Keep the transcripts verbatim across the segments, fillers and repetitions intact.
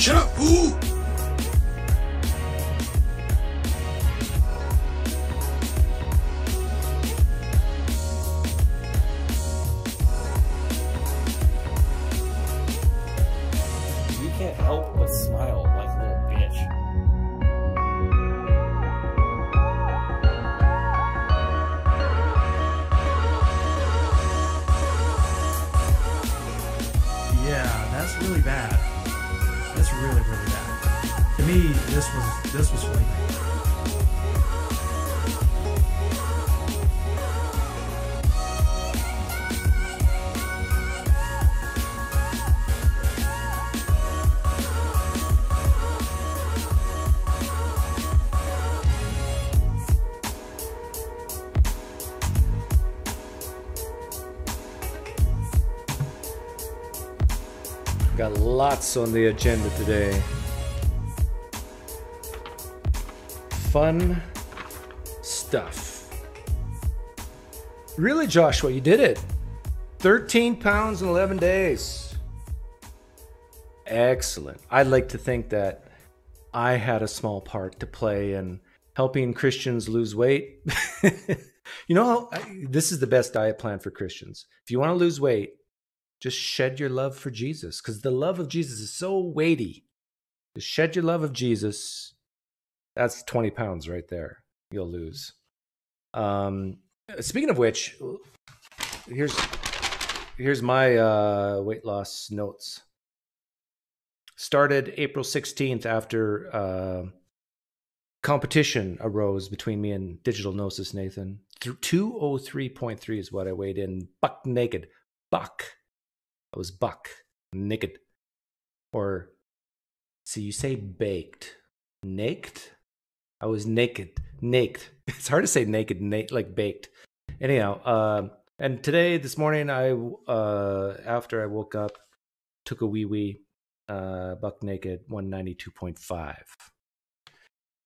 Shut up! Ooh! Got lots on the agenda today. Fun stuff. Really, Joshua, you did it. thirteen pounds in eleven days. Excellent. I'd like to think that I had a small part to play in helping Christians lose weight. You know, this is the best diet plan for Christians. If you want to lose weight, just shed your love for Jesus, because the love of Jesus is so weighty. Just shed your love of Jesus. That's twenty pounds right there. You'll lose. Um, speaking of which, here's here's my uh, weight loss notes. Started April sixteenth after uh, competition arose between me and Digital Gnosis Nathan. two oh three point three is what I weighed in, buck naked, buck. I was buck naked, or see, you say baked, naked. I was naked, naked. It's hard to say naked, naked, like baked. Anyhow, uh, and today, this morning, I uh, after I woke up, took a wee wee, uh, buck naked, one ninety-two point five.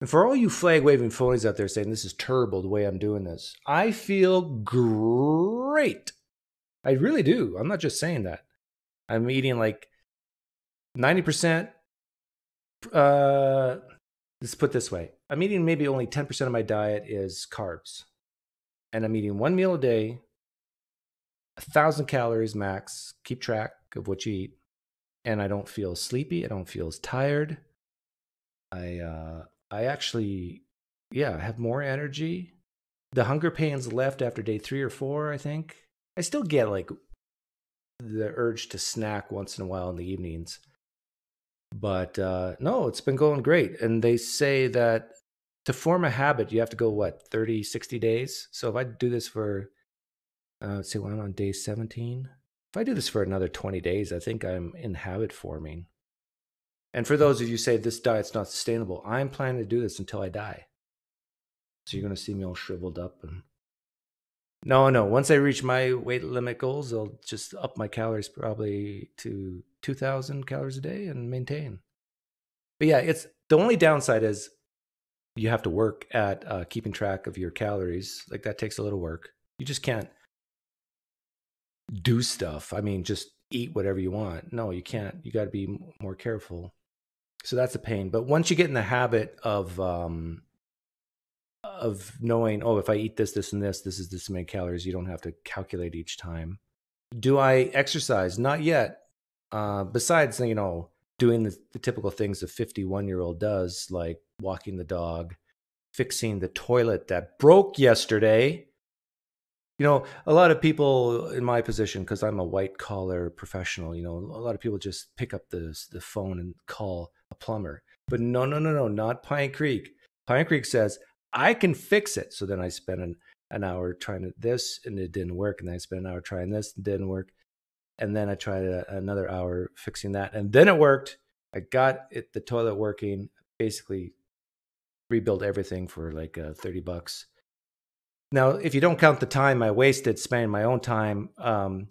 And for all you flag waving phonies out there saying this is terrible the way I'm doing this, I feel great. I really do. I'm not just saying that. I'm eating like ninety percent. Uh, let's put it this way. I'm eating maybe only ten percent of my diet is carbs. And I'm eating one meal a day, one thousand calories max. Keep track of what you eat. And I don't feel sleepy. I don't feel as tired. I, uh, I actually, yeah, have more energy. The hunger pains left after day three or four, I think. I still get like the urge to snack once in a while in the evenings, but uh, no, it's been going great. And they say that to form a habit, you have to go, what, thirty, sixty days? So if I do this for, uh, let's see, well, I'm on day seventeen. If I do this for another twenty days, I think I'm in habit forming. And for those of you who say this diet's not sustainable, I'm planning to do this until I die. So you're going to see me all shriveled up and... No, no. Once I reach my weight limit goals, I'll just up my calories probably to two thousand calories a day and maintain. But yeah, it's the only downside is you have to work at uh, keeping track of your calories. Like that takes a little work. You just can't do stuff. I mean, just eat whatever you want. No, you can't. You got to be more careful. So that's a pain. But once you get in the habit of... Um, of knowing, oh, if I eat this, this, and this, this is this many calories, you don't have to calculate each time. Do I exercise? Not yet. Uh, besides, you know, doing the, the typical things a fifty-one-year-old does, like walking the dog, fixing the toilet that broke yesterday. You know, a lot of people in my position, because I'm a white-collar professional, you know, a lot of people just pick up the, the phone and call a plumber. But no, no, no, no, not PineCreek. PineCreek says, I can fix it. So then I spent an, an hour trying this and it didn't work. And then I spent an hour trying this and it didn't work. And then I tried a, another hour fixing that. And then it worked. I got it, the toilet working, basically rebuilt everything for like uh, thirty bucks. Now, if you don't count the time I wasted spending my own time, um,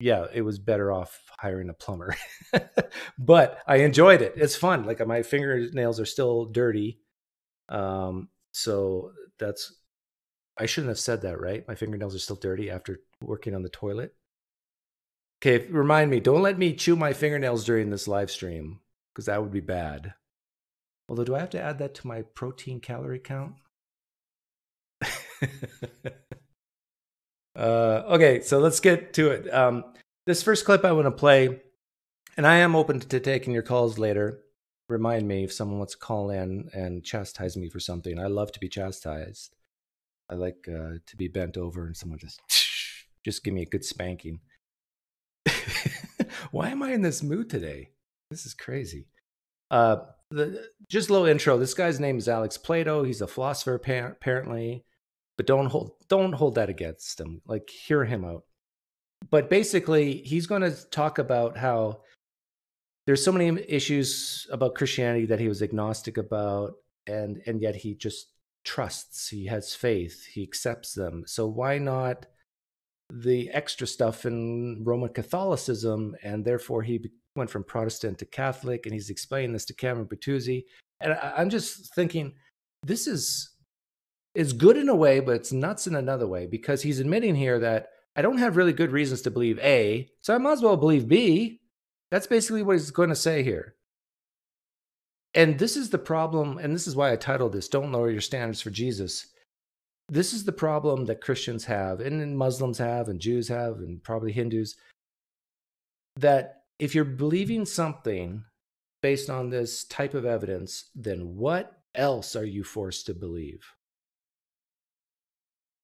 yeah, it was better off hiring a plumber. But I enjoyed it. It's fun. Like my fingernails are still dirty. Um, So that's, I shouldn't have said that, right? My fingernails are still dirty after working on the toilet. Okay, remind me, don't let me chew my fingernails during this live stream. because that would be bad. Although, do I have to add that to my protein calorie count? uh, okay, so let's get to it. Um, this first clip I want to play, and I am open to taking your calls later. Remind me if someone wants to call in and chastise me for something. I love to be chastised. I like uh, to be bent over and someone just, just give me a good spanking. Why am I in this mood today? This is crazy. Uh, the, just a little intro. This guy's name is Alex Plato. He's a philosopher, apparently. But don't hold, don't hold that against him. Like, hear him out. But basically, he's going to talk about how there's so many issues about Christianity that he was agnostic about, and, and yet he just trusts, he has faith, he accepts them. So why not the extra stuff in Roman Catholicism? And therefore, he went from Protestant to Catholic, and he's explaining this to Cameron Bertuzzi. And I, I'm just thinking, this is... it's good in a way, but it's nuts in another way, because he's admitting here that I don't have really good reasons to believe A, so I might as well believe B. That's basically what he's going to say here. And this is the problem, and this is why I titled this, Don't Lower Your Standards for Jesus. This is the problem that Christians have, and Muslims have, and Jews have, and probably Hindus, that if you're believing something based on this type of evidence, then what else are you forced to believe?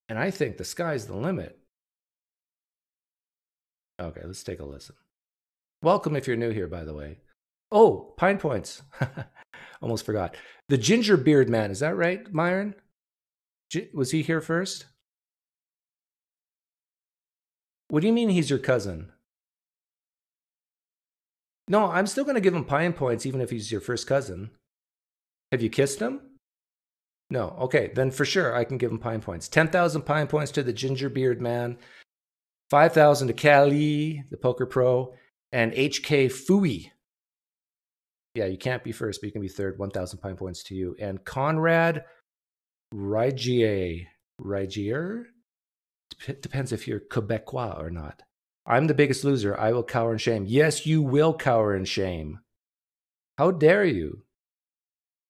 And I think the sky's the limit. Okay, let's take a listen. Welcome if you're new here, by the way. Oh, Pine Points. Almost forgot. The Ginger Beard Man, is that right, Myron? G was he here first? What do you mean he's your cousin? No, I'm still going to give him Pine Points even if he's your first cousin. Have you kissed him? No. Okay, then for sure I can give him Pine Points. ten thousand Pine Points to the Ginger Beard Man, five thousand to Cali, the poker pro, and H K Fooey. Yeah, you can't be first, but you can be third. one thousand Pine Points to you. And Conrad Rigier. Rigier? Dep depends if you're Quebecois or not. I'm the biggest loser. I will cower in shame. Yes, you will cower in shame. How dare you?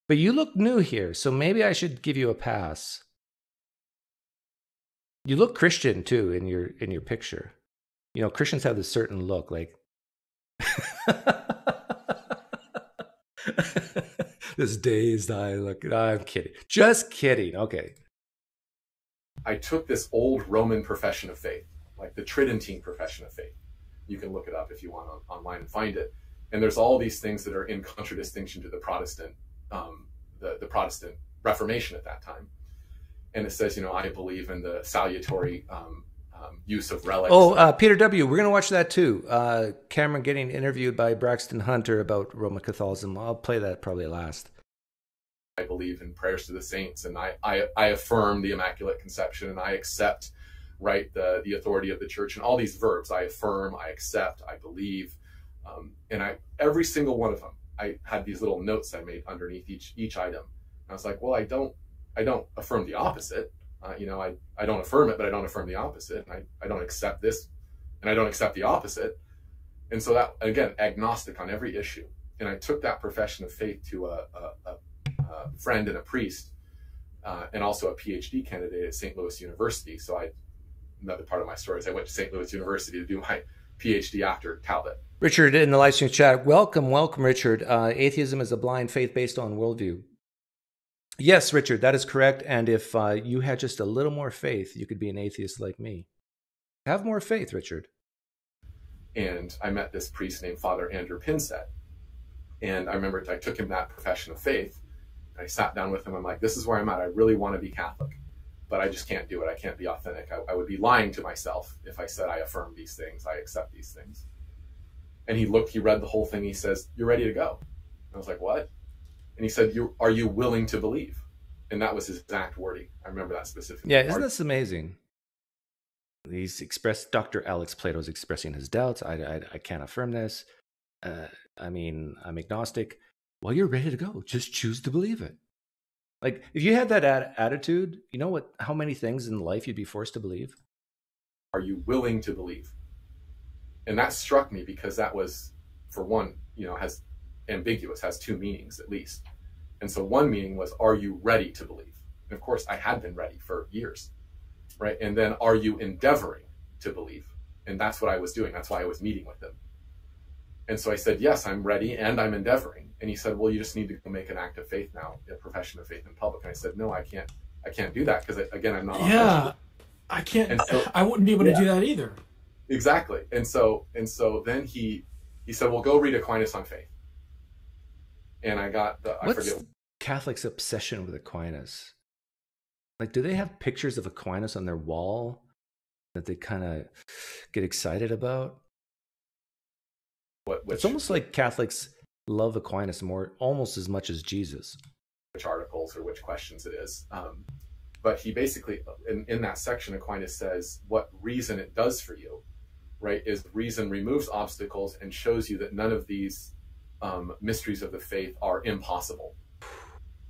But you look new here, so maybe I should give you a pass. You look Christian too in your in your picture. You know, Christians have this certain look, like this dazed eye look. No, I'm kidding. Just kidding. Okay. I took this old Roman profession of faith, like the Tridentine profession of faith. You can look it up if you want on, online and find it. And there's all these things that are in contradistinction to the Protestant. Um, the, the Protestant Reformation at that time. And it says, you know, I believe in the salutary um, um, use of relics. Oh, uh, Peter W., we're going to watch that too. Uh, Cameron getting interviewed by Braxton Hunter about Roman Catholicism. I'll play that probably last. I believe in prayers to the saints, and I, I, I affirm the Immaculate Conception, and I accept, right, the, the authority of the church, and all these verbs. I affirm, I accept, I believe, um, and I every single one of them. I had these little notes I made underneath each each item. And I was like, well, I don't, I don't affirm the opposite. Uh, you know, I, I don't affirm it, but I don't affirm the opposite. And I, I don't accept this, and I don't accept the opposite. And so that, again, agnostic on every issue. And I took that profession of faith to a, a, a friend and a priest, uh, and also a PhD candidate at Saint Louis University. So I, another part of my story is I went to Saint Louis University to do my PhD after Talbot. Richard in the live stream chat, welcome, welcome, Richard. Uh, atheism is a blind faith based on worldview. Yes, Richard, that is correct. And if uh, you had just a little more faith, you could be an atheist like me. Have more faith, Richard. And I met this priest named Father Andrew Pinsent. And I remember I took him that profession of faith. I sat down with him. I'm like, this is where I'm at. I really want to be Catholic, but I just can't do it. I can't be authentic. I, I would be lying to myself if I said I affirm these things, I accept these things. And he looked, he read the whole thing. He says, you're ready to go. And I was like, what? And he said, you, are you willing to believe? And that was his exact wording. I remember that specifically. Yeah, isn't this amazing? He's expressed, Doctor Alex Plato's expressing his doubts. I, I, I can't affirm this. Uh, I mean, I'm agnostic. Well, you're ready to go. Just choose to believe it. Like, if you had that ad attitude, you know what? How many things in life you'd be forced to believe? Are you willing to believe? And that struck me because that was, for one, you know, has ambiguous, has two meanings at least. And so one meaning was, are you ready to believe? And of course, I had been ready for years, right? And then, are you endeavoring to believe? And that's what I was doing. That's why I was meeting with him. And so I said, yes, I'm ready and I'm endeavoring. And he said, well, you just need to go make an act of faith now, a profession of faith in public. And I said, no, I can't. I can't do that because, again, I'm not. Yeah, I can't. So, I wouldn't be able yeah. to do that either. Exactly. And so and so then he he said, well, go read Aquinas on faith. And I got the, What's I forget. Catholics' obsession with Aquinas? Like, do they have pictures of Aquinas on their wall that they kind of get excited about? What, which, it's almost like Catholics love Aquinas more, almost as much as Jesus. Which articles or which questions it is. Um, but he basically, in, in that section, Aquinas says what reason it does for you, right, is reason removes obstacles and shows you that none of these um, mysteries of the faith are impossible.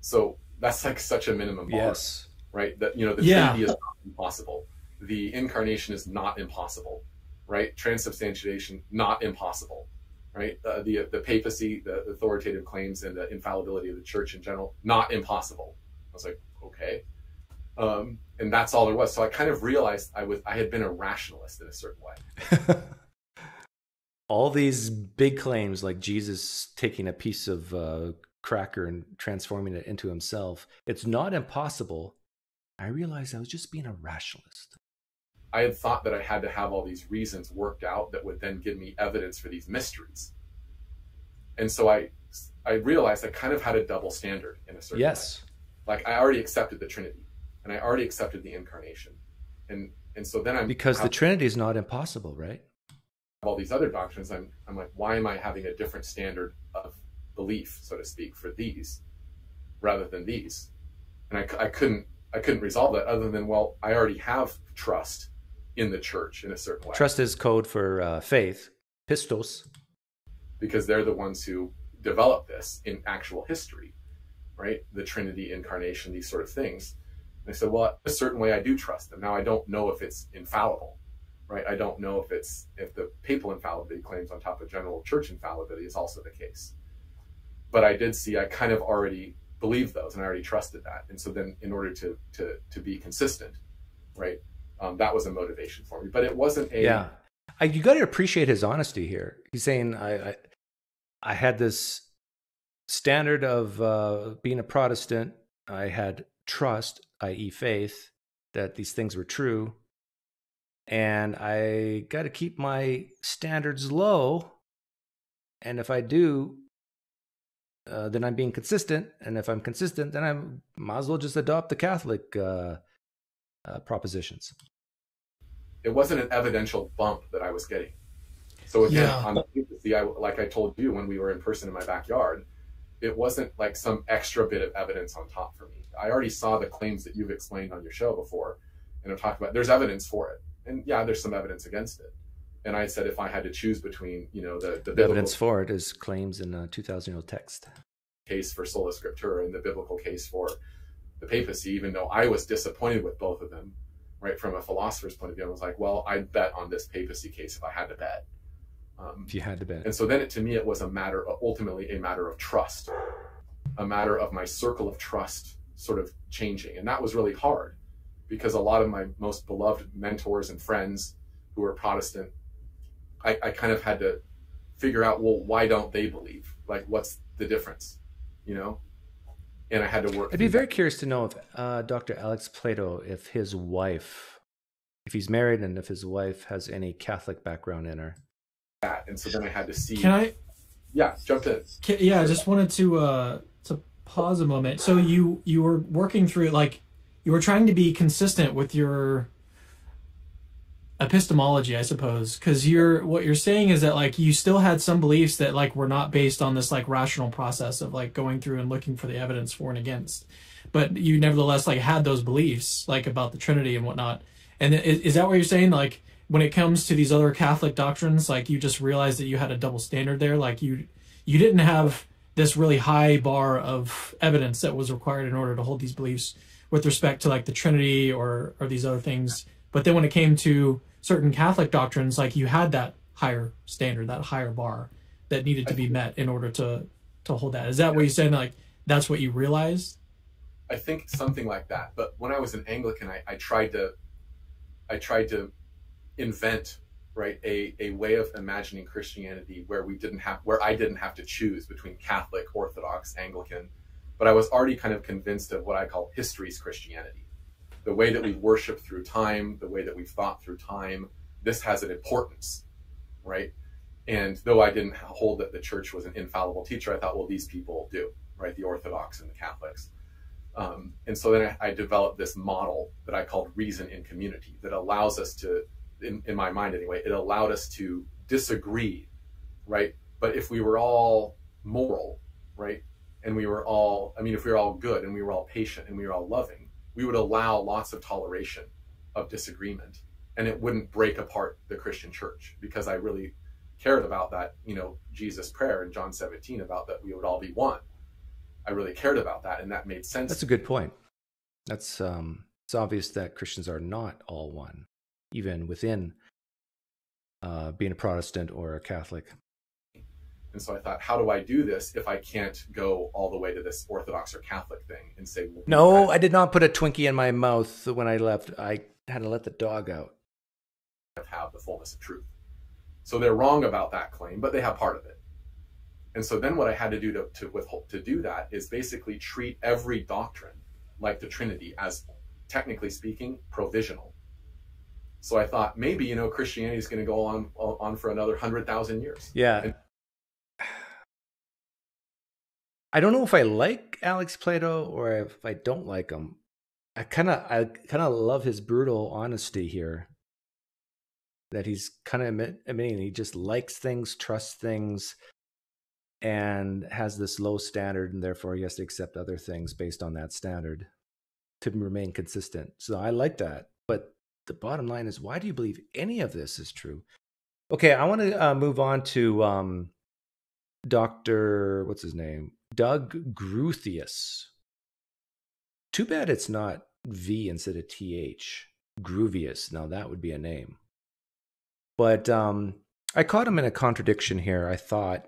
So that's like such a minimum bar, yes. right? That, you know, the yeah. Trinity is not impossible. The incarnation is not impossible, right? Transubstantiation, not impossible, right? Uh, the, the papacy, the authoritative claims and the infallibility of the church in general, not impossible. I was like, okay. Um, and that's all there was. So I kind of realized I was, I had been a rationalist in a certain way. All these big claims, like Jesus taking a piece of uh, cracker and transforming it into himself, it's not impossible. I realized I was just being a rationalist. I had thought that I had to have all these reasons worked out that would then give me evidence for these mysteries. And so I, I realized I kind of had a double standard in a certain yes. way. Like, I already accepted the Trinity and I already accepted the incarnation. And, and so then I'm- Because having, the Trinity is not impossible, right? All these other doctrines, I'm, I'm like, why am I having a different standard of belief, so to speak, for these rather than these? And I, I couldn't, I couldn't resolve that other than, well, I already have trust in the church in a certain way. Trust is code for uh, faith, pistos. Because they're the ones who developed this in actual history, right? The Trinity, incarnation, these sort of things. And I said, well, a certain way I do trust them. Now, I don't know if it's infallible, right? I don't know if it's, if the papal infallibility claims on top of general church infallibility is also the case. But I did see I kind of already believed those and I already trusted that. And so then in order to, to, to be consistent, right? Um, that was a motivation for me, but it wasn't a, yeah. I, you got to appreciate his honesty here. He's saying, I, I, I had this standard of, uh, being a Protestant. I had trust, that is faith, that these things were true. And I got to keep my standards low. And if I do, Uh, then I'm being consistent, and if I'm consistent, then I might as well just adopt the Catholic uh, uh, propositions. It wasn't an evidential bump that I was getting. So again, yeah. on the, I, like I told you when we were in person in my backyard, it wasn't like some extra bit of evidence on top for me. I already saw the claims that you've explained on your show before, and I'm talking about there's evidence for it, and yeah, there's some evidence against it. And I said, if I had to choose between, you know, the, the, the evidence for it is claims in a two thousand year old text case for sola scriptura and the biblical case for the papacy, even though I was disappointed with both of them, right? From a philosopher's point of view, I was like, well, I'd bet on this papacy case if I had to bet. Um, if you had to bet. And so then it, to me, it was a matter of, ultimately a matter of trust, a matter of my circle of trust sort of changing. And that was really hard because a lot of my most beloved mentors and friends who were Protestant, I, I kind of had to figure out, well, why don't they believe? Like, what's the difference, you know? And I had to work. I'd be very that. curious to know if uh, Doctor Alex Plato, if his wife, if he's married and if his wife has any Catholic background in her. That. And so then I had to see. Can I? Yeah, jump in. Can, yeah, I just wanted to uh, to pause a moment. So you, you were working through, like, you were trying to be consistent with your epistemology, I suppose, because you're what you're saying is that, like, you still had some beliefs that, like, were not based on this, like, rational process of, like, going through and looking for the evidence for and against, but you nevertheless, like, had those beliefs, like, about the Trinity and whatnot. And is, is that what you're saying, like, when it comes to these other Catholic doctrines, like, you just realized that you had a double standard there, like, you you didn't have this really high bar of evidence that was required in order to hold these beliefs with respect to, like, the Trinity or or these other things, but then when it came to certain Catholic doctrines, like, you had that higher standard, that higher bar that needed to be met in order to to hold that. Is that what you're saying? Like, that's what you realized? I think something like that. But when I was an Anglican, I, I tried to, I tried to invent, right, a, a way of imagining Christianity where we didn't have, where I didn't have to choose between Catholic, Orthodox, Anglican, but I was already kind of convinced of what I call history's Christianity, the way that we worship through time, the way that we've thought through time. This has an importance, right? And though I didn't hold that the church was an infallible teacher, I thought, well, these people do, right? The Orthodox and the Catholics. Um, and so then I, I developed this model that I called reason in community that allows us to, in, in my mind anyway, it allowed us to disagree, right? But if we were all moral, right? And we were all, I mean, if we were all good and we were all patient and we were all loving, we would allow lots of toleration of disagreement, and it wouldn't break apart the Christian church, because I really cared about that, you know, Jesus' prayer in John seventeen about that we would all be one. I really cared about that, and that made sense. That's a good point. That's um, it's obvious that Christians are not all one, even within uh, being a Protestant or a Catholic. And so I thought, how do I do this if I can't go all the way to this Orthodox or Catholic thing and say, well, no, I, I did not put a Twinkie in my mouth when I left. I had to let the dog out. Have the fullness of truth. So they're wrong about that claim, but they have part of it. And so then what I had to do to, to withhold, to do that is basically treat every doctrine like the Trinity as, technically speaking, provisional. So I thought, maybe, you know, Christianity is going to go on, on for another one hundred thousand years. Yeah. And I don't know if I like Alex Plato or if I don't like him. I kind of I kind of love his brutal honesty here, that he's kind of admit, admitting he just likes things, trusts things, and has this low standard, and therefore he has to accept other things based on that standard to remain consistent. So I like that. But the bottom line is, why do you believe any of this is true? Okay, I want to uh, move on to um, Doctor what's his name? Doug Groothuis. Too bad it's not V instead of T H. Groovius. Now that would be a name. But um, I caught him in a contradiction here, I thought.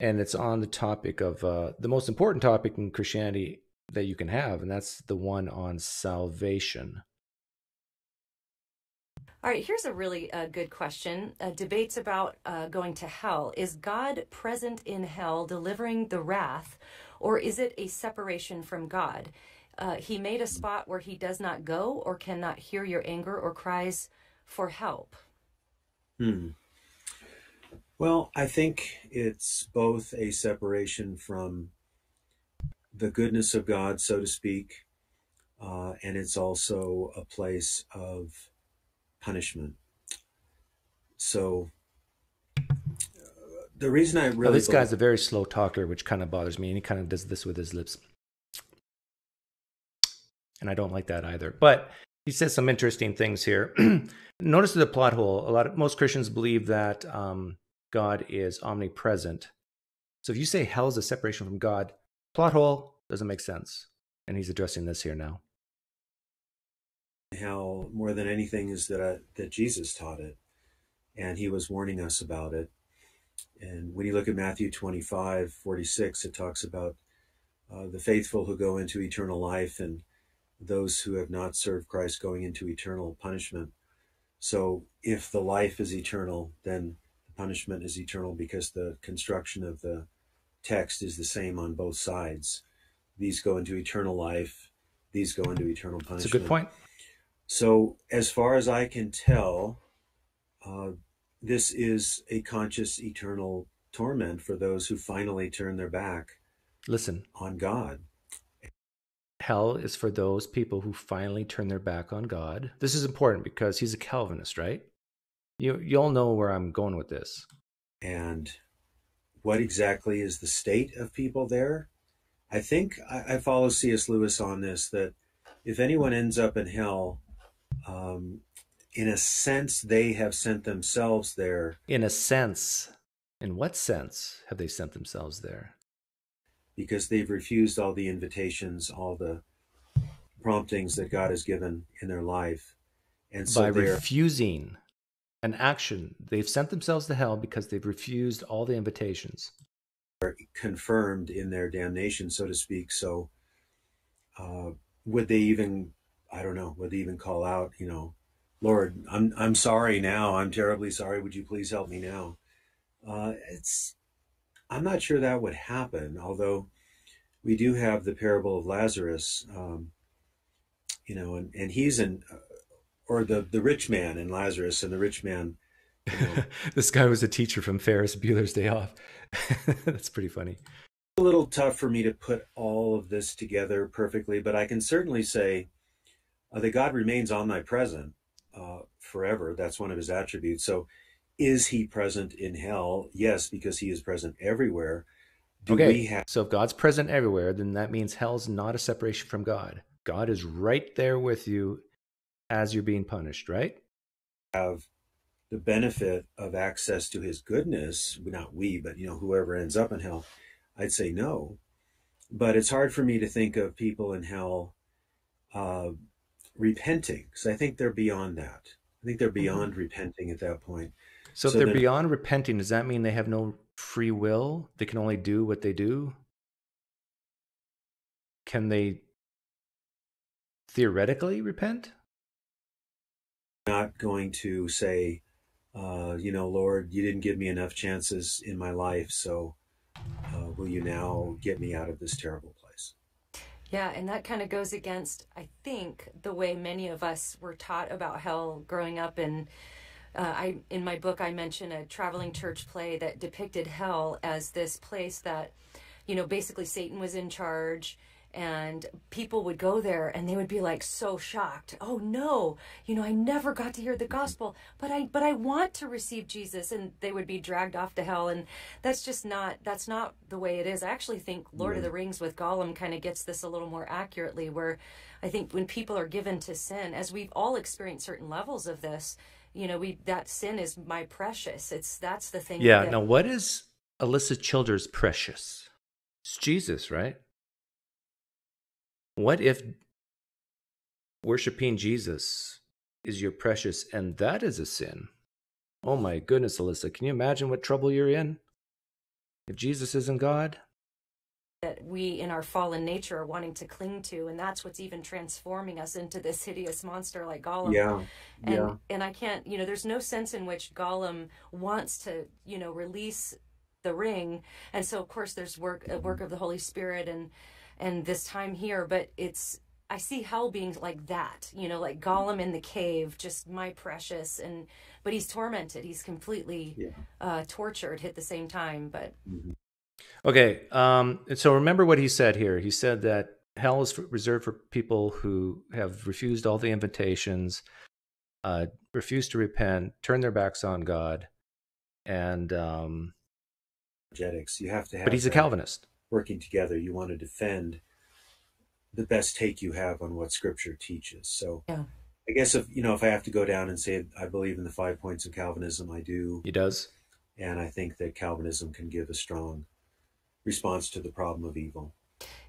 And it's on the topic of uh, the most important topic in Christianity that you can have, and that's the one on salvation. All right, here's a really uh, good question. Uh, debates about uh, going to hell. Is God present in hell delivering the wrath, or is it a separation from God? Uh, he made a spot where he does not go or cannot hear your anger or cries for help. Hmm. Well, I think it's both a separation from the goodness of God, so to speak, uh, and it's also a place of punishment. So uh, the reason I really... Oh, this guy's a very slow talker, which kind of bothers me, and he kind of does this with his lips. And I don't like that either. But he says some interesting things here. Notice the plot hole. A lot of, most Christians believe that um, God is omnipresent. So if you say hell is a separation from God, plot hole, doesn't make sense. And he's addressing this here now. Hell, more than anything, is that I, that Jesus taught it, and he was warning us about it. And when you look at Matthew twenty-five forty-six, it talks about uh, the faithful who go into eternal life and those who have not served Christ going into eternal punishment. So if the life is eternal, then the punishment is eternal, because the construction of the text is the same on both sides. These go into eternal life, these go into eternal punishment. That's a good point. So as far as I can tell, uh, this is a conscious eternal torment for those who finally turn their back Listen. on God. Hell is for those people who finally turn their back on God. This is important because he's a Calvinist, right? You, you all know where I'm going with this. And what exactly is the state of people there? I think I, I follow C S Lewis on this, that if anyone ends up in hell, um, in a sense, they have sent themselves there. In a sense. In what sense have they sent themselves there? Because they've refused all the invitations, all the promptings that God has given in their life. And so by refusing an action, they've sent themselves to hell because they've refused all the invitations. are confirmed in their damnation, so to speak. So uh, would they even, I don't know, would they even call out, you know, Lord, I'm, I'm sorry now. I'm terribly sorry. Would you please help me now? Uh, it's, I'm not sure that would happen, although we do have the parable of Lazarus, um, you know, and, and he's in, uh, or the, the rich man in Lazarus, and the rich man. You know, this guy was a teacher from Ferris Bueller's Day Off. That's pretty funny. A little tough for me to put all of this together perfectly, but I can certainly say uh, that God remains omnipresent uh, forever. That's one of his attributes. So is he present in hell? Yes, because he is present everywhere. Do okay, we have so if God's present everywhere, then that means hell's not a separation from God. God is right there with you as you're being punished, right? Have the benefit of access to his goodness, not we, but, you know, whoever ends up in hell, I'd say no. But it's hard for me to think of people in hell uh, repenting, because I think they're beyond that. I think they're beyond mm-hmm. repenting at that point. So, so if they're, they're beyond repenting, does that mean they have no free will? They can only do what they do? Can they theoretically repent? Not going to say, uh, you know, Lord, you didn't give me enough chances in my life, so uh, will you now get me out of this terrible place? Yeah, and that kind of goes against, I think, the way many of us were taught about hell growing up. And uh, I, in my book, I mention a traveling church play that depicted hell as this place that, you know, basically Satan was in charge. And people would go there and they would be like so shocked. Oh no, you know, I never got to hear the gospel, but I but I want to receive Jesus. And they would be dragged off to hell. And that's just not, that's not the way it is. I actually think Lord right. of the Rings with Gollum kind of gets this a little more accurately, where I think when people are given to sin, as we've all experienced certain levels of this, you know, we that sin is my precious. It's that's the thing. Yeah, that, now what is Alyssa Childers' precious? It's Jesus, right? What if worshiping Jesus is your precious, and that is a sin? Oh my goodness, Alyssa, can you imagine what trouble you're in if Jesus isn't God? That we in our fallen nature are wanting to cling to, and that's what's even transforming us into this hideous monster like Gollum. Yeah, and, yeah. And I can't, you know, there's no sense in which Gollum wants to, you know, release the ring. And so, of course, there's work, a work of the Holy Spirit and and this time here, but it's, I see hell being like that, you know, like Gollum in the cave, just my precious, and, but he's tormented. He's completely yeah. uh, tortured at the same time, but. Okay, um, and so remember what he said here. He said that hell is reserved for people who have refused all the invitations, uh, refused to repent, turned their backs on God, and. Um, you have to have. But he's a Calvinist. Working together, you want to defend the best take you have on what Scripture teaches. So yeah. I guess if, you know, if I have to go down and say I believe in the five points of Calvinism, I do. He does. And I think that Calvinism can give a strong response to the problem of evil.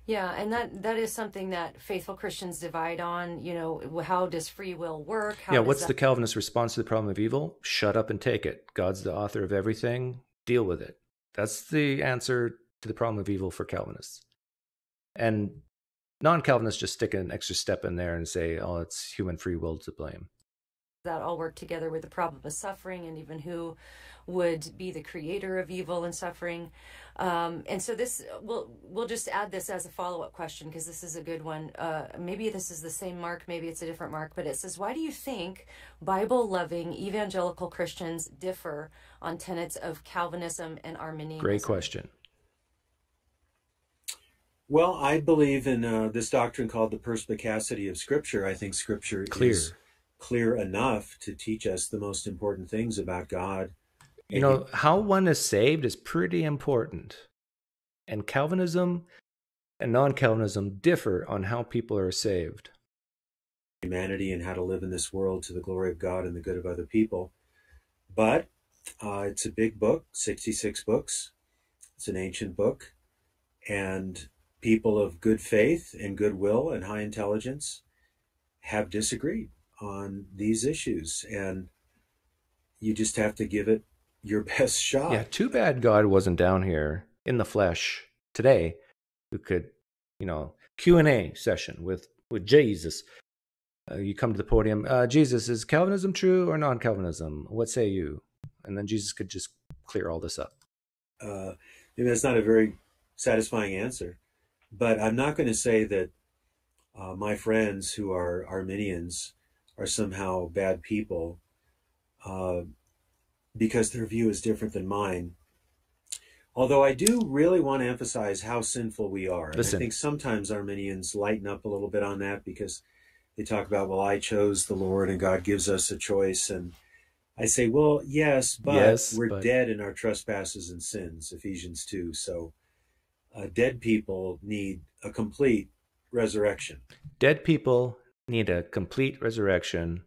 Yeah, and that that is something that faithful Christians divide on. You know, how does free will work? How yeah, what's that... the Calvinist response to the problem of evil? Shut up and take it. God's the author of everything. Deal with it. That's the answer to the problem of evil for Calvinists. And non-Calvinists just stick an extra step in there and say, oh, it's human free will to blame. That all work together with the problem of suffering and even who would be the creator of evil and suffering. Um, and so this, we'll, we'll just add this as a follow-up question, because this is a good one. Uh, maybe this is the same Mark, maybe it's a different Mark, but it says, why do you think Bible-loving evangelical Christians differ on tenets of Calvinism and Arminianism? Great question. Well, I believe in uh, this doctrine called the perspicacity of Scripture. I think Scripture clear. is clear enough to teach us the most important things about God. You know, how one is saved is pretty important. And Calvinism and non-Calvinism differ on how people are saved. Humanity and how to live in this world to the glory of God and the good of other people. But uh, it's a big book, sixty-six books. It's an ancient book. And people of good faith and goodwill and high intelligence have disagreed on these issues, and you just have to give it your best shot. Yeah, too bad God wasn't down here in the flesh today who could, you know, Q and A session with, with Jesus. Uh, you come to the podium, uh, Jesus, is Calvinism true or non-Calvinism? What say you? And then Jesus could just clear all this up. Uh, maybe that's not a very satisfying answer, but I'm not going to say that uh, my friends who are Arminians are somehow bad people uh, because their view is different than mine. Although I do really want to emphasize how sinful we are. And I think sometimes Arminians lighten up a little bit on that because they talk about, well, I chose the Lord and God gives us a choice. And I say, well, yes, but yes, we're but... dead in our trespasses and sins, Ephesians two. So uh, dead people need a complete resurrection. Dead people need a complete resurrection.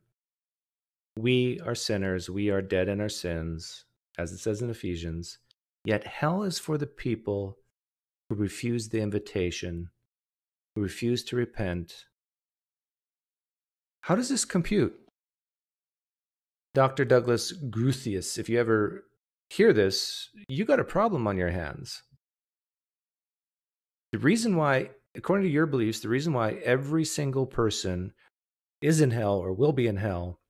We are sinners. We are dead in our sins, as it says in Ephesians. Yet hell is for the people who refuse the invitation, who refuse to repent. How does this compute? Doctor Douglas Groothuis, if you ever hear this, you got a problem on your hands. The reason why, according to your beliefs, the reason why every single person is in hell or will be in hell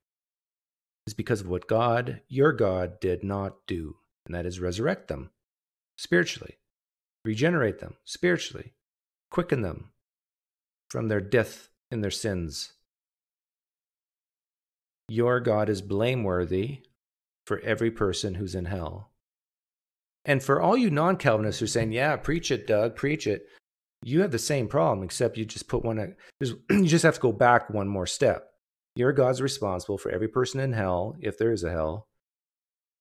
is because of what God, your God, did not do. And that is resurrect them spiritually, regenerate them spiritually, quicken them from their death in their sins. Your God is blameworthy for every person who's in hell. And for all you non-Calvinists who are saying, yeah, preach it, Doug, preach it, you have the same problem, except you just put one, you just have to go back one more step. Your God's responsible for every person in hell, if there is a hell,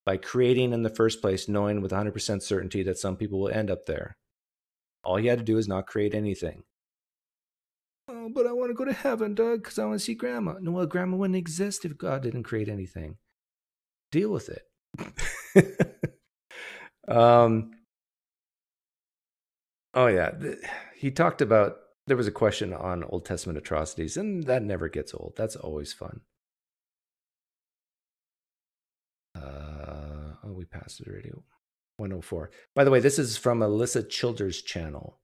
by creating in the first place, knowing with one hundred percent certainty that some people will end up there. All he had to do is not create anything. Oh, but I want to go to heaven, Doug, because I want to see Grandma. No, well, Grandma wouldn't exist if God didn't create anything. Deal with it. um. Oh, yeah. He talked about, there was a question on Old Testament atrocities, and that never gets old. That's always fun. Uh, oh, we passed the radio. one oh four. By the way, this is from Alyssa Childers' channel.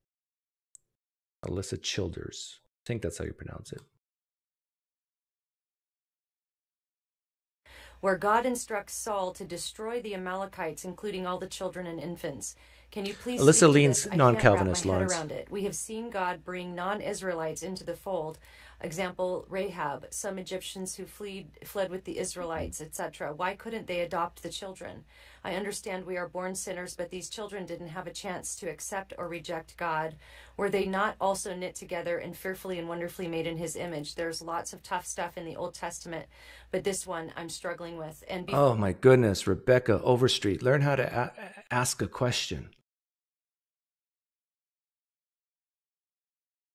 Alyssa Childers. I think that's how you pronounce it. Where God instructs Saul to destroy the Amalekites, including all the children and infants. Can you please Alyssa leans non-Calvinist lines around it? We have seen God bring non-Israelites into the fold. Example, Rahab, some Egyptians who fled, fled with the Israelites, et cetera. Why couldn't they adopt the children? I understand we are born sinners, but these children didn't have a chance to accept or reject God. Were they not also knit together and fearfully and wonderfully made in his image? There's lots of tough stuff in the Old Testament, but this one I'm struggling with. And oh my goodness, Rebecca Overstreet, learn how to a ask a question.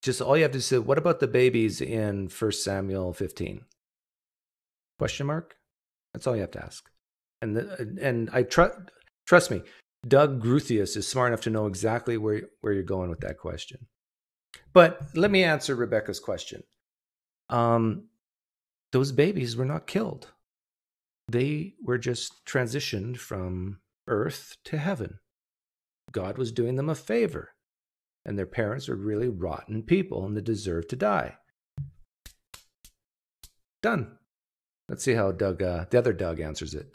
Just all you have to say, what about the babies in First Samuel fifteen? Question mark? That's all you have to ask. And the, and I tr trust me, Doug Groothuis is smart enough to know exactly where, where you're going with that question. But let me answer Rebecca's question. Um, those babies were not killed. They were just transitioned from earth to heaven. God was doing them a favor. And their parents are really rotten people and they deserve to die. Done. Let's see how Doug, uh, the other Doug answers it.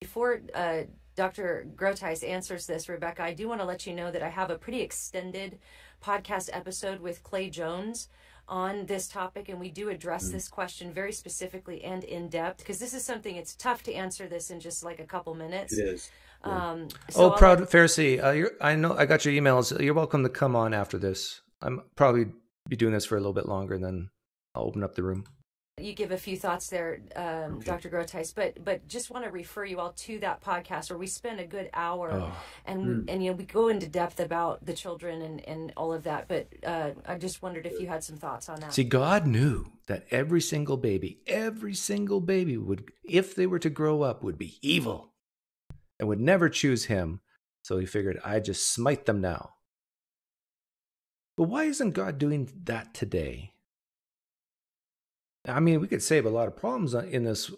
Before uh, Doctor Groothuis answers this, Rebecca, I do want to let you know that I have a pretty extended podcast episode with Clay Jones on this topic, and we do address mm. this question very specifically and in depth, because this is something, it's tough to answer this in just like a couple minutes. It is. Um, so oh, I'll proud Pharisee! Uh, you're, I know I got your emails. You're welcome to come on after this. I'm probably be doing this for a little bit longer, and then I'll open up the room. You give a few thoughts there, um, okay. Doctor Groothuis, but but just want to refer you all to that podcast where we spend a good hour, oh. and mm. and you know we go into depth about the children and and all of that. But uh, I just wondered if you had some thoughts on that. See, God knew that every single baby, every single baby would, if they were to grow up, would be evil. And would never choose him, so he figured, I just smite them now. But why isn't God doing that today? I mean, we could save a lot of problems in this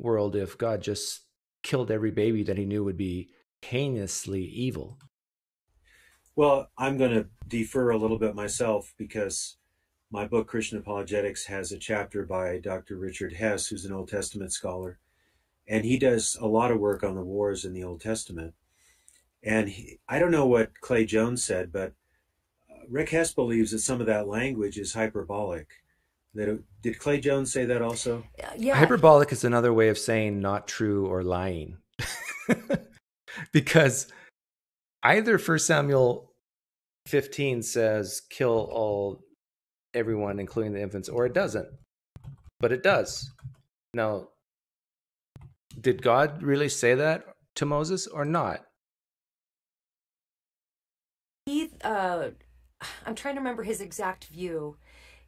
world if God just killed every baby that he knew would be heinously evil. Well, I'm going to defer a little bit myself, because my book, Christian Apologetics, has a chapter by Doctor Richard Hess, who's an Old Testament scholar. And he does a lot of work on the wars in the Old Testament. And he, I don't know what Clay Jones said, but Rick Hess believes that some of that language is hyperbolic. That it, did Clay Jones say that also? Yeah. Hyperbolic is another way of saying not true or lying. Because either First Samuel fifteen says, kill all everyone, including the infants, or it doesn't. But it does. Now, did God really say that to Moses or not? He, uh, I'm trying to remember his exact view.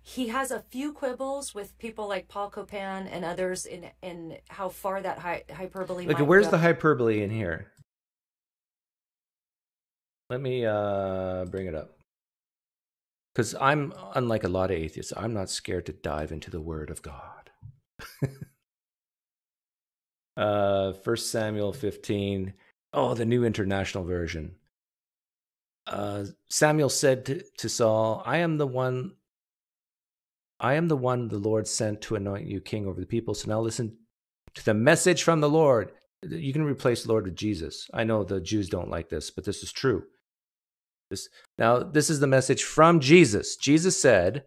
He has a few quibbles with people like Paul Copan and others in in how far that hy hyperbole. Like, where's the hyperbole in here? Let me uh, bring it up, because I'm unlike a lot of atheists. I'm not scared to dive into the Word of God. uh, First Samuel fifteen. Oh, the New International Version. Uh, Samuel said to, to Saul, I am the one, I am the one the Lord sent to anoint you king over the people. So now listen to the message from the Lord. You can replace Lord with Jesus. I know the Jews don't like this, but this is true. This, now, this is the message from Jesus. Jesus said,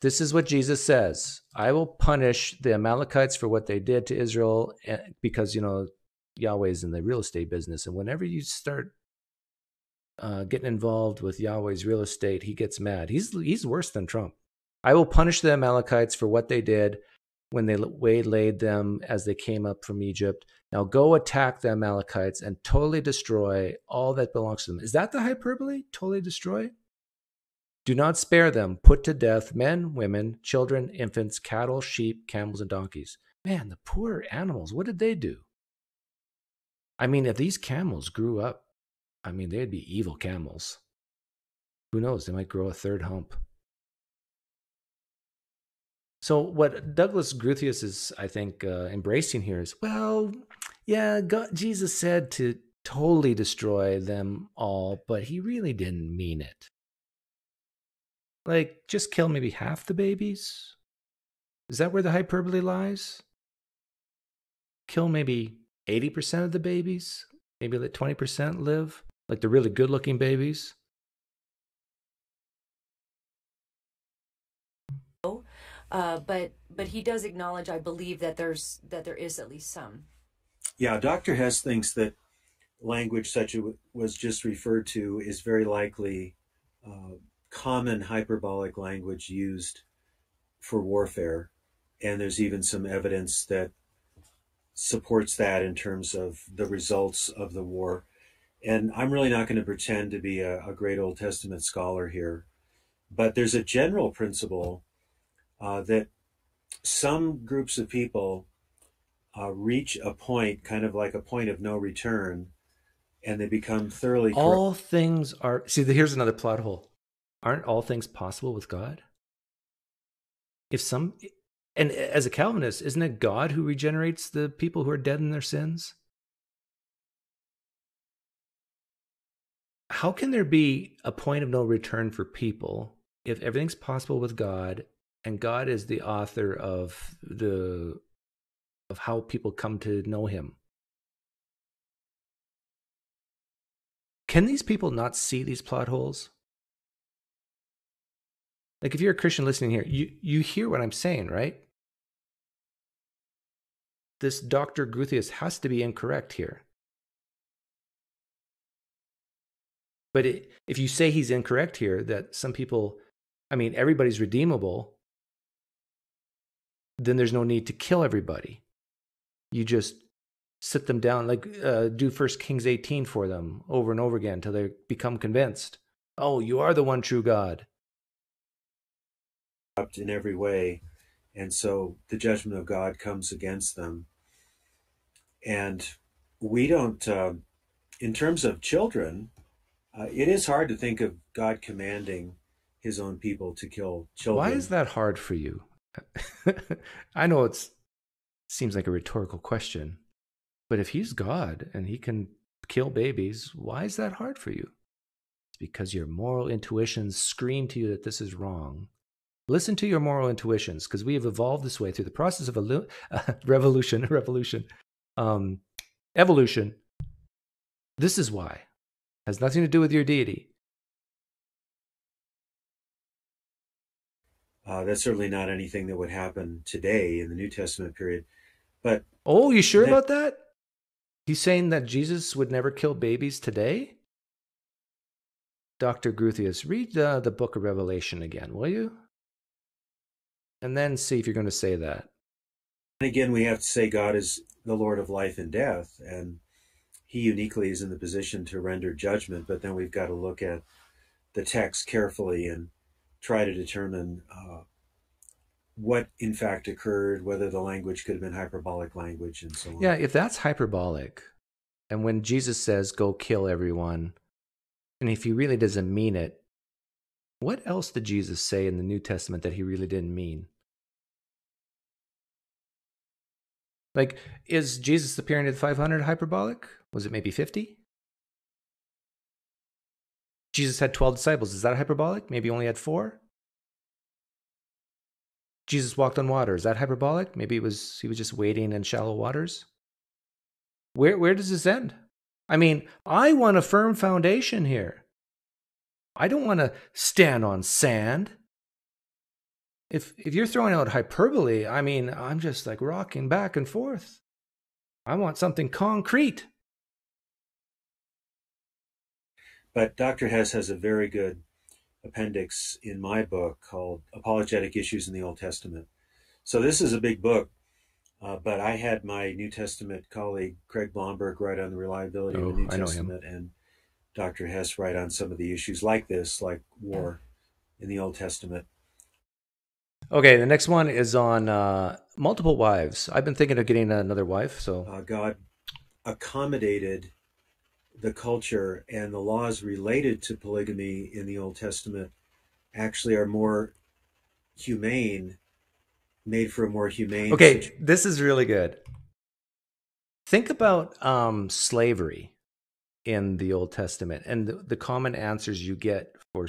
this is what Jesus says. I will punish the Amalekites for what they did to Israel, because, you know, Yahweh is in the real estate business. And whenever you start Uh, getting involved with Yahweh's real estate, he gets mad. He's he's worse than Trump. I will punish the Amalekites for what they did when they waylaid them as they came up from Egypt. Now go attack the Amalekites and totally destroy all that belongs to them. Is that the hyperbole? Totally destroy? Do not spare them. Put to death men, women, children, infants, cattle, sheep, camels, and donkeys. Man, the poor animals, what did they do? I mean, if these camels grew up, I mean, they'd be evil camels. Who knows? They might grow a third hump. So what Douglas Groothuis is, I think, uh, embracing here is, well, yeah, God, Jesus said to totally destroy them all, but he really didn't mean it. Like, just kill maybe half the babies? Is that where the hyperbole lies? Kill maybe eighty percent of the babies? Maybe let twenty percent live? Like the really good-looking babies. Uh, but but he does acknowledge, I believe, that there's that there is at least some. Yeah, Doctor Hess thinks that language such as was just referred to is very likely uh, common hyperbolic language used for warfare, and there's even some evidence that supports that in terms of the results of the war. And I'm really not going to pretend to be a, a great Old Testament scholar here, but there's a general principle uh, that some groups of people uh, reach a point, kind of like a point of no return, and they become thoroughly corrupt. All things are, see, here's another plot hole. Aren't all things possible with God? If some... And as a Calvinist, isn't it God who regenerates the people who are dead in their sins? How can there be a point of no return for people if everything's possible with God, and God is the author of the of how people come to know him? Can these people not see these plot holes? Like, if you're a Christian listening here, you, you hear what I'm saying, right? This Doctor Groothuis has to be incorrect here. But it, if you say he's incorrect here, that some people, I mean, everybody's redeemable, then there's no need to kill everybody. You just sit them down, like uh, do First Kings eighteen for them over and over again until they become convinced. Oh, you are the one true God. In every way, and so the judgment of God comes against them. And we don't, uh, in terms of children, uh, it is hard to think of God commanding his own people to kill children. Why is that hard for you? I know it seems like a rhetorical question, but if he's God and he can kill babies, why is that hard for you? It's because your moral intuitions scream to you that this is wrong. Listen to your moral intuitions, because we have evolved this way through the process of a uh, revolution, revolution, um, evolution. This is why. It has nothing to do with your deity. Uh, that's certainly not anything that would happen today in the New Testament period. But oh, you sure about that? He's saying that Jesus would never kill babies today? Doctor Groothuis, read uh, the book of Revelation again, will you? And then see if you're going to say that. And again, we have to say God is the Lord of life and death, and he uniquely is in the position to render judgment, but then we've got to look at the text carefully and try to determine uh, what in fact occurred, whether the language could have been hyperbolic language and so on. Yeah, if that's hyperbolic, and when Jesus says, go kill everyone, and if he really doesn't mean it, what else did Jesus say in the New Testament that he really didn't mean? Like, is Jesus appearing at five hundred hyperbolic? Was it maybe fifty? Jesus had twelve disciples. Is that hyperbolic? Maybe only had four? Jesus walked on water. Is that hyperbolic? Maybe it was he was just wading in shallow waters? Where, where does this end? I mean, I want a firm foundation here. I don't want to stand on sand. If, if you're throwing out hyperbole, I mean, I'm just like rocking back and forth. I want something concrete. But Doctor Hess has a very good appendix in my book called Apologetic Issues in the Old Testament. So this is a big book, uh, but I had my New Testament colleague, Craig Blomberg, write on the reliability oh, of the New I Testament and Doctor Hess write on some of the issues like this, like war in the Old Testament. Okay, the next one is on uh, multiple wives. I've been thinking of getting another wife. So uh, God accommodated the culture, and the laws related to polygamy in the Old Testament actually are more humane, made for a more humane okay situation. This is really good. Think about um slavery in the Old Testament and the, the common answers you get for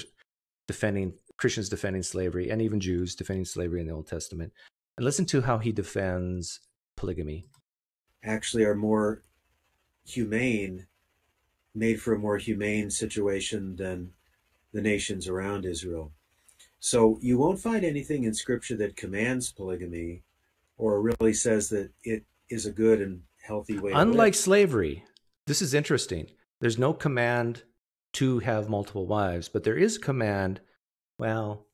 defending Christians defending slavery, and even Jews defending slavery in the Old Testament, and listen to how he defends polygamy. Actually are more humane, made for a more humane situation than the nations around Israel. So you won't find anything in Scripture that commands polygamy or really says that it is a good and healthy way to live. Unlike slavery, this is interesting. There's no command to have multiple wives, but there is command, well,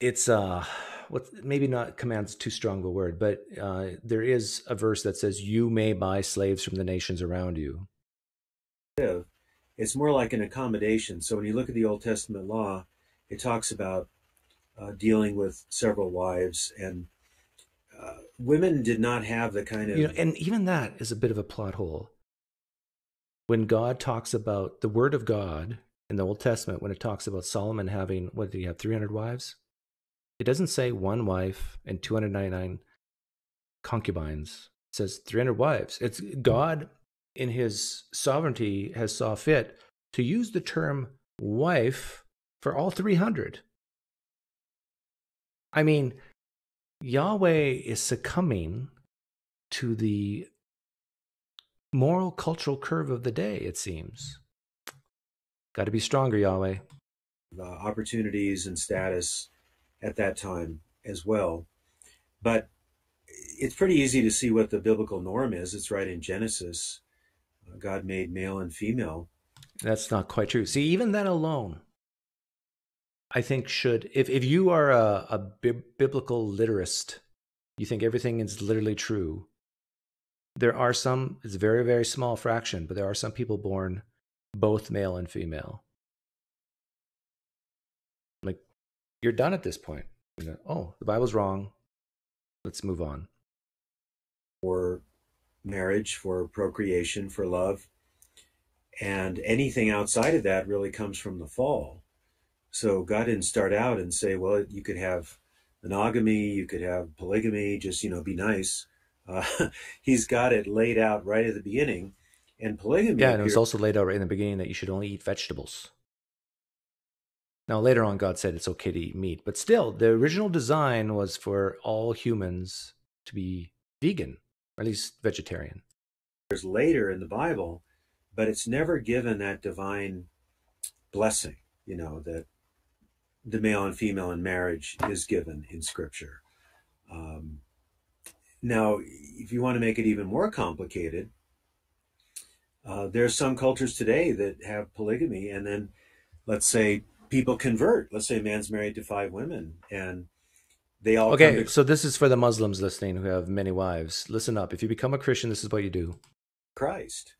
it's uh, what, maybe not command's too strong a word, but uh, there is a verse that says, you may buy slaves from the nations around you. It's more like an accommodation. So when you look at the Old Testament law, it talks about uh, dealing with several wives, and uh, women did not have the kind of... You know, and even that is a bit of a plot hole. When God talks about the Word of God in the Old Testament, when it talks about Solomon having, what did he have, three hundred wives? It doesn't say one wife and two hundred ninety-nine concubines. It says three hundred wives. It's God in his sovereignty has saw fit to use the term wife for all three hundred. I mean, Yahweh is succumbing to the moral cultural curve of the day, it seems. Got to be stronger, Yahweh. The opportunities and status at that time as well. But it's pretty easy to see what the biblical norm is. It's right in Genesis. God made male and female. That's not quite true. See, even that alone, I think should, if, if you are a, a bi- biblical literist, you think everything is literally true. There are some, it's a very, very small fraction, but there are some people born both male and female. You're done at this point. You know, oh, the Bible's wrong. Let's move on. For marriage, for procreation, for love. And anything outside of that really comes from the fall. So God didn't start out and say, well, you could have monogamy, you could have polygamy, just, you know, be nice. Uh, he's got it laid out right at the beginning. and polygamy. Yeah, and it was also laid out right in the beginning that you should only eat vegetables. Now, later on, God said it's okay to eat meat, but still, the original design was for all humans to be vegan, or at least vegetarian. There's later in the Bible, but it's never given that divine blessing, you know, that the male and female in marriage is given in Scripture. Um, now, if you want to make it even more complicated, uh, there's some cultures today that have polygamy, and then, let's say, people convert. Let's say a man's married to five women, and they all okay, come to... So this is for the Muslims listening who have many wives. Listen up. If you become a Christian, this is what you do. Christ.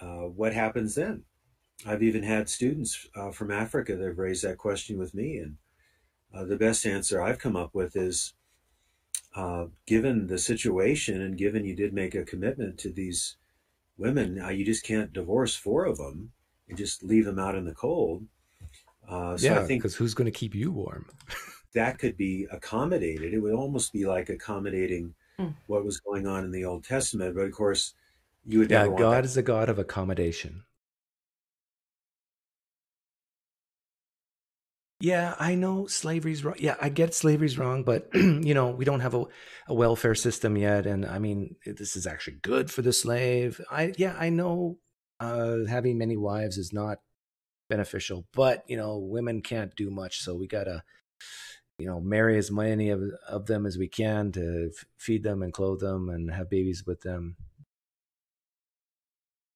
Uh, what happens then? I've even had students uh, from Africa that have raised that question with me, and uh, the best answer I've come up with is, uh, given the situation and given you did make a commitment to these women, uh, you just can't divorce four of them and just leave them out in the cold. Uh, so yeah, I think because who's going to keep you warm? That could be accommodated. It would almost be like accommodating mm. what was going on in the Old Testament. But of course, you would yeah, never want God that. Is a God of accommodation. Yeah, I know slavery's wrong. Yeah, I get slavery's wrong, but you know, we don't have a, a welfare system yet. And I mean, this is actually good for the slave. I yeah, I know uh, having many wives is not beneficial, but you know, women can't do much, so we gotta, you know, marry as many of, of them as we can to f feed them and clothe them and have babies with them.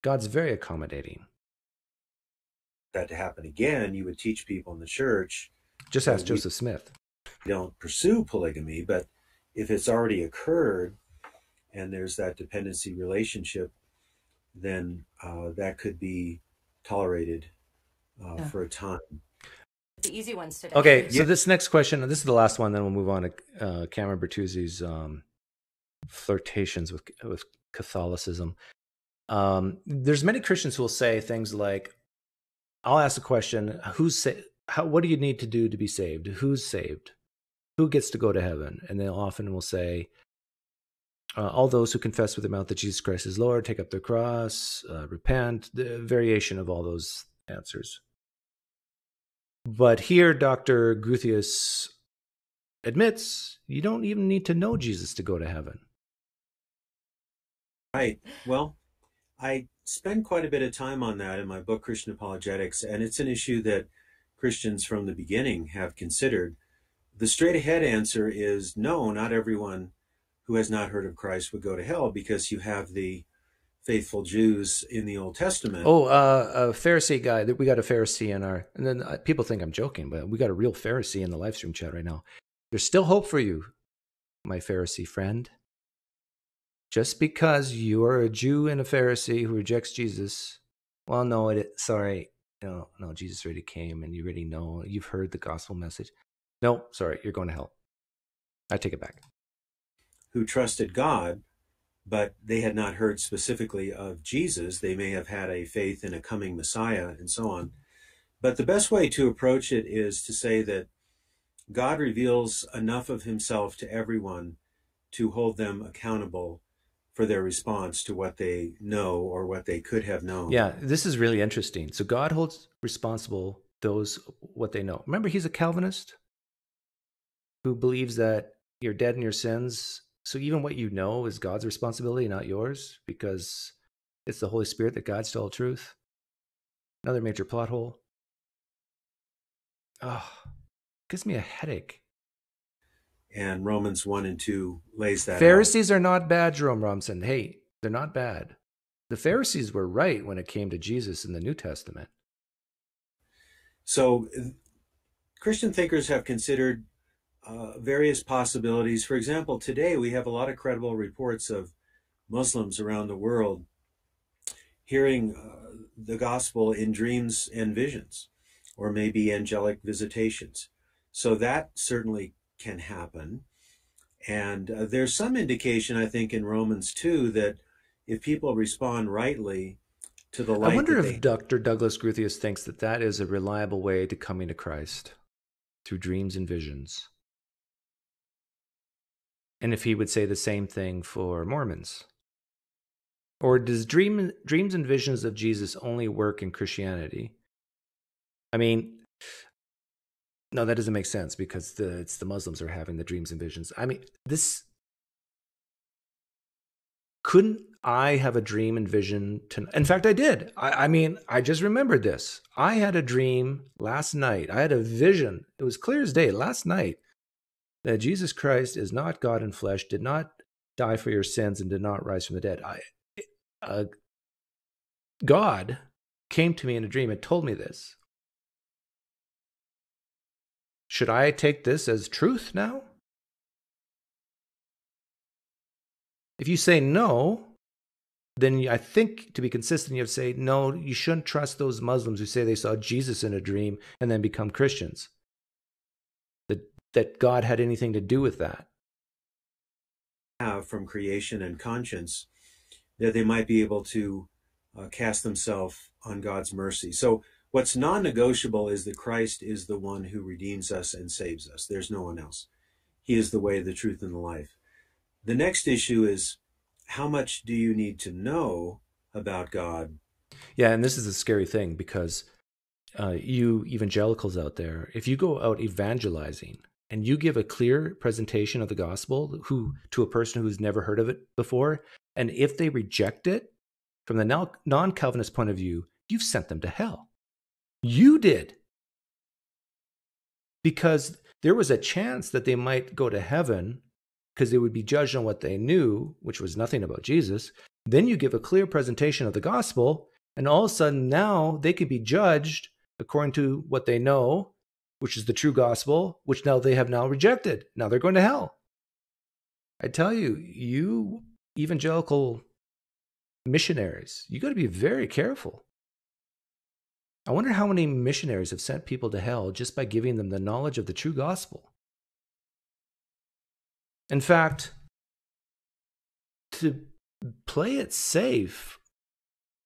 God's very accommodating. That to happen again, you would teach people in the church. Just ask Joseph Smith. Don't pursue polygamy, but if it's already occurred and there's that dependency relationship, then uh, that could be tolerated. Uh, yeah. For a time. The easy ones today. Okay, so yeah. This next question, this is the last one, then we'll move on to uh, Cameron Bertuzzi's um, flirtations with, with Catholicism. Um, there's many Christians who will say things like, I'll ask a question, who's sa how, what do you need to do to be saved? Who's saved? Who gets to go to heaven? And they'll often will say, uh, all those who confess with their mouth that Jesus Christ is Lord, take up their cross, uh, repent, the variation of all those answers. But here, Doctor Groothuis admits you don't even need to know Jesus to go to heaven. Right. Well, I spend quite a bit of time on that in my book, Christian Apologetics, and it's an issue that Christians from the beginning have considered. The straight-ahead answer is no, not everyone who has not heard of Christ would go to hell, because you have the faithful Jews in the Old Testament. Oh, uh, a Pharisee guy. We got a Pharisee in our... And then uh, people think I'm joking, but we got a real Pharisee in the live stream chat right now. There's still hope for you, my Pharisee friend. Just because you are a Jew and a Pharisee who rejects Jesus... Well, no, it, sorry. No, no, Jesus already came and you already know. You've heard the gospel message. No, sorry, you're going to hell. I take it back. Who trusted God... but they had not heard specifically of Jesus. They may have had a faith in a coming Messiah and so on. But the best way to approach it is to say that God reveals enough of himself to everyone to hold them accountable for their response to what they know or what they could have known. Yeah, this is really interesting. So God holds responsible those what they know. Remember, he's a Calvinist who believes that you're dead in your sins. So even what you know is God's responsibility, not yours, because it's the Holy Spirit that guides to all truth. Another major plot hole. Oh, gives me a headache. And Romans one and two lays that out. Pharisees are not bad, Jerome Robinson. Hey, they're not bad. The Pharisees were right when it came to Jesus in the New Testament. So Christian thinkers have considered Uh, various possibilities. For example, today we have a lot of credible reports of Muslims around the world hearing uh, the gospel in dreams and visions, or maybe angelic visitations. So that certainly can happen. And uh, there's some indication, I think, in Romans two that if people respond rightly to the light... I wonder if Doctor Douglas Groothuis thinks that that is a reliable way to coming to Christ, through dreams and visions. And if he would say the same thing for Mormons. Or does dream, dreams and visions of Jesus only work in Christianity? I mean, no, that doesn't make sense because the, it's the Muslims are having the dreams and visions. I mean, this... Couldn't I have a dream and vision tonight? In fact, I did. I, I mean, I just remembered this. I had a dream last night. I had a vision. It was clear as day last night that Jesus Christ is not God in flesh, did not die for your sins, and did not rise from the dead. I, uh, God came to me in a dream and told me this. Should I take this as truth now? If you say no, then I think to be consistent, you have to say, no, you shouldn't trust those Muslims who say they saw Jesus in a dream and then become Christians. That, that God had anything to do with that. From creation and conscience, that they might be able to uh, cast themselves on God's mercy. So what's non-negotiable is that Christ is the one who redeems us and saves us. There's no one else. He is the way, the truth, and the life. The next issue is, how much do you need to know about God? Yeah, and this is a scary thing because uh, you evangelicals out there, if you go out evangelizing and you give a clear presentation of the gospel who to a person who's never heard of it before, and if they reject it, from the non-Calvinist point of view, you've sent them to hell. You did. Because there was a chance that they might go to heaven because they would be judged on what they knew, which was nothing about Jesus. Then you give a clear presentation of the gospel, and all of a sudden now they could be judged according to what they know, which is the true gospel, which now they have now rejected. Now they're going to hell. I tell you, you evangelical missionaries, you got to be very careful. I wonder how many missionaries have sent people to hell just by giving them the knowledge of the true gospel. In fact, to play it safe,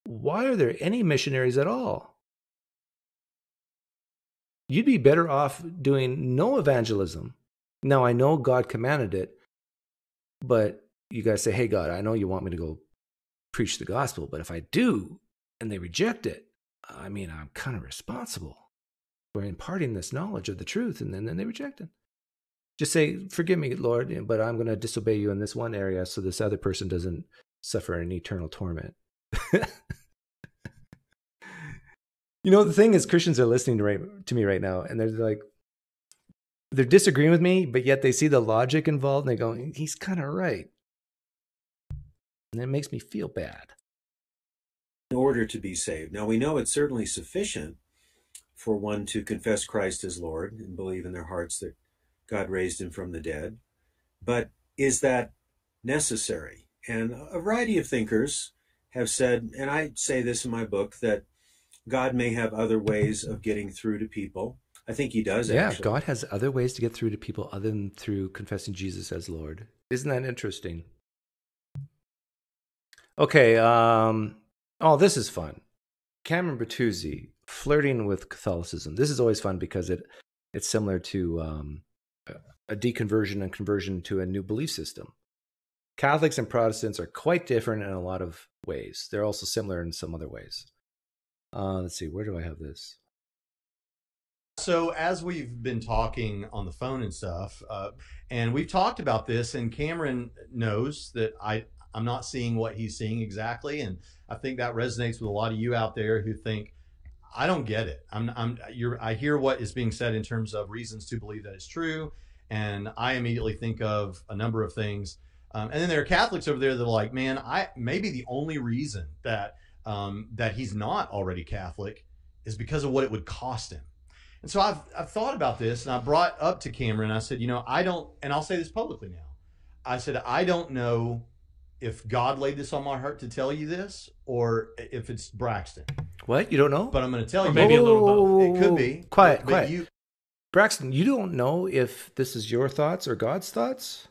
why are there any missionaries at all? You'd be better off doing no evangelism. Now, I know God commanded it, but you guys say, hey, God, I know you want me to go preach the gospel, but if I do and they reject it, I mean, I'm kind of responsible for imparting this knowledge of the truth, and then, then they reject it. Just say, forgive me, Lord, but I'm going to disobey you in this one area so this other person doesn't suffer an eternal torment. You know, the thing is, Christians are listening to, right, to me right now, and they're like, they're disagreeing with me, but yet they see the logic involved, and they go, he's kind of right. And it makes me feel bad. In order to be saved. Now, we know it's certainly sufficient for one to confess Christ as Lord and believe in their hearts that God raised him from the dead. But is that necessary? And a variety of thinkers have said, and I say this in my book, that God may have other ways of getting through to people. I think he does, yeah, actually. Yeah, God has other ways to get through to people other than through confessing Jesus as Lord. Isn't that interesting? Okay, um, oh, this is fun. Cameron Bertuzzi, flirting with Catholicism. This is always fun because it it's similar to... Um, a deconversion and conversion to a new belief system. Catholics and Protestants are quite different in a lot of ways. They're also similar in some other ways. Uh, let's see, where do I have this? So as we've been talking on the phone and stuff, uh, and we've talked about this, and Cameron knows that I, I'm not seeing what he's seeing exactly. And I think that resonates with a lot of you out there who think, I don't get it. I'm, I'm, you're, I hear what is being said in terms of reasons to believe that it's true, and I immediately think of a number of things. Um, and then there are Catholics over there that are like, man, I maybe the only reason that um, that he's not already Catholic is because of what it would cost him. And so I've I've thought about this, and I brought up to Cameron. I said, you know, I don't, and I'll say this publicly now. I said, I don't know if God laid this on my heart to tell you this, or if it's Braxton. What? You don't know? But I'm going to tell you. Or maybe oh, a little both. It could be. Quiet, but quiet. You... Braxton, you don't know if this is your thoughts or God's thoughts?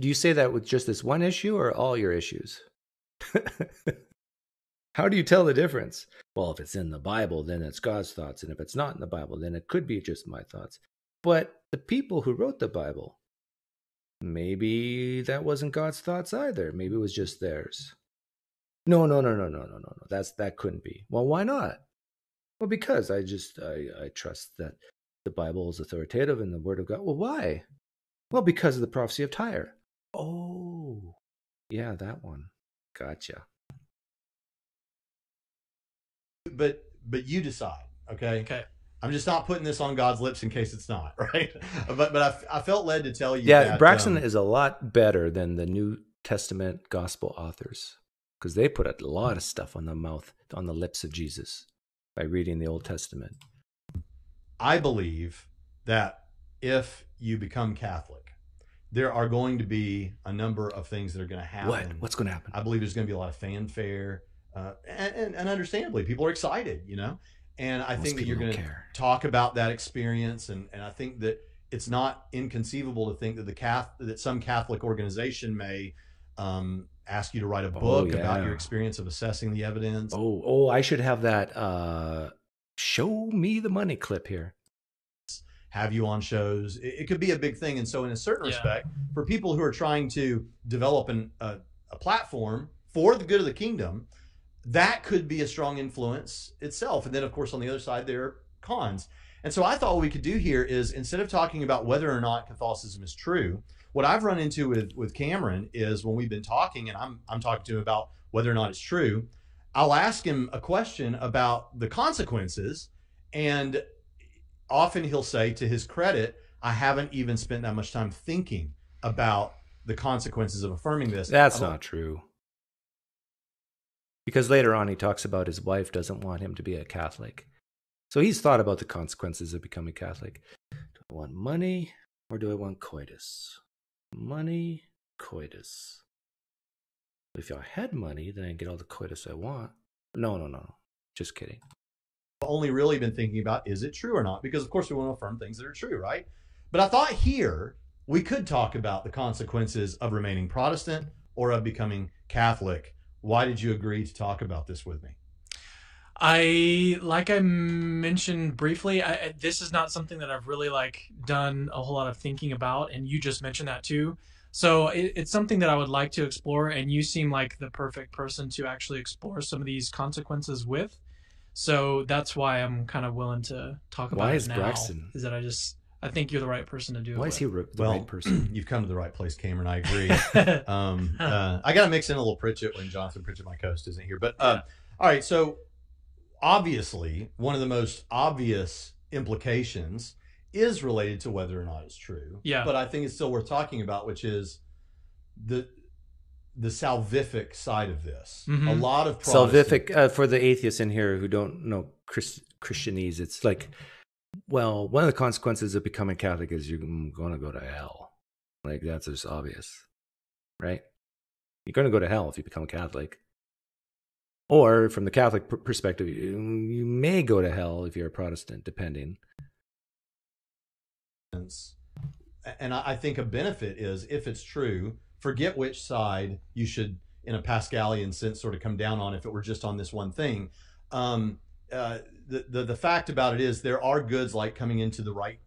Do you say that with just this one issue or all your issues? How do you tell the difference? Well, if it's in the Bible, then it's God's thoughts. And if it's not in the Bible, then it could be just my thoughts. But the people who wrote the Bible Maybe that wasn't God's thoughts either. Maybe it was just theirs. No, no, no, no, no, no, no, no. That's, that couldn't be. Well, why not? Well, because I just, I, I trust that the Bible is authoritative and the Word of God. Well, why? Well, because of the prophecy of Tyre. Oh, yeah, that one. Gotcha. But, but you decide, okay? Okay. I'm just not putting this on God's lips in case it's not, right? But, but I, I felt led to tell you yeah, that. Braxton um, is a lot better than the New Testament gospel authors, because they put a lot of stuff on the mouth, on the lips of Jesus by reading the Old Testament. I believe that if you become Catholic, there are going to be a number of things that are going to happen. What? What's going to happen? I believe there's going to be a lot of fanfare, uh, and, and, and understandably, people are excited, you know? And I Most think that you're going to talk about that experience. And, and I think that it's not inconceivable to think that the Cath that some Catholic organization may, um, ask you to write a book oh, yeah. about your experience of assessing the evidence. Oh, oh, I should have that. Uh, show me the money clip here. Have you on shows. It, it could be a big thing. And so in a certain yeah. respect, for people who are trying to develop an, a, a platform for the good of the kingdom, that could be a strong influence itself. And then, of course, on the other side, there are cons. And so I thought what we could do here is, instead of talking about whether or not Catholicism is true, what I've run into with, with Cameron is when we've been talking and I'm, I'm talking to him about whether or not it's true, I'll ask him a question about the consequences. And often he'll say, to his credit, I haven't even spent that much time thinking about the consequences of affirming this. That's not true. Because later on, he talks about his wife doesn't want him to be a Catholic. So he's thought about the consequences of becoming Catholic. Do I want money or do I want coitus? Money, coitus. If I had money, then I can get all the coitus I want. No, no, no. Just kidding. I've only really been thinking about, is it true or not? Because, of course, we want to affirm things that are true, right? But I thought here we could talk about the consequences of remaining Protestant or of becoming Catholic. Why did you agree to talk about this with me? I, like I mentioned briefly, I, this is not something that I've really like done a whole lot of thinking about. And you just mentioned that too. So it, it's something that I would like to explore. And you seem like the perfect person to actually explore some of these consequences with. So that's why I'm kind of willing to talk about it now. Why is Braxton? Is that I just... I think you're the right person to do it. Why is he the well, right person? You've come to the right place, Cameron. I agree. um, uh, I got to mix in a little Pritchett when Jonathan Pritchett, my host, isn't here. But uh, yeah. all right. So obviously, one of the most obvious implications is related to whether or not it's true. Yeah. But I think it's still worth talking about, which is the the salvific side of this. Mm-hmm. A lot of Protestant salvific uh, for the atheists in here who don't know Christ Christianese. It's like. Well, one of the consequences of becoming Catholic is you're going to go to hell. Like, that's just obvious, right? You're going to go to hell if you become a Catholic. Or, from the Catholic perspective, you may go to hell if you're a Protestant, depending. And I think a benefit is, if it's true, forget which side you should, in a Pascalian sense, sort of come down on if it were just on this one thing. Um, uh, The, the, the fact about it is there are goods like coming into the right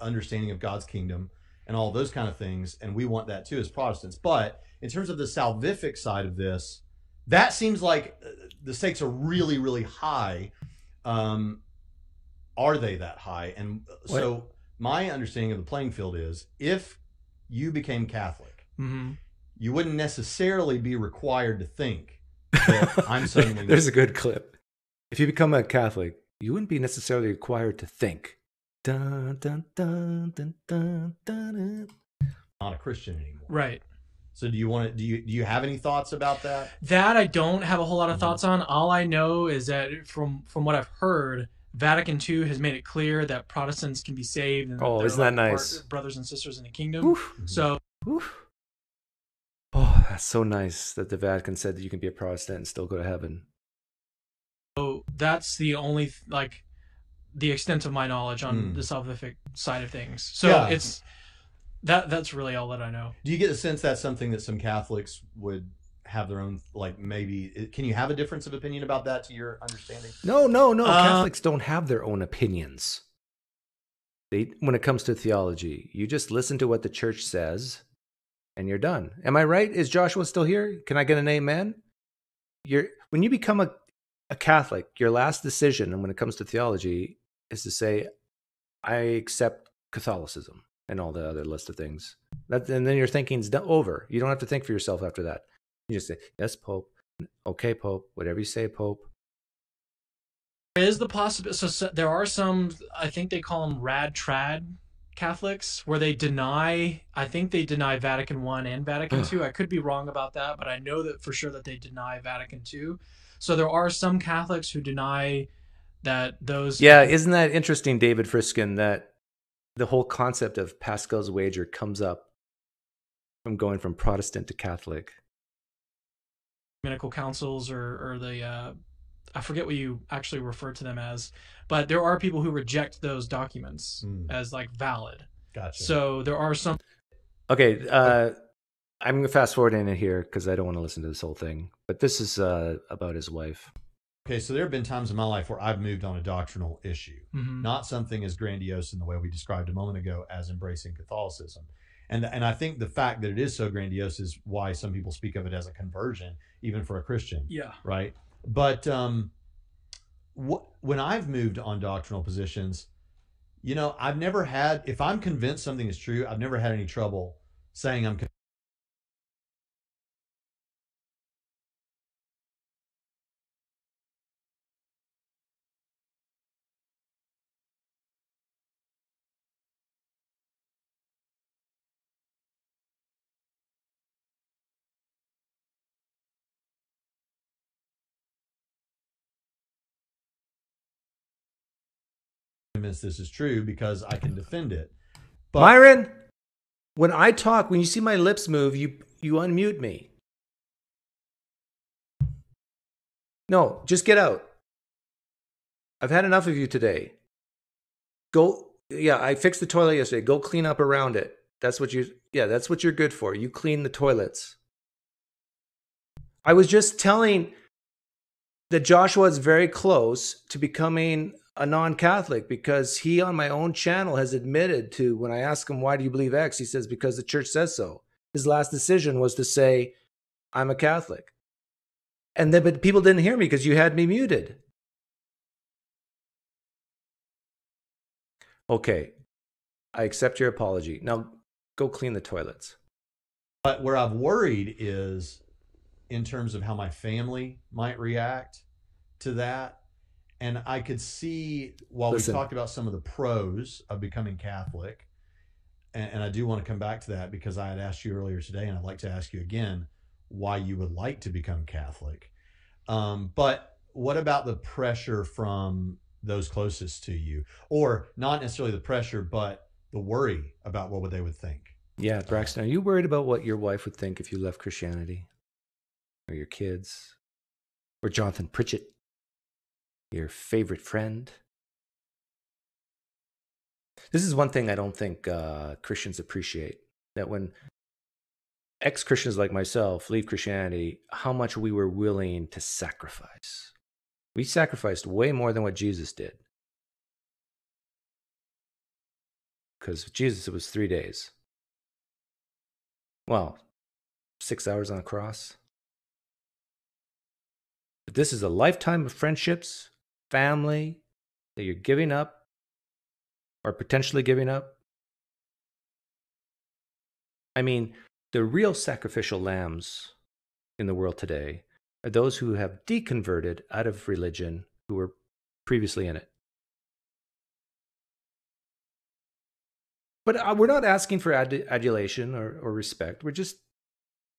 understanding of God's kingdom and all those kind of things. And we want that too as Protestants. But in terms of the salvific side of this, that seems like the stakes are really, really high. Um, are they that high? And so what? My understanding of the playing field is if you became Catholic, mm-hmm. you wouldn't necessarily be required to think that I'm suddenly... There's a good clip. If you become a Catholic, you wouldn't be necessarily required to think. Dun, dun, dun, dun, dun, dun, dun. Not a Christian anymore, right? So, do you want to? Do you do you have any thoughts about that? That I don't have a whole lot of thoughts on. All I know is that from from what I've heard, Vatican Two has made it clear that Protestants can be saved. And oh, isn't that nice? Brothers and sisters in the kingdom. Oof. So. Oof. Oh, that's so nice that the Vatican said that you can be a Protestant and still go to heaven. So that's the only, like, the extent of my knowledge on mm. the salvific side of things. So yeah. it's, that that's really all that I know. Do you get the sense that's something that some Catholics would have their own, like, maybe, can you have a difference of opinion about that to your understanding? No, no, no. Uh, Catholics don't have their own opinions. They, when it comes to theology, you just listen to what the church says and you're done. Am I right? Is Joshua still here? Can I get an amen? You're, when you become a, a Catholic, your last decision, and when it comes to theology, is to say, I accept Catholicism and all the other list of things. That, and then your thinking's over. You don't have to think for yourself after that. You just say, yes, Pope. Okay, Pope. Whatever you say, Pope. There is the possibility. So, so there are some, I think they call them rad trad Catholics, where they deny, I think they deny Vatican One and Vatican Two. I could be wrong about that, but I know that for sure that they deny Vatican Two. So there are some Catholics who deny that those. Yeah, isn't that interesting, David Friskin, that the whole concept of Pascal's wager comes up from going from Protestant to Catholic? Ecumenical councils, or, or the, uh, I forget what you actually refer to them as, but there are people who reject those documents mm. as like valid. Gotcha. So there are some. Okay. Uh, I'm going to fast forward in it here because I don't want to listen to this whole thing, but this is uh, about his wife. Okay. So there have been times in my life where I've moved on a doctrinal issue, mm-hmm. not something as grandiose in the way we described a moment ago as embracing Catholicism. And, and I think the fact that it is so grandiose is why some people speak of it as a conversion, even for a Christian. Yeah. Right. But um, wh when I've moved on doctrinal positions, you know, I've never had, if I'm convinced something is true, I've never had any trouble saying I'm convinced. This is true because I can defend it. But Myron, when I talk, when you see my lips move, you you unmute me. No, just get out. I've had enough of you today. Go, yeah, I fixed the toilet yesterday. Go clean up around it. That's what you, yeah, that's what you're good for. You clean the toilets. I was just telling that Joshua is very close to becoming a non-Catholic because he on my own channel has admitted to, when I ask him, why do you believe X? He says, because the church says so. His last decision was to say, I'm a Catholic. And then, but people didn't hear me because you had me muted. Okay. I accept your apology. Now go clean the toilets. But where I've worried is in terms of how my family might react to that. And I could see, while Listen. we talked about some of the pros of becoming Catholic, and, and I do want to come back to that because I had asked you earlier today, and I'd like to ask you again why you would like to become Catholic. Um, but what about the pressure from those closest to you? Or not necessarily the pressure, but the worry about what they would think. Yeah, Braxton, are you worried about what your wife would think if you left Christianity? Or your kids? Or Jonathan Pritchett? Your favorite friend? This is one thing I don't think uh, Christians appreciate, that when ex-Christians like myself leave Christianity, how much we were willing to sacrifice. We sacrificed way more than what Jesus did. Because with Jesus, it was three days. Well, six hours on a cross. But this is a lifetime of friendships, family, that you're giving up or potentially giving up. I mean, the real sacrificial lambs in the world today are those who have deconverted out of religion who were previously in it. But we're not asking for ad adulation or, or respect. We're just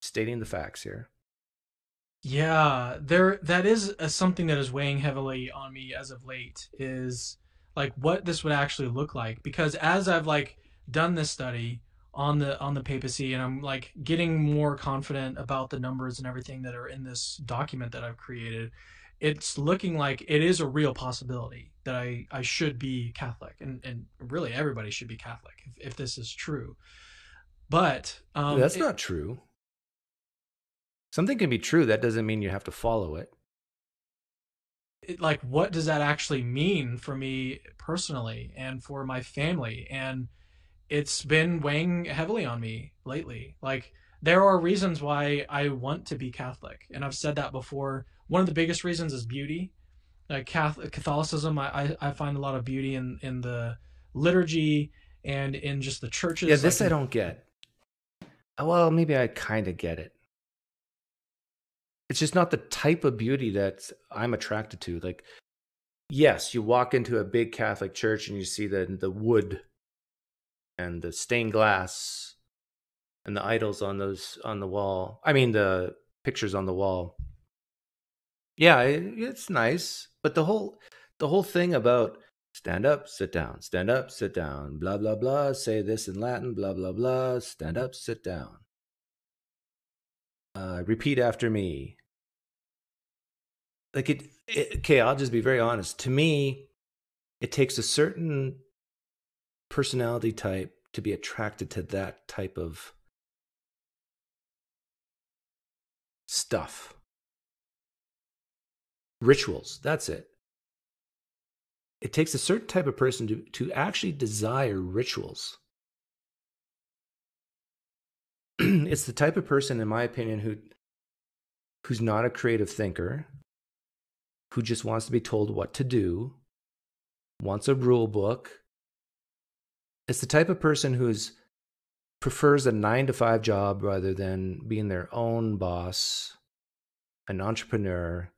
stating the facts here. Yeah, there that is a, something that is weighing heavily on me as of late, is like what this would actually look like, because as I've like done this study on the on the papacy, and I'm like getting more confident about the numbers and everything that are in this document that I've created, it's looking like it is a real possibility that I I should be Catholic, and and really everybody should be Catholic if, if this is true. But um that's it, not true. Something can be true. That doesn't mean you have to follow it. It. Like, what does that actually mean for me personally and for my family? And it's been weighing heavily on me lately. Like, There are reasons why I want to be Catholic, and I've said that before. One of the biggest reasons is beauty. Like Catholic, Catholicism, I, I find a lot of beauty in, in the liturgy and in just the churches. Yeah, this I, can... I don't get. Well, maybe I kind of get it. It's just not the type of beauty that I'm attracted to. Like, yes, you walk into a big Catholic church and you see the the wood and the stained glass and the idols on those on the wall. I mean, the pictures on the wall. Yeah, it, it's nice, but the whole the whole thing about stand up, sit down, stand up, sit down, blah blah blah, say this in Latin, blah blah blah, stand up, sit down, uh, repeat after me. Like it, it, okay, I'll just be very honest. To me, it takes a certain personality type to be attracted to that type of stuff. Rituals, that's it. It takes a certain type of person to, to actually desire rituals. It's the type of person, in my opinion, who who's not a creative thinker, who just wants to be told what to do, wants a rule book. It's the type of person who is, prefers a nine to five job rather than being their own boss, an entrepreneur,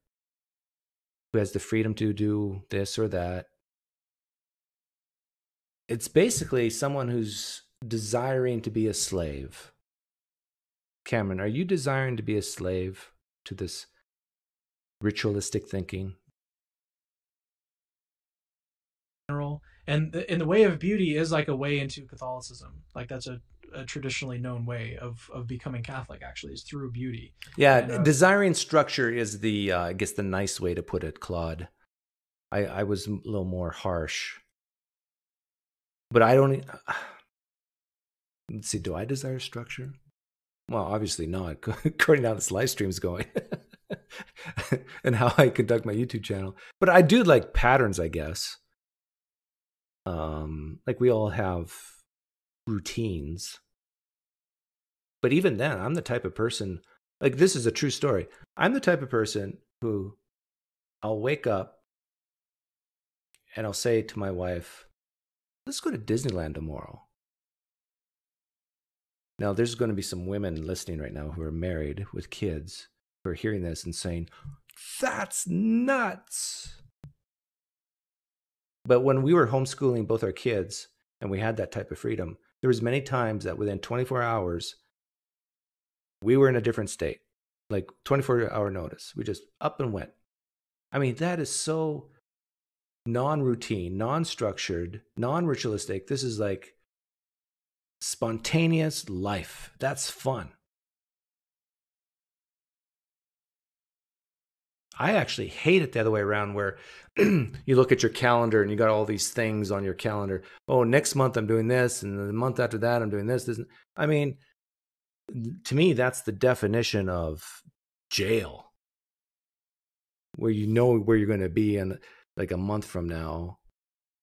who has the freedom to do this or that. It's basically someone who's desiring to be a slave. Cameron, are you desiring to be a slave to this ritualistic thinking? And in the way of beauty is like a way into Catholicism. Like that's a, a traditionally known way of, of becoming Catholic, actually, is through beauty. Yeah, and, uh, desiring structure is the, uh, I guess, the nice way to put it, Claude. I, I was a little more harsh. But I don't, uh, let's see, do I desire structure? Well, obviously not, according to how this live stream's going. And how I conduct my YouTube channel. But I do like patterns, I guess. Um, like we all have routines. But even then, I'm the type of person, like this is a true story. I'm the type of person who I'll wake up and I'll say to my wife, let's go to Disneyland tomorrow. Now, there's going to be some women listening right now who are married with kids who are hearing this and saying, that's nuts. But when we were homeschooling both our kids and we had that type of freedom, there was many times that within twenty-four hours, we were in a different state, like twenty-four hour notice. We just up and went. I mean, that is so non-routine, non-structured, non-ritualistic. This is like spontaneous life. That's fun. I actually hate it the other way around where you look at your calendar and you got all these things on your calendar. Oh, next month I'm doing this, and the month after that I'm doing this. this. I mean, to me, that's the definition of jail, where you know where you're going to be in like a month from now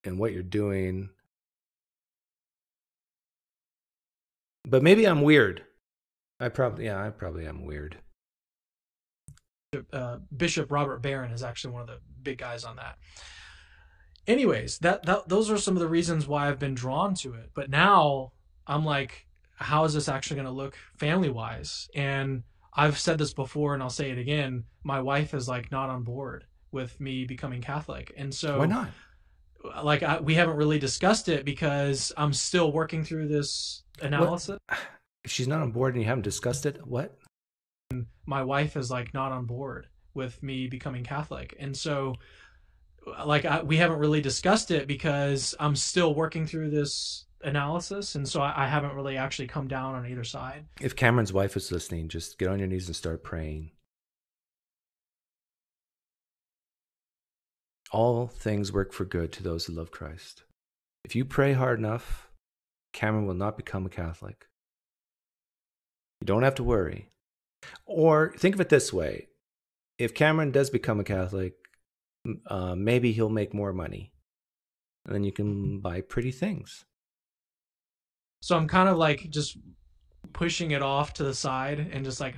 and what you're doing. But maybe I'm weird. I probably, yeah, I probably am weird. Uh, Bishop Robert Barron is actually one of the big guys on that. Anyways, that, that those are some of the reasons why I've been drawn to it. But now I'm like, how is this actually going to look family-wise? And I've said this before, and I'll say it again. My wife is like not on board with me becoming Catholic, and so why not? Like I, we haven't really discussed it because I'm still working through this analysis. What? If she's not on board and you haven't discussed it, what? My wife is like not on board with me becoming Catholic, and so like I, we haven't really discussed it because I'm still working through this analysis, and so I, I haven't really actually come down on either side. If Cameron's wife is listening, just get on your knees and start praying. All things work for good to those who love Christ. If you pray hard enough, Cameron will not become a Catholic. You don't have to worry. Or think of it this way. If Cameron does become a Catholic, uh, maybe he'll make more money. And then you can buy pretty things. So I'm kind of like just pushing it off to the side and just like,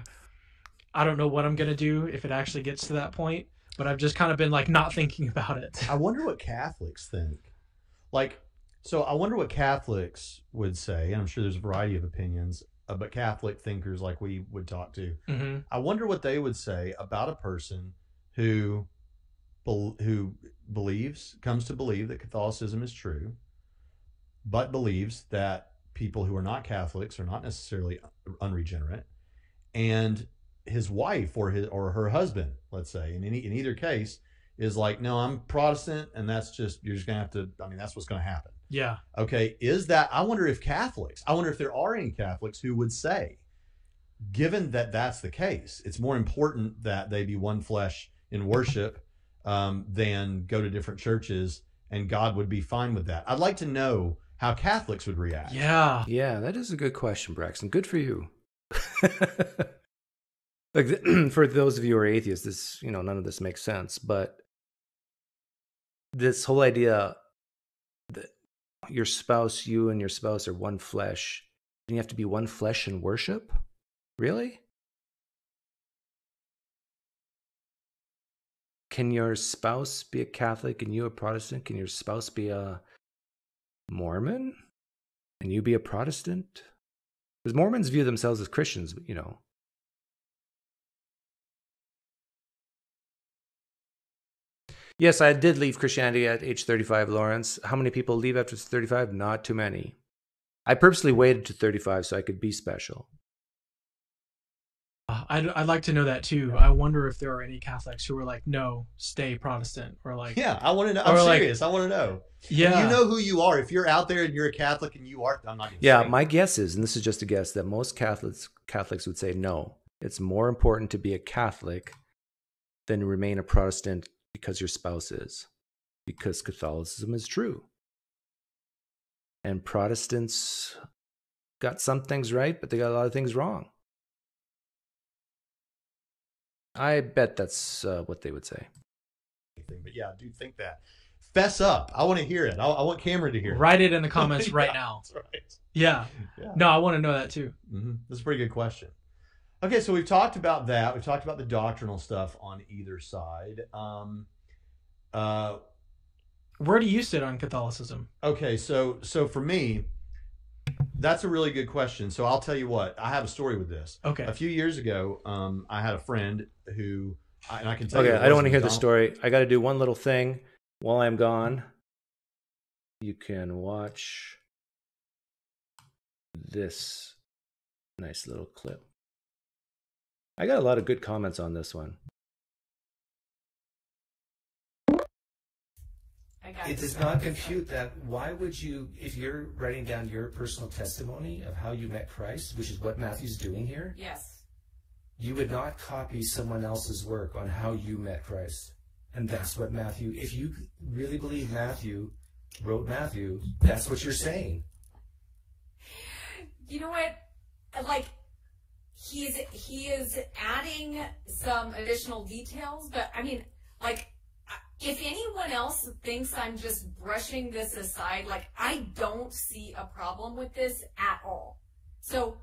I don't know what I'm going to do if it actually gets to that point, but I've just kind of been like not thinking about it. I wonder what Catholics think. Like, so I wonder what Catholics would say, and I'm sure there's a variety of opinions, uh, but Catholic thinkers like we would talk to, mm-hmm. I wonder what they would say about a person who be- who believes, comes to believe that Catholicism is true, but believes that people who are not Catholics are not necessarily unregenerate, and his wife or his or her husband, let's say, in any in either case, is like, no, I'm Protestant, and that's just, you're just gonna have to, I mean, that's what's gonna happen. Yeah. Okay. Is that, I wonder if Catholics, I wonder if there are any Catholics who would say, given that that's the case, it's more important that they be one flesh in worship um, than go to different churches, and God would be fine with that. I'd like to know how Catholics would react. Yeah. Yeah, that is a good question, Braxton. Good for you. Like the, for those of you who are atheists, this, you know, none of this makes sense, but this whole idea that your spouse, you and your spouse are one flesh, and you have to be one flesh in worship? Really? Can your spouse be a Catholic and you a Protestant? Can your spouse be a Mormon and you be a Protestant? Because Mormons view themselves as Christians, you know. Yes, I did leave Christianity at age thirty-five, Lawrence. How many people leave after thirty-five? Not too many. I purposely waited to thirty-five so I could be special. I'd, I'd like to know that too. I wonder if there are any Catholics who are like, no, stay Protestant. Or like, yeah, I want to know. I'm serious. Like, I want to know. Yeah. You know who you are. If you're out there and you're a Catholic and you are, I'm not going to Yeah, say. My guess is, and this is just a guess, that most Catholics, Catholics would say, no, it's more important to be a Catholic than to remain a Protestant. Because your spouse is, because Catholicism is true. And Protestants got some things right, but they got a lot of things wrong. I bet that's uh, what they would say. But yeah, I do think that. Fess up. I want to hear it. I, I want Cameron to hear it. Write it in the comments right yeah, now. That's right. Yeah. yeah. No, I want to know that too. Mm-hmm. That's a pretty good question. Okay, so we've talked about that. We've talked about the doctrinal stuff on either side. Um, uh, Where do you sit on Catholicism? Okay, so so for me, that's a really good question. So I'll tell you what. I have a story with this. Okay. A few years ago, um, I had a friend who, and I can tell okay, you. Okay, I don't want to hear the story. I got to do one little thing while I'm gone. You can watch this nice little clip. I got a lot of good comments on this one. It does not compute that. Why would you, if you're writing down your personal testimony of how you met Christ, which is what Matthew's doing here? Yes. You would not copy someone else's work on how you met Christ. And that's what Matthew, if you really believe Matthew wrote Matthew, that's what you're saying. You know what? Like... He's, he is adding some additional details, but I mean, like, if anyone else thinks I'm just brushing this aside, like, I don't see a problem with this at all. So,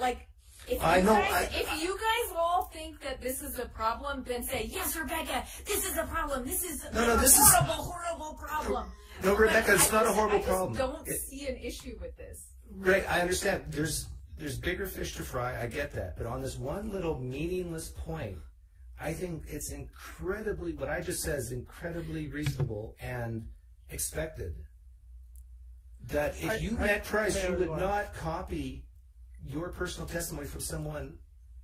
like, if you, I know, guys, I, if you guys all think that this is a problem, then say, yes, Rebecca, this is a problem. This is no, no, a this horrible, is, horrible problem. No, Rebecca, it's not just, a horrible I problem. I don't it, see an issue with this. Right, I understand. There's... There's bigger fish to fry, I get that. But on this one little meaningless point, I think it's incredibly, what I just said is incredibly reasonable and expected. That if you I, met Christ, you would not copy your personal testimony from someone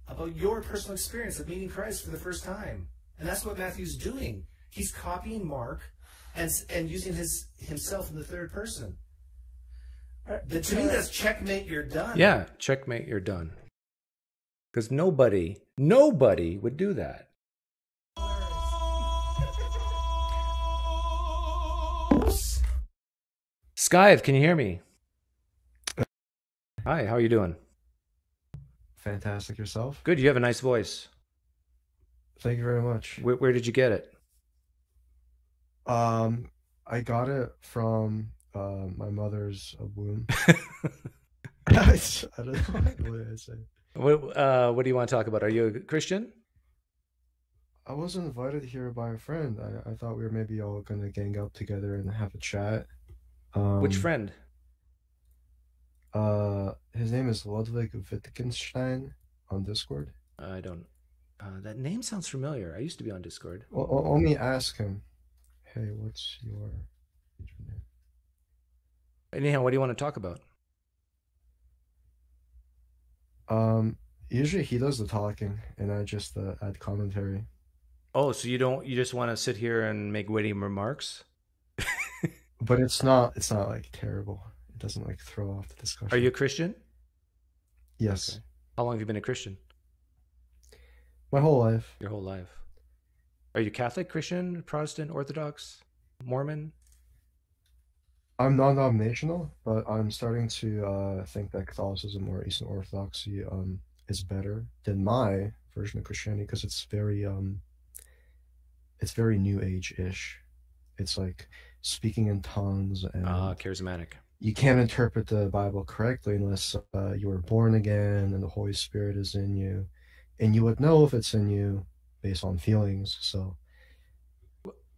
about your personal experience of meeting Christ for the first time. And that's what Matthew's doing. He's copying Mark and, and using his himself in the third person. The, to me, that's checkmate, you're done. Yeah, checkmate, you're done. Because nobody, nobody would do that. Skyve, can you hear me? Hi, how are you doing? Fantastic, yourself? Good, you have a nice voice. Thank you very much. Where, where did you get it? Um, I got it from... Uh, my mother's womb. I don't know what I say. What, uh, what do you want to talk about? Are you a Christian? I was invited here by a friend. I, I thought we were maybe all going to gang up together and have a chat. Um, Which friend? Uh, his name is Ludwig Wittgenstein on Discord. I don't. Uh, that name sounds familiar. I used to be on Discord. Well, only ask him. Hey, what's your name? Anyhow, what do you want to talk about? Um, usually he does the talking, and I just uh, add commentary. Oh, so you don't? You just want to sit here and make witty remarks? But it's not. It's not like terrible. It doesn't like throw off the discussion. Are you a Christian? Yes. Okay. How long have you been a Christian? My whole life. Your whole life. Are you Catholic, Christian, Protestant, Orthodox, Mormon? I'm non-denominational, but I'm starting to uh, think that Catholicism or Eastern Orthodoxy um, is better than my version of Christianity, because it's very, um, it's very New Age-ish. It's like speaking in tongues and ah, charismatic. You can't interpret the Bible correctly unless uh, you were born again and the Holy Spirit is in you, and you would know if it's in you based on feelings. So.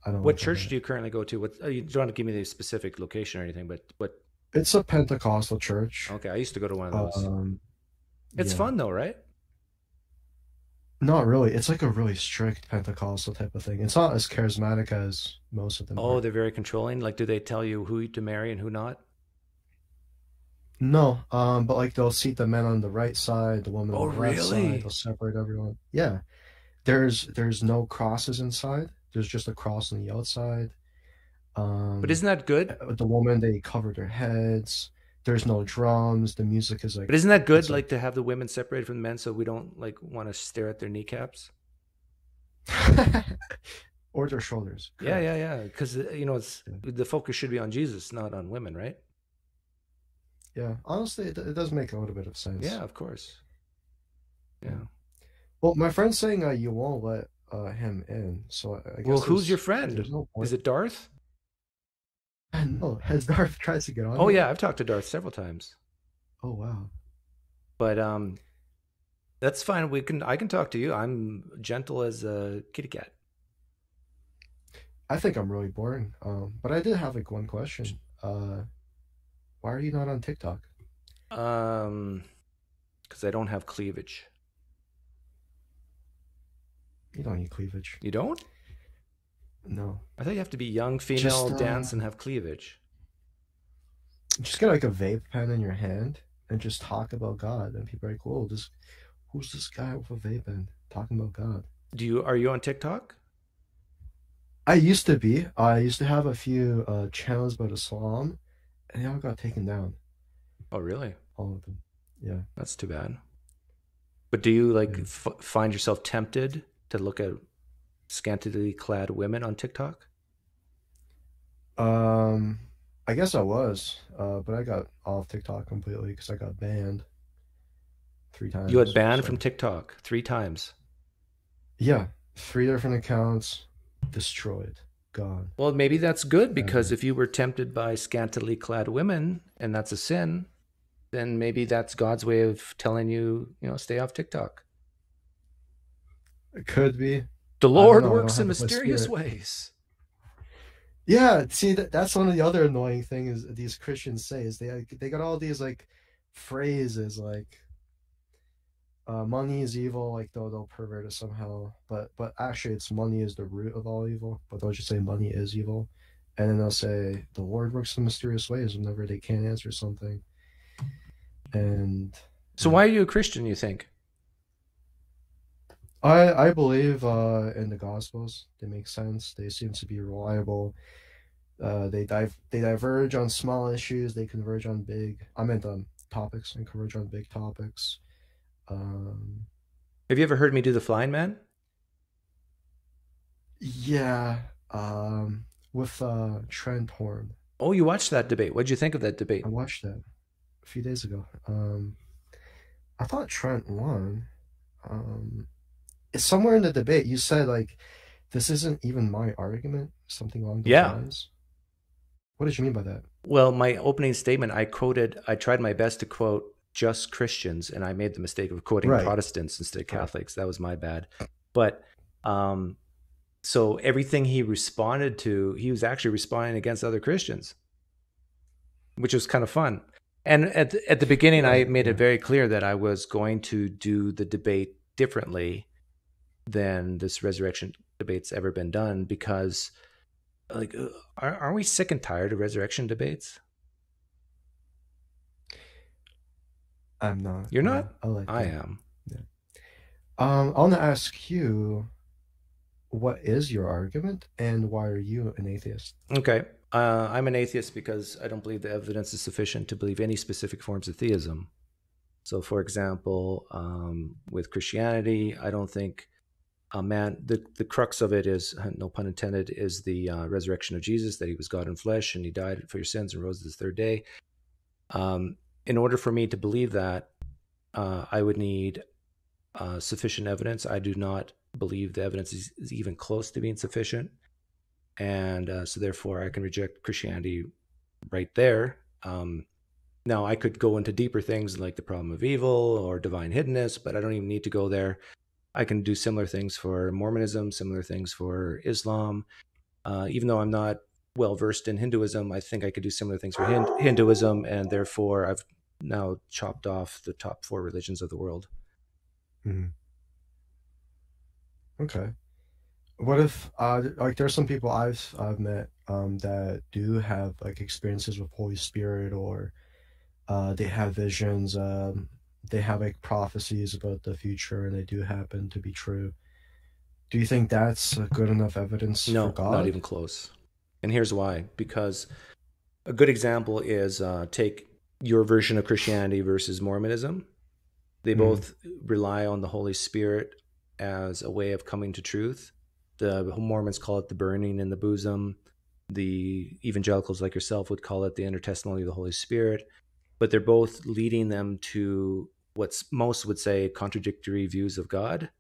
I don't what church that. do you currently go to? What, you don't want to give me the specific location or anything, but what? It's a Pentecostal church. Okay, I used to go to one of those. Um, it's yeah. fun though, right? Not really. It's like a really strict Pentecostal type of thing. It's not as charismatic as most of them. Oh, are. They're very controlling. Like, do they tell you who to marry and who not? No, um, but like they'll seat the men on the right side, the woman oh, on the left really? side. They'll separate everyone. Yeah, there's there's no crosses inside. There's just a cross on the outside. Um, but isn't that good? The woman, they cover their heads. There's no drums. The music is like... But isn't that good, like, like, to have the women separated from the men so we don't, like, want to stare at their kneecaps? Or their shoulders. Correct. Yeah, yeah, yeah. Because, you know, it's the focus should be on Jesus, not on women, right? Yeah. Honestly, it, it does make a little bit of sense. Yeah, of course. Yeah. yeah. Well, my friend's saying uh, you won't let... Uh, him in. So I guess well, who's your friend? No Is it Darth? No, has Darth tries to get on? Oh it? yeah, I've talked to Darth several times. Oh wow, but um, that's fine. We can I can talk to you. I'm gentle as a kitty cat. I think I'm really boring. Um, but I did have like one question. Uh, why are you not on TikTok? Um, because I don't have cleavage. You don't need cleavage. You don't? No. I thought you have to be young, female, just, uh, dance, and have cleavage. Just get like a vape pen in your hand and just talk about God. And people are like, whoa, this, who's this guy with a vape pen talking about God? Do you, are you on TikTok? I used to be. I used to have a few uh, channels about Islam, and they all got taken down. Oh, really? All of them. Yeah. That's too bad. But do you like yeah. f find yourself tempted to look at scantily clad women on TikTok? Um, I guess I was, uh, but I got off TikTok completely because I got banned three times. You got banned so. from TikTok three times? Yeah, three different accounts, destroyed, gone. Well, maybe that's good because yeah. if you were tempted by scantily clad women and that's a sin, then maybe that's God's way of telling you, you know, stay off TikTok. It could be. The Lord know, works in mysterious ways. Yeah, see, that, that's one of the other annoying things these Christians say is they they got all these like phrases like uh, money is evil, like they'll they'll pervert it somehow, but but actually it's money is the root of all evil. But they'll just say money is evil, and then they'll say the Lord works in mysterious ways whenever they can't answer something. And so, why are you a Christian? You think? I, I believe uh, in the Gospels. They make sense. They seem to be reliable. Uh, they dive, they diverge on small issues. They converge on big. I meant on topics and converge on big topics. Um, Have you ever heard me do the Flying Man? Yeah, um, with uh, Trent Horn. Oh, you watched that debate. What did you think of that debate? I watched that a few days ago. Um, I thought Trent won. Um, Somewhere in the debate, you said, like, this isn't even my argument, something along those yeah. lines. What did you mean by that? Well, my opening statement, I quoted, I tried my best to quote just Christians, and I made the mistake of quoting right. Protestants instead of Catholics. Right. That was my bad. But um, so everything he responded to, he was actually responding against other Christians, which was kind of fun. And at the, at the beginning, I made it very clear that I was going to do the debate differently than this resurrection debate's ever been done, because like, aren't we sick and tired of resurrection debates? I'm not. You're not? I, I, like I am. Yeah. Um, I want to ask you, what is your argument and why are you an atheist? Okay. Uh, I'm an atheist because I don't believe the evidence is sufficient to believe any specific forms of theism. So, for example, um, with Christianity, I don't think a man, the, the crux of it is, no pun intended, is the uh, resurrection of Jesus, that he was God in flesh and he died for your sins and rose the third day. Um, in order for me to believe that, uh, I would need uh, sufficient evidence. I do not believe the evidence is, is even close to being sufficient. And uh, so therefore I can reject Christianity right there. Um, now I could go into deeper things like the problem of evil or divine hiddenness, but I don't even need to go there. I can do similar things for Mormonism, similar things for Islam. Uh, even though I'm not well-versed in Hinduism, I think I could do similar things for Hin Hinduism. And therefore I've now chopped off the top four religions of the world. Mm-hmm. Okay. What if, uh, like, there's some people I've I've met um, that do have like experiences with Holy Spirit, or uh, they have visions, um, they have like prophecies about the future, and they do happen to be true. Do you think that's good enough evidence? No, for God? Not even close. And here's why: because a good example is uh, take your version of Christianity versus Mormonism. They mm. both rely on the Holy Spirit as a way of coming to truth. The Mormons call it the burning in the bosom. The evangelicals like yourself would call it the intertestimony of the Holy Spirit. But they're both leading them to what most would say contradictory views of God.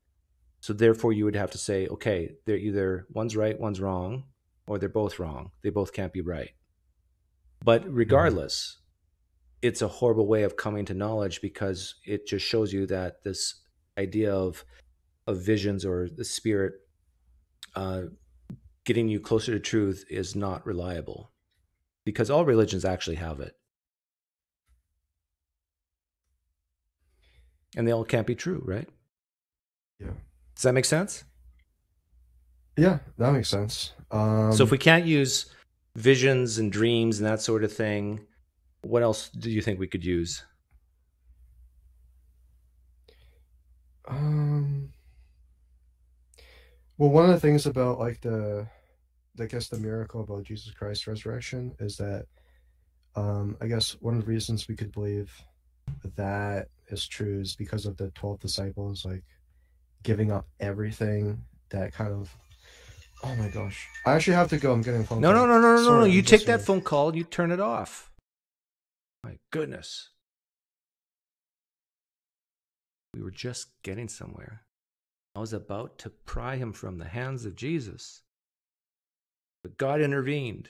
So therefore you would have to say, okay, they're either one's right, one's wrong, or they're both wrong. They both can't be right. But regardless, mm-hmm. it's a horrible way of coming to knowledge, because it just shows you that this idea of, of visions or the Spirit Uh, getting you closer to truth is not reliable, because all religions actually have it. And they all can't be true, right? Yeah. Does that make sense? Yeah, that makes sense. Um, so if we can't use visions and dreams and that sort of thing, what else do you think we could use? Um... Well, one of the things about like the, I guess the miracle about Jesus Christ's resurrection is that, um, I guess one of the reasons we could believe that is true is because of the twelve disciples, like giving up everything. That kind of, oh my gosh, I actually have to go. I'm getting a phone. No, call. no, no, no, no, Sorry, no. You I'm take that phone call. You turn it off. My goodness. We were just getting somewhere. I was about to pry him from the hands of Jesus. But God intervened.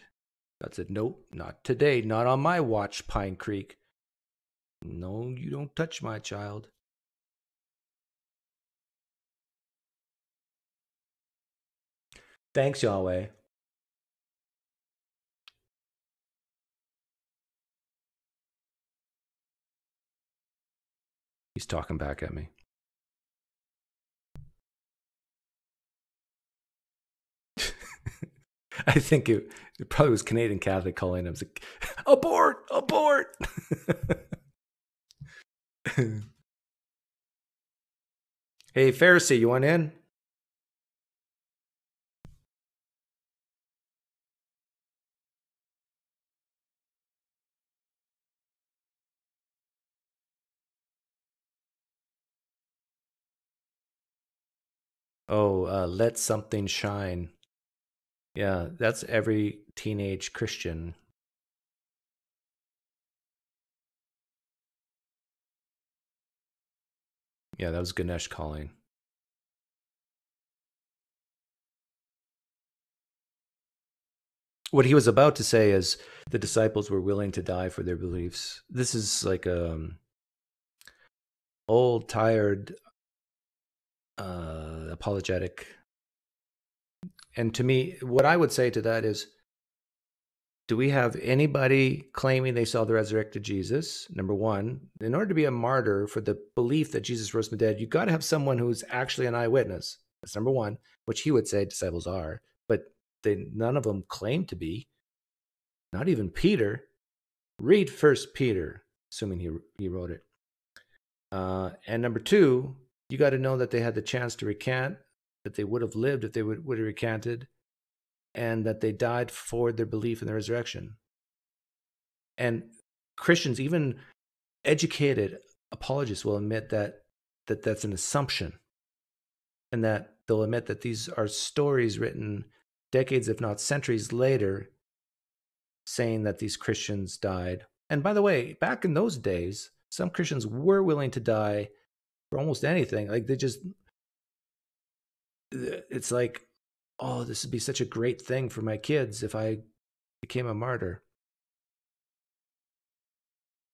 God said, nope, not today, not on my watch, Pine Creek. No, you don't touch my child. Thanks, Yahweh. He's talking back at me. I think it, it probably was Canadian Catholic calling him, like, abort, abort. Hey, Pharisee, you want in? Oh, uh, let something shine. Yeah, that's every teenage Christian. Yeah, that was Ganesh calling. What he was about to say is the disciples were willing to die for their beliefs. This is like a, old, tired, uh, apologetic. And to me, what I would say to that is, do we have anybody claiming they saw the resurrected Jesus? Number one, in order to be a martyr for the belief that Jesus rose from the dead, you've got to have someone who's actually an eyewitness. That's number one, which he would say disciples are, but they, none of them claim to be. Not even Peter. Read First Peter, assuming he, he wrote it. Uh, and number two, you got to know that they had the chance to recant, that they would have lived if they would, would have recanted, and that they died for their belief in the resurrection. And Christians, even educated apologists, will admit that, that that's an assumption, and that they'll admit that these are stories written decades, if not centuries later, saying that these Christians died. And by the way, back in those days, some Christians were willing to die for almost anything. Like, they just, it's like, oh, this would be such a great thing for my kids if I became a martyr.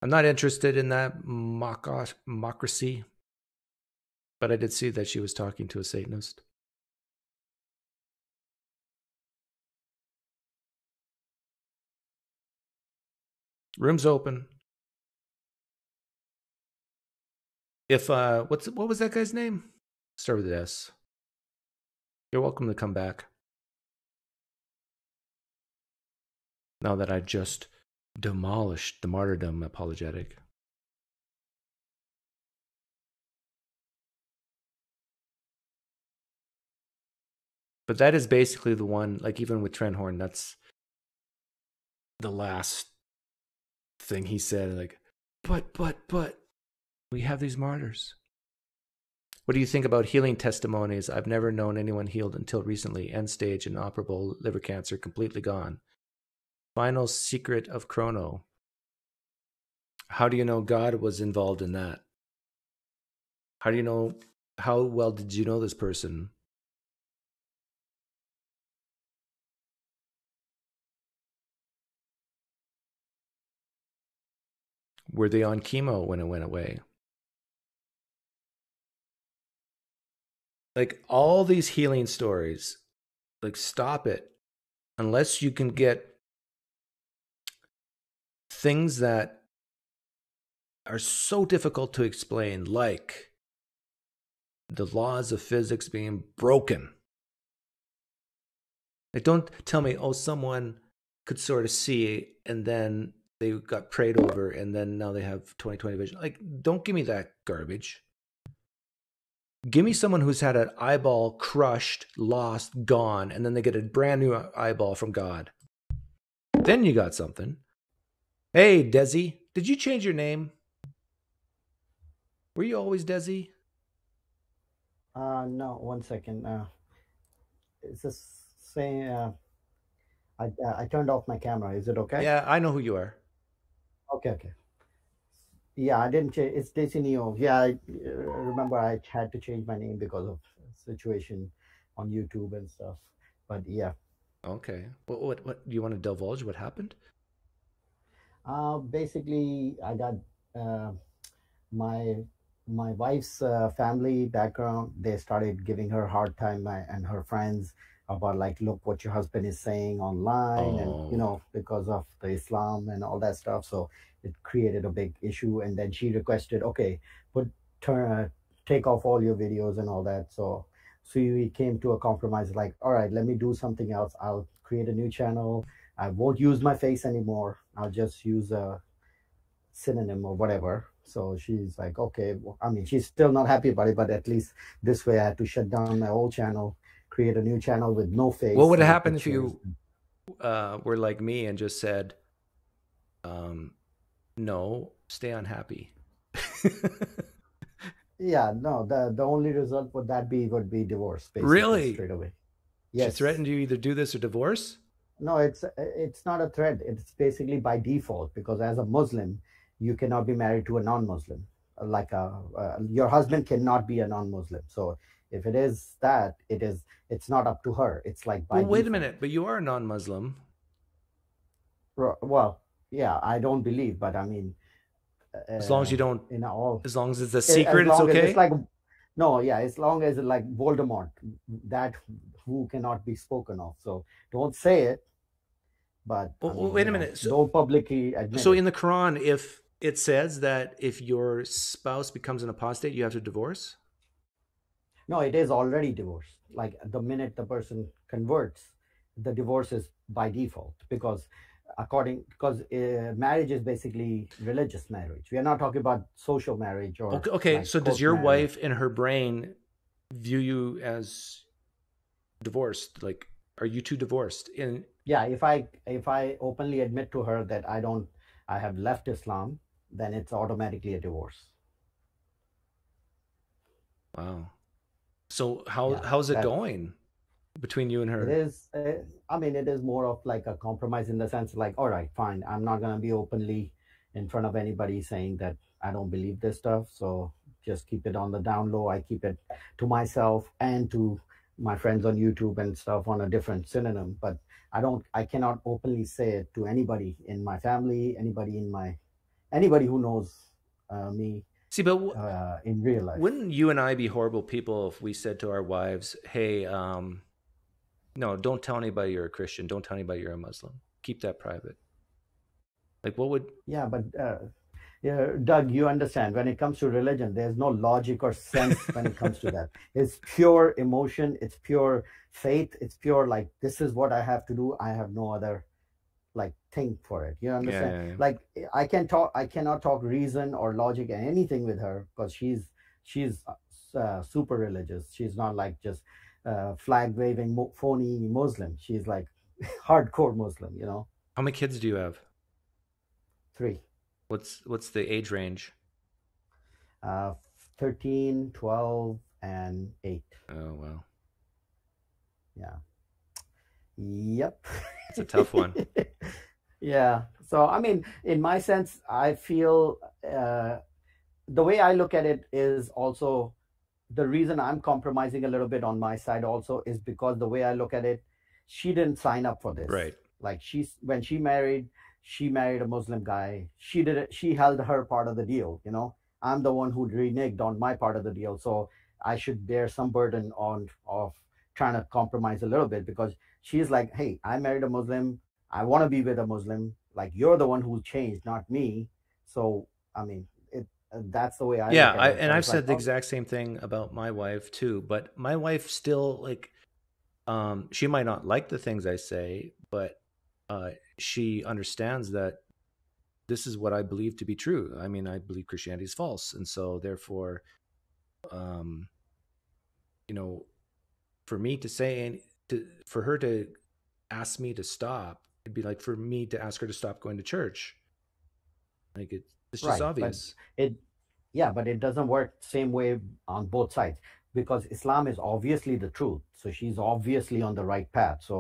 I'm not interested in that mockocracy, but I did see that she was talking to a Satanist. Room's open. If, uh, what's, what was that guy's name? Start with an S. You're welcome to come back. Now that I just demolished the martyrdom apologetic. But that is basically the one, like even with Trent Horn, that's the last thing he said. Like, but, but, but, we have these martyrs. What do you think about healing testimonies? I've never known anyone healed until recently. End stage, inoperable liver cancer, completely gone. Final secret of Chrono. How do you know God was involved in that? How do you know? How well did you know this person? Were they on chemo when it went away? Like, all these healing stories, like, stop it. Unless you can get things that are so difficult to explain, like the laws of physics being broken. Like, don't tell me, oh, someone could sort of see and then they got prayed over and then now they have twenty twenty vision. Like, don't give me that garbage. Give me someone who's had an eyeball crushed, lost, gone, and then they get a brand new eyeball from God. Then you got something. Hey, Desi, did you change your name? Were you always Desi? Uh, no, one second. Uh, it's the same. Uh, I, uh, I turned off my camera. Is it okay? Yeah, I know who you are. Okay, okay. Yeah, I didn't change. It's Desi Neo. Yeah, I uh, remember I had to change my name because of situation on YouTube and stuff. But yeah. Okay. What? What? What? You want to divulge what happened? Uh, basically, I got uh, my my wife's uh, family background. They started giving her a hard time and her friends about, like, look what your husband is saying online, oh. and you know, because of the Islam and all that stuff. So it created a big issue, and then she requested, okay, put turn, uh, take off all your videos and all that. So, so we came to a compromise, like, all right, let me do something else. I'll create a new channel. I won't use my face anymore. I'll just use a synonym or whatever. So she's like, okay. I mean, she's still not happy about it, but at least this way I had to shut down my old channel, create a new channel with no face. What would happen if you uh, were like me and just said, um, no, stay unhappy? Yeah, no, the the only result would that be would be divorce, basically. Really? Straight away. Yes. She threatened you either do this or divorce? No, it's it's not a threat. It's basically by default, because as a Muslim, you cannot be married to a non-Muslim. Like a, uh, your husband cannot be a non-Muslim. So if it is that, it is it's not up to her. It's like by well, wait default. a minute, but you are a non-Muslim. Well, yeah, I don't believe, but I mean, Uh, as long as you don't, in all, as long as it's a secret, it's okay. It's like, no, yeah, as long as it's like Voldemort, that who cannot be spoken of. So don't say it, but well, I mean, wait a minute. Know, so, don't publicly admit. So in the Quran, if it says that if your spouse becomes an apostate, you have to divorce. No, it is already divorced. Like the minute the person converts, the divorce is by default, because according because uh, marriage is basically religious marriage. We are not talking about social marriage or okay, okay. Like so does your marriage. Wife in her brain view you as divorced? Like, are you two divorced? In yeah, if I if I openly admit to her that I don't I have left Islam, then it's automatically a divorce. Wow. So how yeah, how's it going between you and her? It is, uh, I mean, it is more of like a compromise in the sense like, all right, fine. I'm not going to be openly in front of anybody saying that I don't believe this stuff. So just keep it on the down low. I keep it to myself and to my friends on YouTube and stuff on a different synonym. But I don't, I cannot openly say it to anybody in my family, anybody in my, anybody who knows uh, me. See, but uh, in real life, wouldn't you and I be horrible people if we said to our wives, "Hey, um, no, don't tell anybody you're a Christian. Don't tell anybody you're a Muslim. Keep that private." Like, what would? Yeah, but uh, yeah, Doug, you understand when it comes to religion, there's no logic or sense when it comes to that. It's pure emotion. It's pure faith. It's pure like this is what I have to do. I have no other like think for it, you understand? Yeah, yeah, yeah. Like I can talk, I cannot talk reason or logic and anything with her because she's she's uh, super religious. She's not like just uh, flag waving mo phony Muslim. She's like hardcore Muslim, you know. How many kids do you have? Three. What's what's the age range? Uh, thirteen, twelve, and eight. Oh wow. Yeah. Yep. It's a tough one. Yeah. So, I mean, in my sense, I feel uh, the way I look at it is also the reason I'm compromising a little bit on my side also is because the way I look at it, she didn't sign up for this. Right. Like she's when she married, she married a Muslim guy. She did it. She held her part of the deal. You know, I'm the one who reneged on my part of the deal. So I should bear some burden on of trying to compromise a little bit because she's like, hey, I married a Muslim. I want to be with a Muslim. Like, you're the one who changed, not me. So, I mean, it, that's the way I... Yeah, I, and I've like, said the oh. exact same thing about my wife, too. But my wife still, like, um, she might not like the things I say, but uh, she understands that this is what I believe to be true. I mean, I believe Christianity is false. And so, therefore, um, you know, for me to say... any, To, for her to ask me to stop, it'd be like for me to ask her to stop going to church. Like it, it's just right, obvious. It, yeah, but it doesn't work same way on both sides because Islam is obviously the truth. So she's obviously on the right path. So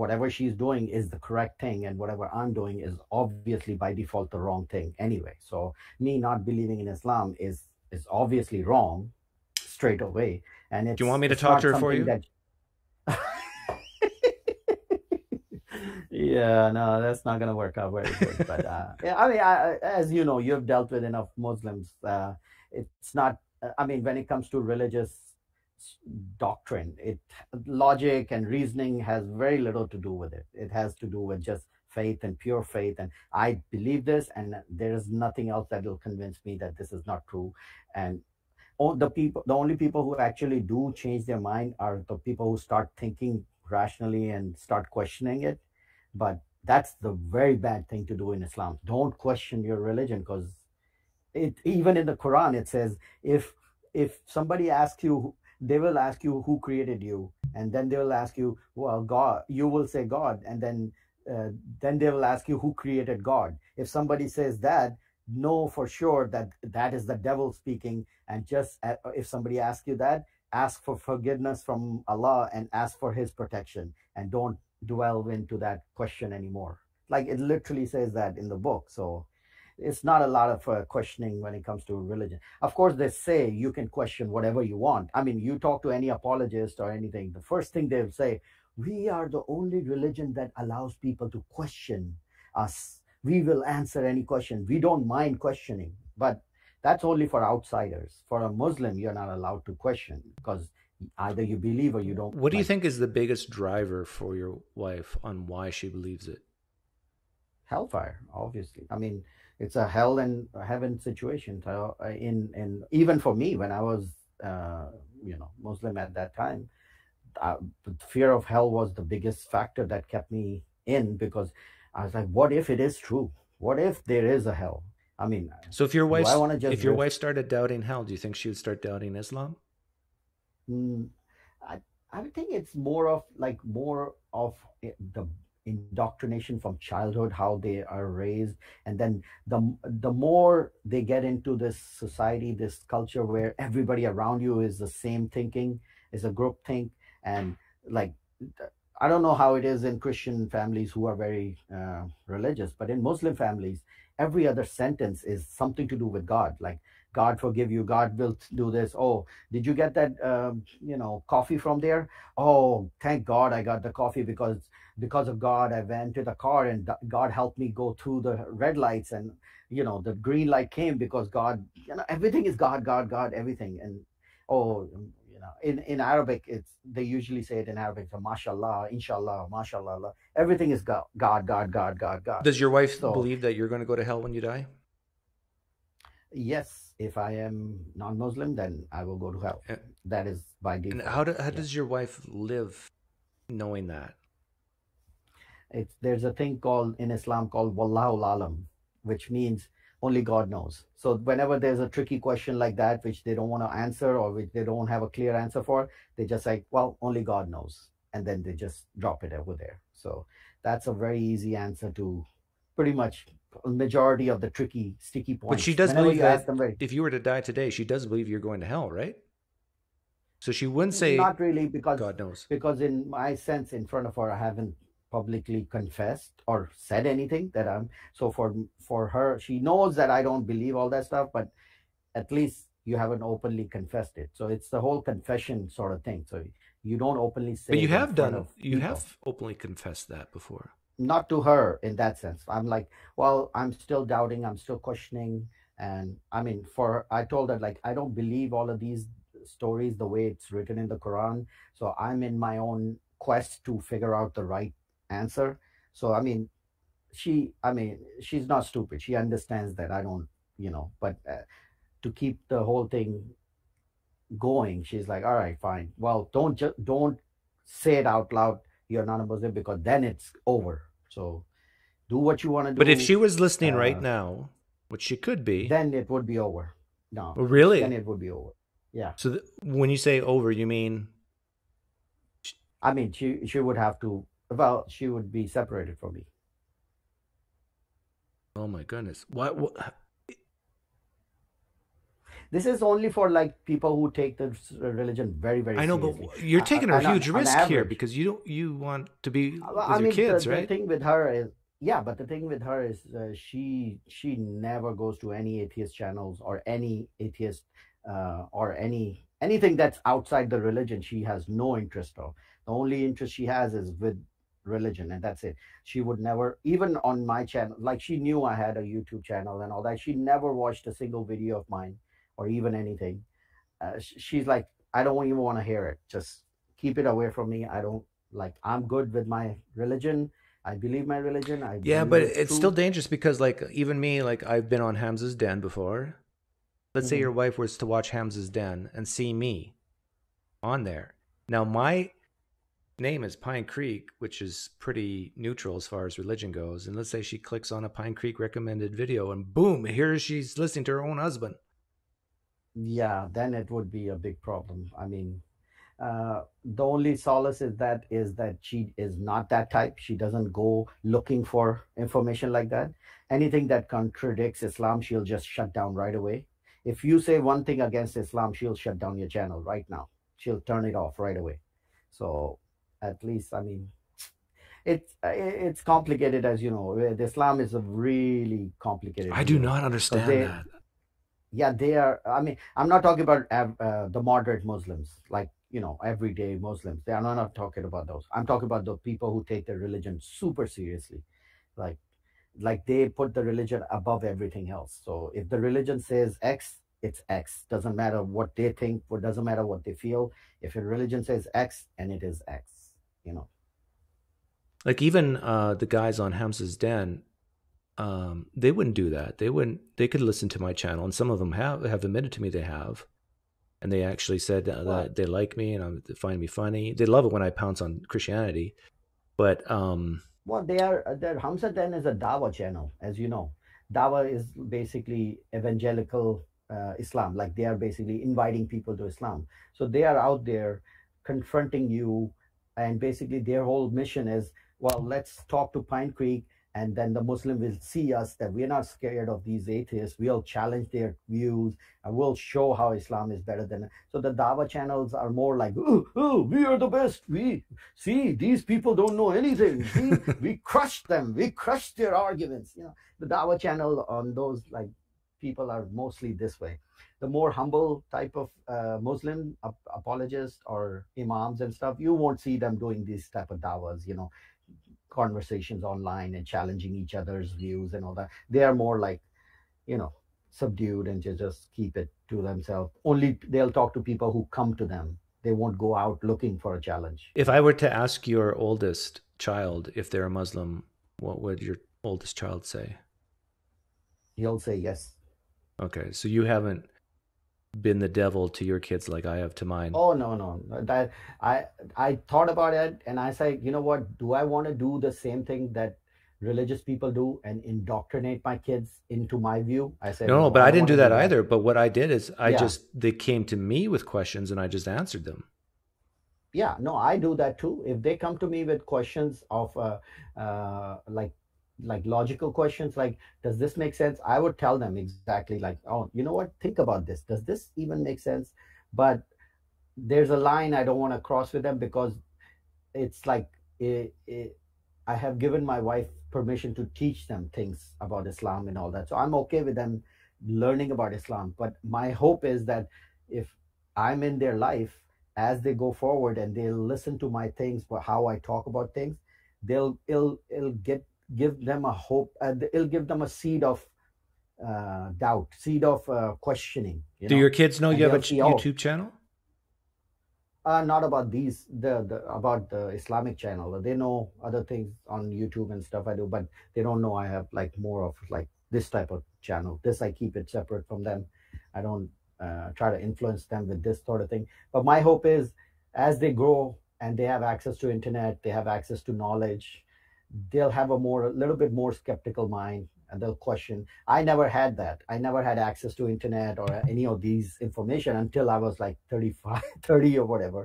whatever she's doing is the correct thing, and whatever I'm doing is obviously by default the wrong thing anyway. So me not believing in Islam is is obviously wrong straight away. And it's, do you want me to talk to her for you? That, yeah, no, that's not gonna work out very good. But uh, yeah, I mean, I, as you know, you've dealt with enough Muslims. Uh, it's not. I mean, when it comes to religious doctrine, it logic and reasoning has very little to do with it. It has to do with just faith and pure faith. And I believe this, and there is nothing else that will convince me that this is not true. And all the people, the only people who actually do change their mind are the people who start thinking rationally and start questioning it. But that's the very bad thing to do in Islam. Don't question your religion, because it even in the Quran it says if if somebody asks you, they will ask you who created you, and then they will ask you, well, God, you will say God, and then uh, then they will ask you who created God. If somebody says that, know for sure that that is the devil speaking. And just uh, if somebody asks you that, ask for forgiveness from Allah and ask for his protection, and don't dwell into that question anymore. Like it literally says that in the book. So it's not a lot of uh, questioning when it comes to religion. Of course, they say you can question whatever you want. I mean, you talk to any apologist or anything, the first thing they'll say, we are the only religion that allows people to question us. we will answer any question. We don't mind questioning, but that's only for outsiders. For a Muslim, you're not allowed to question because either you believe or you don't. What do you think is the biggest driver for your wife on why she believes it? Hellfire, obviously. I mean, it's a hell and heaven situation. In, in even for me, when I was, uh, you know, Muslim at that time, I, the fear of hell was the biggest factor that kept me in, because I was like, what if it is true? What if there is a hell? I mean, so if your wife, if your wife started doubting hell, do you think she would start doubting Islam? Mm, I, I think it's more of like more of the indoctrination from childhood, how they are raised, and then the the more they get into this society, this culture where everybody around you is the same thinking, is a group think, and like I don't know how it is in Christian families who are very uh, religious, but in Muslim families, every other sentence is something to do with God, like God forgive you, God will do this. Oh, did you get that, um, you know, coffee from there? Oh, thank God I got the coffee because because of God I went to the car and God helped me go through the red lights, and, you know, the green light came because God, you know, everything is God, God, God, everything. And, oh, you know, in, in Arabic, it's, they usually say it in Arabic, so mashallah, inshallah, mashallah, everything is God, God, God, God, God, God. Does your wife so, believe that you're going to go to hell when you die? Yes, if I am non-Muslim, then I will go to hell. Uh, that is by default. And how, do, how yeah. does your wife live knowing that? It's, there's a thing called in Islam called Wallahu Alam, which means only God knows. So whenever there's a tricky question like that, which they don't want to answer or which they don't have a clear answer for, they just like, well, only God knows. And then they just drop it over there. So that's a very easy answer to pretty much majority of the tricky, sticky points. But she does Whenever believe that very... if you were to die today, she does believe you're going to hell, right? So she wouldn't say, not really, because God knows. Because in my sense, in front of her, I haven't publicly confessed or said anything that I'm. So for for her, she knows that I don't believe all that stuff, but at least you haven't openly confessed it. So it's the whole confession sort of thing. So you don't openly say. But you have done. You people. have openly confessed that before. Not to her in that sense. I'm like, well, I'm still doubting, I'm still questioning. And I mean, for I told her, like, I don't believe all of these stories the way it's written in the Quran. So I'm in my own quest to figure out the right answer. So, I mean, she, I mean, she's not stupid. She understands that I don't, you know, but uh, to keep the whole thing going, she's like, all right, fine. Well, don't just, don't say it out loud. You're not a Muslim, because then it's over. So do what you want to do. But if she was listening uh, right now, which she could be, then it would be over. No, really? Then it would be over. Yeah. So th when you say over, you mean? I mean, she, she would have to, well, she would be separated from me. Oh my goodness. What? what? This is only for like people who take the religion very, very seriously. I know, but you're taking a huge risk here because you don't, you want to be with your kids, right? The thing with her is, yeah, but the thing with her is uh, she she never goes to any atheist channels or any atheist uh, or any anything that's outside the religion. She has no interest of. The only interest she has is with religion, and that's it. She would never, even on my channel, like she knew I had a YouTube channel and all that. She never watched a single video of mine. Or even anything. Uh, she's like, I don't even want to hear it. Just keep it away from me. I don't like, I'm good with my religion. I believe my religion. I yeah, but it's, it's still dangerous because like even me, like I've been on Hamza's Den before. Let's mm-hmm. say your wife was to watch Hamza's Den and see me on there. Now my name is Pine Creek, which is pretty neutral as far as religion goes. And let's say she clicks on a Pine Creek recommended video and boom, here she's listening to her own husband. Yeah, then it would be a big problem. I mean, uh, the only solace is that is that she is not that type. She doesn't go looking for information like that. Anything that contradicts Islam, she'll just shut down right away. If you say one thing against Islam, she'll shut down your channel right now. She'll turn it off right away. So at least, I mean, it's, it's complicated, as you know. Islam is a really complicated. I do not understand they, that. Yeah, they are. I mean, I'm not talking about uh, the moderate Muslims, like, you know, everyday Muslims. They are not, not talking about those. I'm talking about the people who take their religion super seriously. Like, like they put the religion above everything else. So if the religion says X, it's X. Doesn't matter what they think, what doesn't matter what they feel. If your religion says X, and it is X, you know. Like even uh, the guys on Hamza's Den, um, they wouldn't do that. They wouldn't. They could listen to my channel, and some of them have have admitted to me they have, and they actually said that, wow, that they like me and I'm, they find me funny. They love it when I pounce on Christianity, but um, well, they are. Their Hamza's Den is a Dawa channel, as you know. Dawa is basically evangelical uh, Islam. Like they are basically inviting people to Islam. So they are out there confronting you, and basically their whole mission is, well, let's talk to PineCreek, and then the Muslim will see us that we're not scared of these atheists. We'll challenge their views, and we'll show how Islam is better than. So the Dawa channels are more like, oh, oh, we are the best. We see these people don't know anything. See, we crushed them. We crushed their arguments. You know, the Dawa channel on those like people are mostly this way. The more humble type of uh, Muslim ap apologists or imams and stuff, you won't see them doing these type of dawas, you know, conversations online and challenging each other's views and all that. They are more like, you know, subdued and to just keep it to themselves. Only they'll talk to people who come to them. They won't go out looking for a challenge. If I were to ask your oldest child if they're a Muslim, what would your oldest child say? He'll say yes. Okay, so you haven't been the devil to your kids like I have to mine. Oh no, no, that I I thought about it, and I said, you know what? Do I want to do the same thing that religious people do and indoctrinate my kids into my view? I said, no, no, no but I, I didn't do that, do that either. But what I did is I yeah. just they came to me with questions, and I just answered them. Yeah, no, I do that too. If they come to me with questions of uh, uh, like. like logical questions, like does this make sense, I would tell them exactly like, oh, you know what, think about this, does this even make sense? But there's a line I don't want to cross with them, because it's like it, it, I have given my wife permission to teach them things about Islam and all that, so I'm okay with them learning about Islam. But my hope is that if I'm in their life as they go forward and they'll listen to my things for how I talk about things, they'll it'll it'll get give them a hope, and uh, it'll give them a seed of uh, doubt, seed of uh, questioning. You Do know? Your kids know and you have a see, oh, YouTube channel? Uh, not about these, the, the about the Islamic channel. They know other things on YouTube and stuff I do, but they don't know I have like more of like this type of channel. This, I keep it separate from them. I don't uh, try to influence them with this sort of thing. But my hope is as they grow and they have access to internet, they have access to knowledge, they'll have a more, a little bit more skeptical mind, and they'll question. I never had that. I never had access to internet or any of these information until I was like thirty-five, thirty or whatever.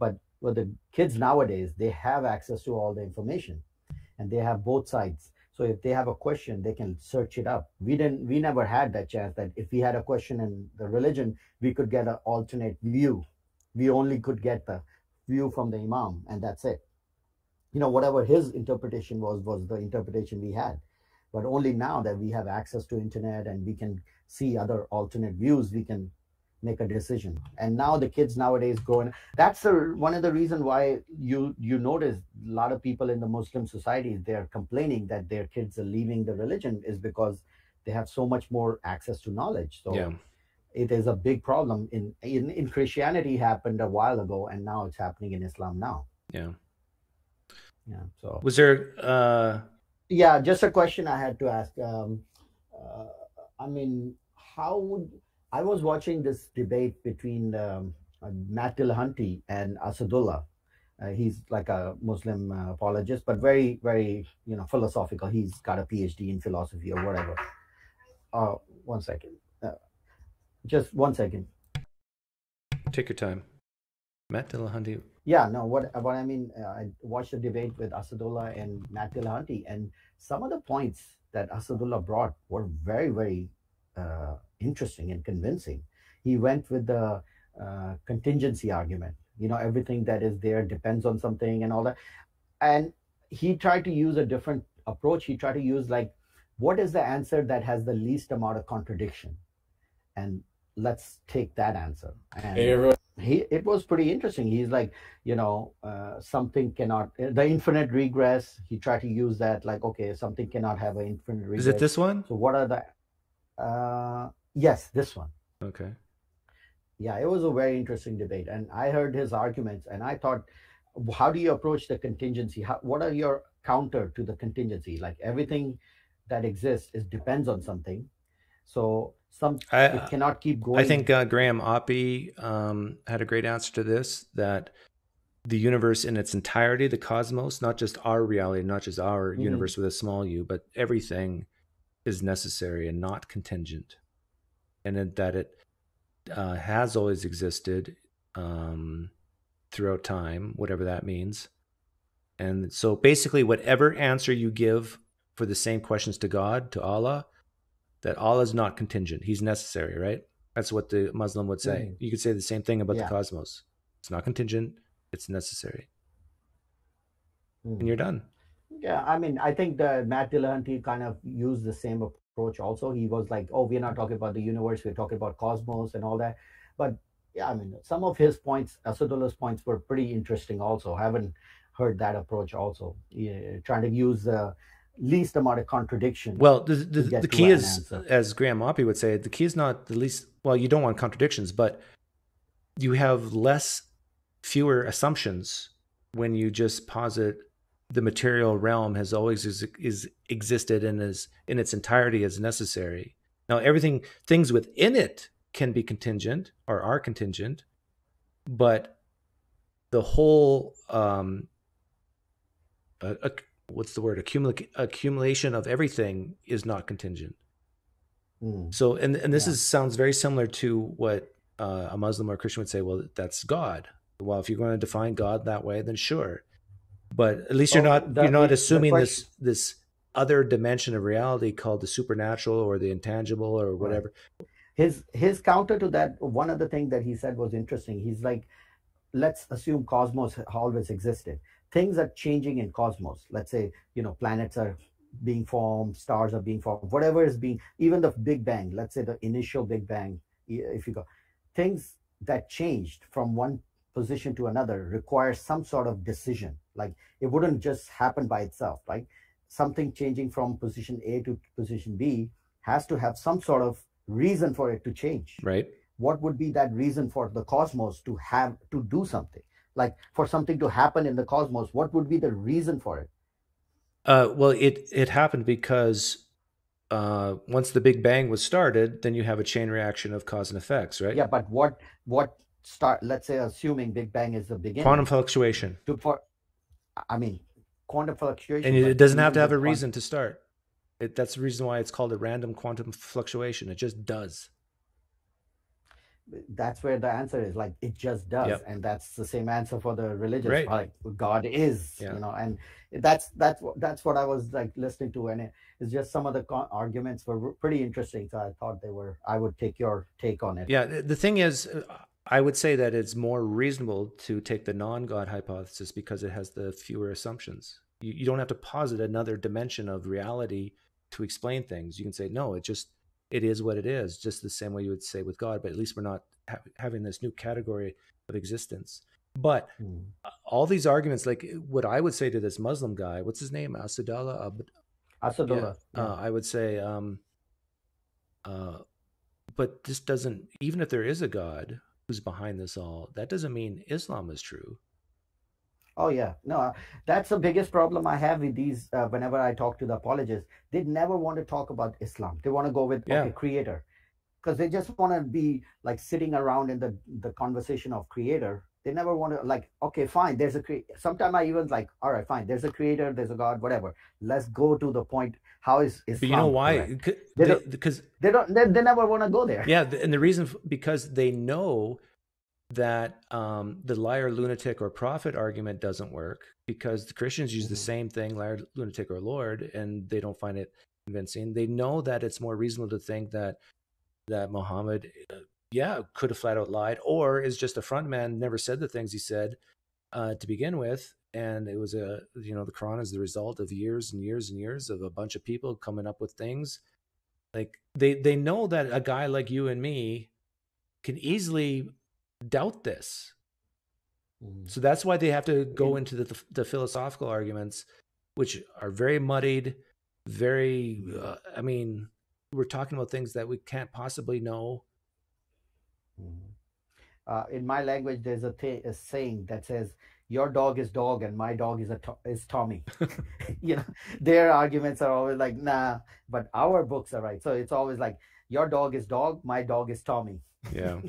But with the kids nowadays, they have access to all the information, and they have both sides. So if they have a question, they can search it up. We didn't, we never had that chance that if we had a question in the religion, we could get an alternate view. We only could get the view from the imam, and that's it. You know, whatever his interpretation was, was the interpretation we had. But only now that we have access to internet and we can see other alternate views, we can make a decision. And now the kids nowadays go in. That's the, one of the reasons why you, you notice a lot of people in the Muslim societies, they're complaining that their kids are leaving the religion, is because they have so much more access to knowledge. So yeah. It is a big problem. In, in, in Christianity happened a while ago, and now it's happening in Islam now. Yeah. Yeah. So was there? Uh... Yeah, just a question I had to ask. Um, uh, I mean, how would I was watching this debate between um, Matt Dillahunty and Asadullah. Uh, he's like a Muslim uh, apologist, but very, very, you know, philosophical. He's got a PhD in philosophy or whatever. Uh, one second. Uh, just one second. Take your time. Matt Dillahunty. Yeah, no, what, what I mean, uh, I watched the debate with Asadullah and Matt Dillahunty, and some of the points that Asadullah brought were very, very uh, interesting and convincing. He went with the uh, contingency argument, you know, everything that is there depends on something and all that. And he tried to use a different approach. He tried to use like, what is the answer that has the least amount of contradiction? And let's take that answer. And hey, everyone. he, it was pretty interesting. He's like, you know, uh, something cannot, the infinite regress, he tried to use that, like, okay, something cannot have an infinite regress. Is it this one? So what are the, uh, yes, this one. Okay. Yeah, it was a very interesting debate. And I heard his arguments and I thought, how do you approach the contingency? How, what are your counter to the contingency? Like everything that exists is depends on something. So some I, it cannot keep going. I think uh, Graham Oppy um, had a great answer to this, that the universe in its entirety, the cosmos, not just our reality, not just our mm-hmm. universe with a small u, but everything is necessary and not contingent. And it, that it uh, has always existed um, throughout time, whatever that means. And so basically whatever answer you give for the same questions to God, to Allah, that Allah is not contingent. He's necessary, right? That's what the Muslim would say. Mm. You could say the same thing about yeah. the cosmos. It's not contingent. It's necessary. Mm. And you're done. Yeah, I mean, I think the Matt Dillahunty kind of used the same approach also. He was like, oh, we're not talking about the universe. We're talking about cosmos and all that. But yeah, I mean, some of his points, Asadullah's points were pretty interesting also. I haven't heard that approach also. Yeah, trying to use the least amount of contradiction. Well, the, the, the key is, answer. as Graham Oppy would say, the key is not the least, well, you don't want contradictions, but you have less, fewer assumptions when you just posit the material realm has always is, is existed and is in its entirety as necessary. Now, everything, things within it can be contingent or are contingent, but the whole, um, a, a, what's the word, Accumula accumulation of everything is not contingent. Mm. So, and, and this yeah. is, sounds very similar to what uh, a Muslim or a Christian would say, well, that's God. Well, if you're going to define God that way, then sure. But at least you're oh, not, you're not assuming this, this other dimension of reality called the supernatural or the intangible or whatever. Right. His, his counter to that, one of the things that he said was interesting. He's like, let's assume cosmos always existed. Things are changing in cosmos. Let's say, you know, planets are being formed, stars are being formed, whatever is being, even the Big Bang, let's say the initial Big Bang, if you go, things that changed from one position to another require some sort of decision. Like it wouldn't just happen by itself, right? Something changing from position A to position B has to have some sort of reason for it to change. Right. What would be that reason for the cosmos to have to do something? Like for something to happen in the cosmos, what would be the reason for it? Uh, well, it, it happened because uh, once the Big Bang was started, then you have a chain reaction of cause and effects, right? Yeah, but what what start? Let's say assuming Big Bang is the beginning. Quantum fluctuation. To, for, I mean, quantum fluctuation. And it doesn't have to have a reason to start. It, that's the reason why it's called a random quantum fluctuation. It just does. That's where the answer is, like it just does. Yep. And that's the same answer for the religious, right? Like God is, yeah. you know, and that's that's that's what I was like listening to, and it, it's just some of the arguments were pretty interesting, so I thought they were, I would take your take on it. Yeah, the thing is, I would say that it's more reasonable to take the non-God hypothesis because it has the fewer assumptions. You, you don't have to posit another dimension of reality to explain things. You can say, no, it just it is what it is, just the same way you would say with God, but at least we're not ha having this new category of existence. But mm. all these arguments, like what I would say to this Muslim guy, what's his name? Asadullah? Abd Asadullah. Yeah. Yeah. Uh, I would say, um, uh, but this doesn't, even if there is a God who's behind this all, that doesn't mean Islam is true. Oh, yeah. No, that's the biggest problem I have with these. Uh, whenever I talk to the apologists, they never want to talk about Islam. They want to go with yeah. okay, creator, because they just want to be like sitting around in the, the conversation of creator. They never want to like, okay, fine. There's a creator. Sometimes I even like, all right, fine. There's a creator. There's a God, whatever. Let's go to the point. How is Islam? But you know why? Because they, they don't, they, they never want to go there. Yeah. And the reason, because they know that um, the liar, lunatic, or prophet argument doesn't work, because the Christians use mm-hmm. the same thing, liar, lunatic, or Lord, and they don't find it convincing. They know that it's more reasonable to think that that Muhammad, uh, yeah, could have flat out lied, or is just a front man, never said the things he said uh, to begin with, and it was a, you know, the Quran is the result of years and years and years of a bunch of people coming up with things. Like they they know that a guy like you and me can easily doubt this. Mm. So that's why they have to go into the, the philosophical arguments, which are very muddied, very, uh, I mean, we're talking about things that we can't possibly know. Mm. Uh, in my language, there's a, a saying that says, your dog is dog and my dog is a to is Tommy. You know, their arguments are always like, nah, but our books are right. So it's always like, your dog is dog, my dog is Tommy. Yeah.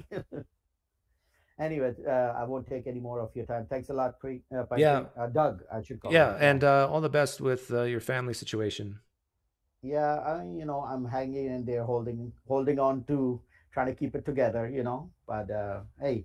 Anyway, uh, I won't take any more of your time. Thanks a lot, Pre uh, yeah. uh, Doug, I should call Yeah, him. and uh, all the best with uh, your family situation. Yeah, I, you know, I'm hanging in there, holding, holding on to, trying to keep it together, you know, but uh, hey,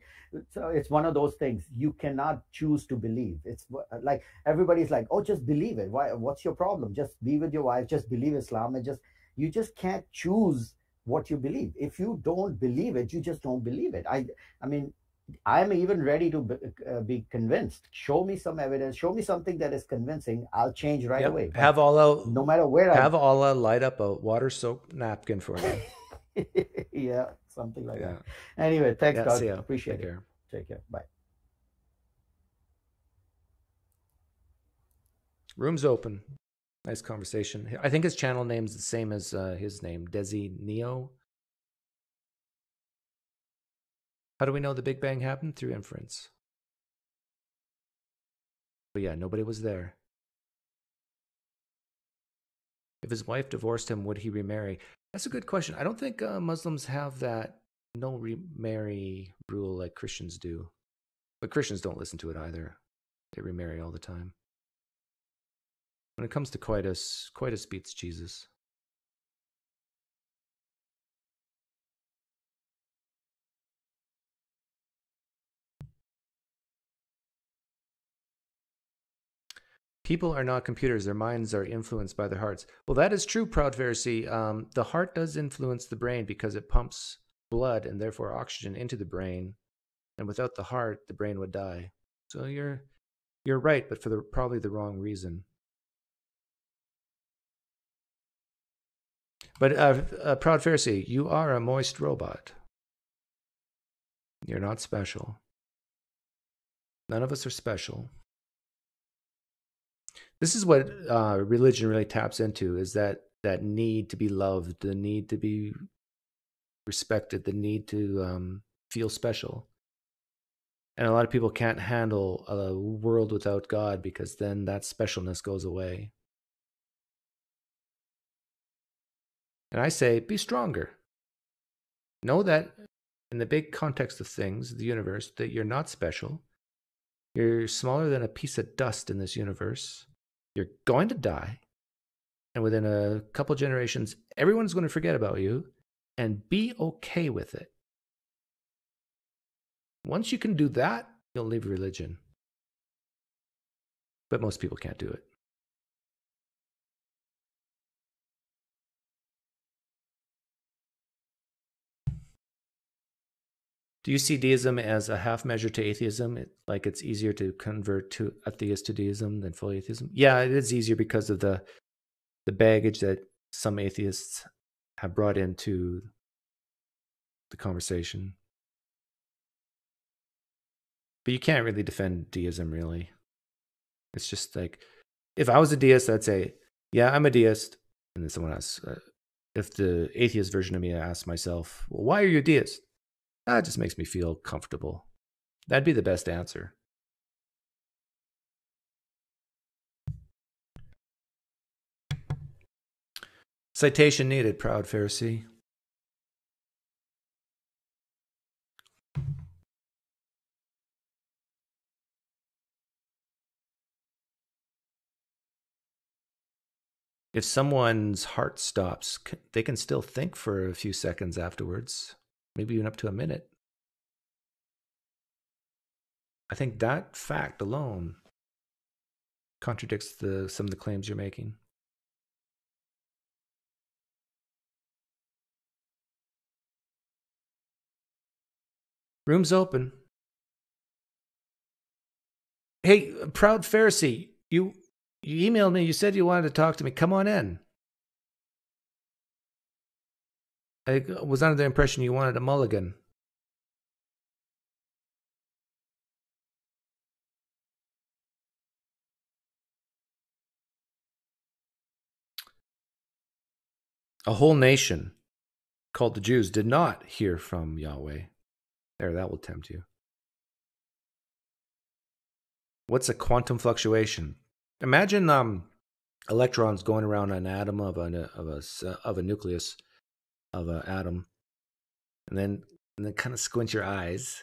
so it's one of those things. You cannot choose to believe. It's like, everybody's like, oh, just believe it. Why? What's your problem? Just be with your wife, just believe Islam. And just, you just can't choose what you believe. If you don't believe it, you just don't believe it. I, I mean, I'm even ready to be, uh, be convinced. Show me some evidence. Show me something that is convincing. I'll change right yep. away. But have Allah, no matter where. Have I'm, Allah light up a water soaked napkin for me. Yeah, something like yeah. that. Anyway, thanks, yeah, Doug. Appreciate Take it. Care. Take care. Bye. Room's open. Nice conversation. I think his channel name's the same as uh, his name, Desi Neo. How do we know the Big Bang happened? Through inference. But yeah, nobody was there. If his wife divorced him, would he remarry? That's a good question. I don't think uh, Muslims have that no remarry rule like Christians do. But Christians don't listen to it either. They remarry all the time. When it comes to coitus, coitus beats Jesus. People are not computers. Their minds are influenced by their hearts. Well, that is true, Proud Pharisee. Um, the heart does influence the brain because it pumps blood and therefore oxygen into the brain. And without the heart, the brain would die. So you're, you're right, but for the, probably the wrong reason. But uh, uh, Proud Pharisee, you are a moist robot. You're not special. None of us are special. This is what uh, religion really taps into, is that, that need to be loved, the need to be respected, the need to um, feel special. And a lot of people can't handle a world without God because then that specialness goes away. And I say, be stronger. Know that in the big context of things, the universe, that you're not special. You're smaller than a piece of dust in this universe. You're going to die, and within a couple generations, everyone's going to forget about you, and be okay with it. Once you can do that, you'll leave religion. But most people can't do it. Do you see deism as a half measure to atheism? It, like it's easier to convert to atheist to deism than full atheism? Yeah, it is easier because of the the baggage that some atheists have brought into the conversation. But you can't really defend deism, really. It's just like, if I was a deist, I'd say, yeah, I'm a deist. And then someone asks, uh, if the atheist version of me asks myself, well, why are you a deist? That just makes me feel comfortable. That'd be the best answer. Citation needed, Proud Pharisee. If someone's heart stops, they can still think for a few seconds afterwards. Maybe even up to a minute. I think that fact alone contradicts the, some of the claims you're making. Room's open. Hey, Proud Pharisee, you, you emailed me. You said you wanted to talk to me. Come on in. I was under the impression you wanted a mulligan. A whole nation called the Jews did not hear from Yahweh. There, that will tempt you. What's a quantum fluctuation? Imagine um, electrons going around an atom of an of a of a nucleus of an atom, and then and then kind of squint your eyes,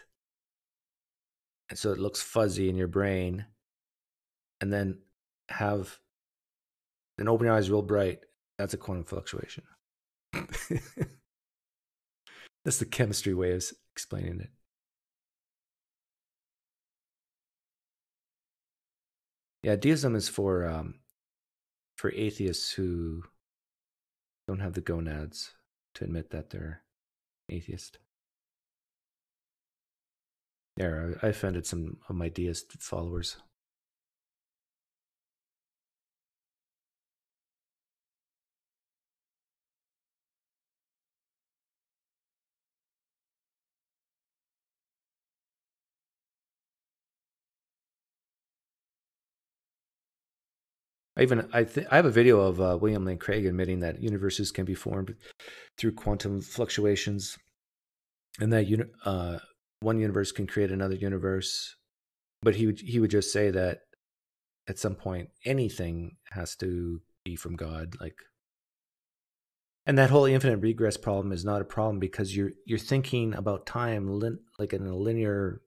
and so it looks fuzzy in your brain, and then have then open your eyes real bright. That's a quantum fluctuation. That's the chemistry way of explaining it. Yeah, deism is for um, for atheists who don't have the gonads to admit that they're atheist. Yeah, I offended some of my deist followers. I even I th I have a video of uh, William Lane Craig admitting that universes can be formed through quantum fluctuations, and that uni uh, one universe can create another universe. But he would he would just say that at some point anything has to be from God, like. And that whole infinite regress problem is not a problem because you're you're thinking about time lin like in a linear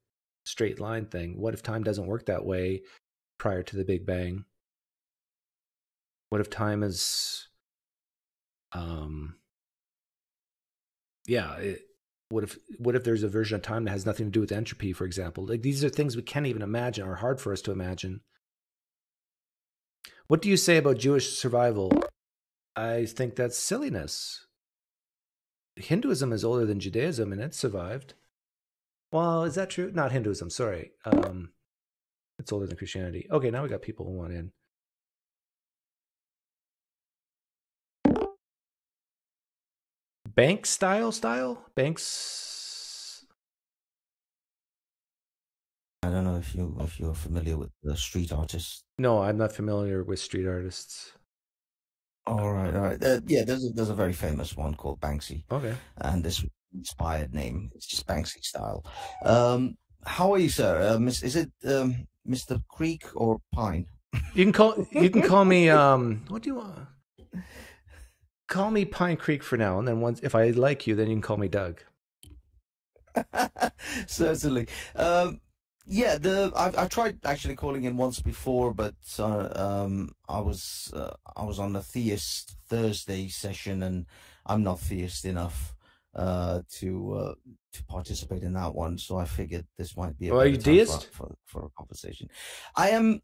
straight line thing. What if time doesn't work that way prior to the Big Bang? What if time is, um, yeah, it, what if what if there's a version of time that has nothing to do with entropy, for example? Like, these are things we can't even imagine, or hard for us to imagine. What do you say about Jewish survival? I think that's silliness. Hinduism is older than Judaism, and it survived. Well, is that true? Not Hinduism, sorry. Um, it's older than Christianity. Okay, now we got people who want in. Banks style style? Banks? I don't know if you if you're familiar with the street artists. No, I'm not familiar with street artists. All right, all right. Uh, yeah, there's a, there's a very famous one called Banksy. Okay. And this inspired name, it's just Banksy style. Um, how are you, sir? Uh, miss, is it um, Mister Creek or Pine? You can call you can call me um. What do you want? Call me Pine Creek for now, and then once if I like you, then you can call me Doug. Certainly. Um, yeah, the I've, I tried actually calling in once before, but uh, um, I was uh, I was on the Theist Thursday session, and I'm not theist enough uh, to uh, to participate in that one. So I figured this might be a well, are you deist? For, for a conversation. I am.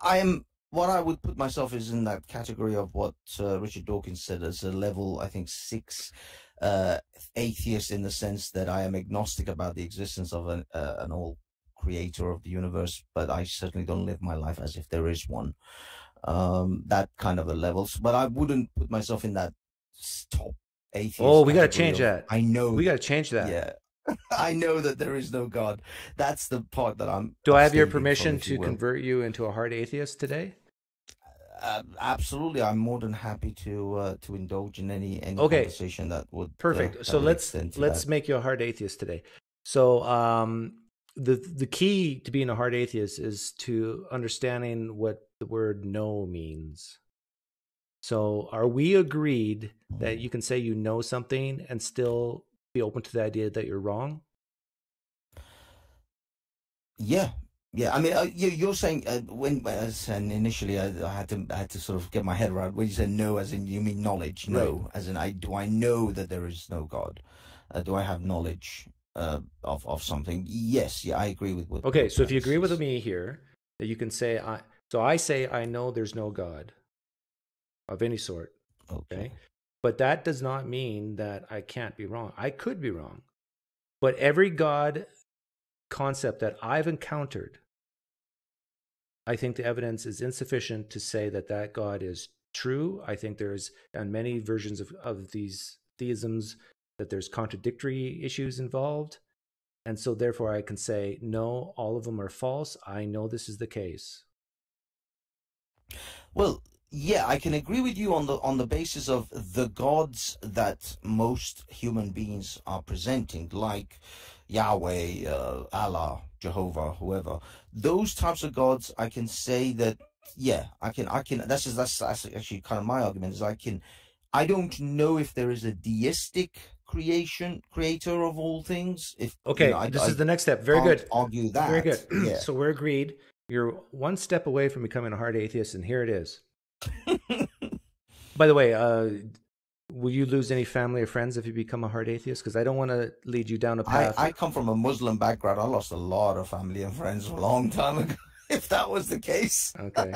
I am. What I would put myself is in that category of what uh, Richard Dawkins said as a level, I think, six uh, atheist, in the sense that I am agnostic about the existence of an, uh, an all creator of the universe, but I certainly don't live my life as if there is one. Um, that kind of a level. But I wouldn't put myself in that top atheist. Oh, we got to change of, that. I know. We got to change that. Yeah. I know that there is no God. That's the part that I'm... Do I have your permission from, to you convert you into a hard atheist today? Uh, absolutely. I'm more than happy to uh, to indulge in any, any okay. conversation that would... Perfect. Uh, that so let's let's that. make you a hard atheist today. So um, the, the key to being a hard atheist is to understanding what the word no means. So are we agreed that you can say you know something and still... be open to the idea that you're wrong? Yeah, yeah. I mean, uh, you, you're saying uh, when as, and initially I, I had to I had to sort of get my head around when you said no, as in you mean knowledge. No, right. As in I do I know that there is no God? Uh, do I have knowledge uh, of of something? Yes, yeah. I agree with what. Okay, so if you agree with me here, that you can say I. So I say I know there's no God of any sort. Okay. okay? But that does not mean that I can't be wrong. I could be wrong. But every God concept that I've encountered, I think the evidence is insufficient to say that that God is true. I think there's, on many versions of, of these theisms, that there's contradictory issues involved. And so therefore I can say, no, all of them are false. I know this is the case. Well... yeah, I can agree with you on the on the basis of the gods that most human beings are presenting, like Yahweh, uh, Allah, Jehovah, whoever. Those types of gods, I can say that, yeah, I can, I can. That's just, that's, that's actually kind of my argument. Is I can, I don't know if there is a deistic creation creator of all things. If okay, you know, I, this I, is the next step. Very good. Argue that. Very good. Yeah. So we're agreed. You're one step away from becoming a hard atheist, and here it is. By the way, uh, will you lose any family or friends if you become a hard atheist? Because I don't want to lead you down a path. I, I come from a Muslim background. I lost a lot of family and friends a long time ago. If that was the case, okay.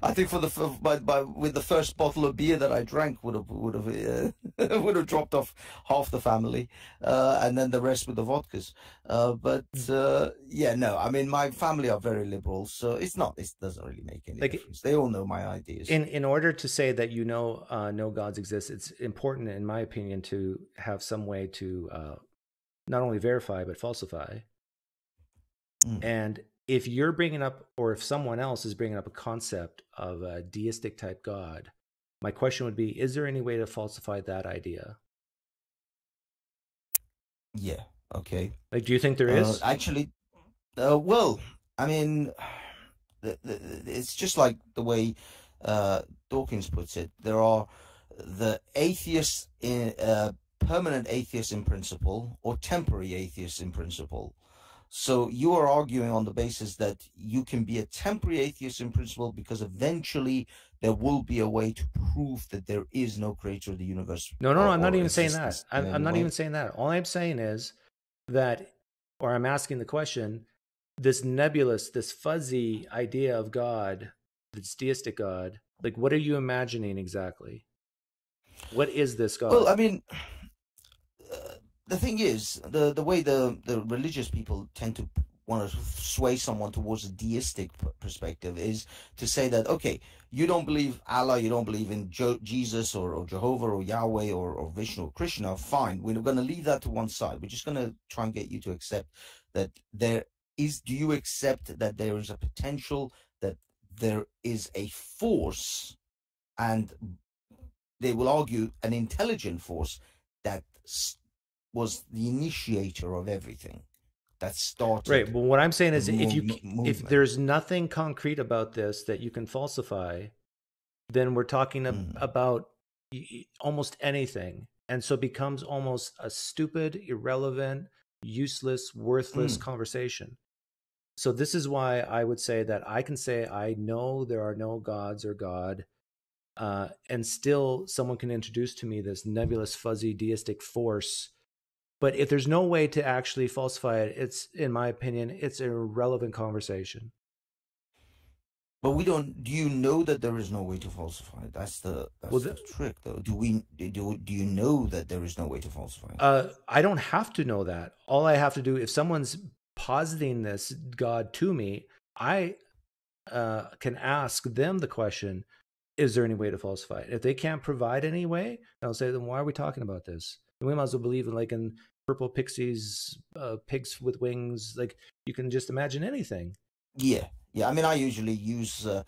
I think for the for, by, by, with the first bottle of beer that I drank would have would have uh, would have dropped off half the family, uh, and then the rest with the vodkas. Uh, but uh, yeah, no, I mean my family are very liberal, so it's not. It doesn't really make any like, difference. They all know my ideas. In in order to say that you know uh, no gods exist, it's important, in my opinion, to have some way to uh, not only verify but falsify, mm. and. If you're bringing up, or if someone else is bringing up a concept of a deistic type God, my question would be, is there any way to falsify that idea? Yeah, okay. Like, do you think there is? Uh, actually, uh, well, I mean, the, the, it's just like the way uh, Dawkins puts it. There are the atheists, in, uh, permanent atheists in principle, or temporary atheists in principle. So you are arguing on the basis that you can be a temporary atheist in principle because eventually there will be a way to prove that there is no creator of the universe. No, no, no, I'm not even saying that. I'm, I'm not even saying that. All I'm saying is that, or I'm asking the question, this nebulous, this fuzzy idea of God, this deistic God, like what are you imagining exactly? What is this God? Well, I mean... The thing is, the, the way the, the religious people tend to want to sway someone towards a deistic perspective is to say that, okay, you don't believe Allah, you don't believe in Jo- Jesus or, or Jehovah or Yahweh or, or Vishnu or Krishna, fine, we're going to leave that to one side. We're just going to try and get you to accept that there is, do you accept that there is a potential, that there is a force, and they will argue an intelligent force that was the initiator of everything that started. Right. Well, what I'm saying is if you, movement. if there's nothing concrete about this that you can falsify, then we're talking mm. about almost anything. And so it becomes almost a stupid, irrelevant, useless, worthless mm. conversation. So this is why I would say that I can say, I know there are no gods or God, uh, and still someone can introduce to me this nebulous, fuzzy, deistic force. But if there's no way to actually falsify it, it's, in my opinion, it's an irrelevant conversation. But we don't. Do you know that there is no way to falsify it? That's the, that's well, the, the trick, though. Do we? Do do you know that there is no way to falsify it? Uh, I don't have to know that. All I have to do, if someone's positing this God to me, I uh, can ask them the question: is there any way to falsify it? If they can't provide any way, I'll say, then why are we talking about this? We might as well believe in like in purple pixies, uh, pigs with wings. Like you can just imagine anything. Yeah, yeah. I mean, I usually use uh,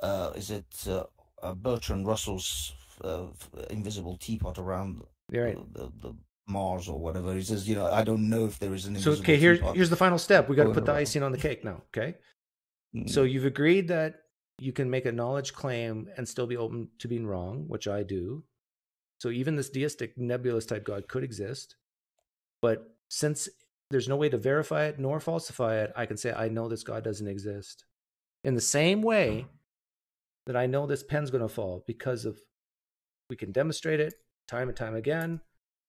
uh, is it uh, uh, Bertrand Russell's uh, invisible teapot around right. the, the, the Mars or whatever. He says, you know, I don't know if there is an. So invisible okay, here's here's the final step. We got to put the around. icing on the cake now. Okay, mm. so you've agreed that you can make a knowledge claim and still be open to being wrong, which I do. So even this deistic nebulous type God could exist, but since there's no way to verify it nor falsify it, I can say, I know this God doesn't exist. In the same way that I know this pen's going to fall because of, we can demonstrate it time and time again.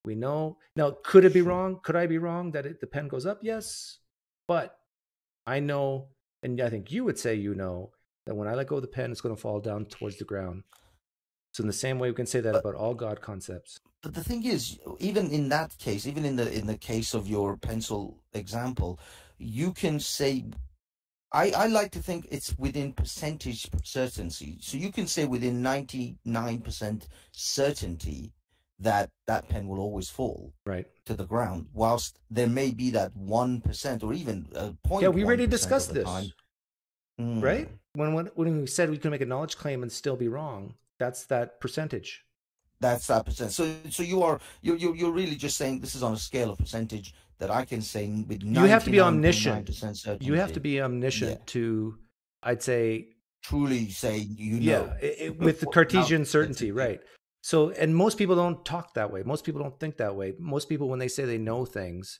We know. Now, could it be wrong? Could I be wrong that it, the pen goes up? Yes. But I know, and I think you would say, you know, that when I let go of the pen, it's going to fall down towards the ground. So in the same way, we can say that but, about all God concepts. But the thing is, even in that case, even in the in the case of your pencil example, you can say, I, I like to think it's within percentage certainty. So you can say within ninety-nine percent certainty that that pen will always fall right to the ground, whilst there may be that one percent or even a point. Yeah, we already discussed this. Time, mm. right? When, when when we said we could make a knowledge claim and still be wrong, that's that percentage. That's that percent. So so you are you you you're really just saying this is on a scale of percentage that I can say with ninety-nine percent. You have to be omniscient. You have to be omniscient yeah. to, I'd say, truly say you know. Yeah, it, it, with the Cartesian certainty, right? So, and most people don't talk that way. Most people don't think that way. Most people, when they say they know things,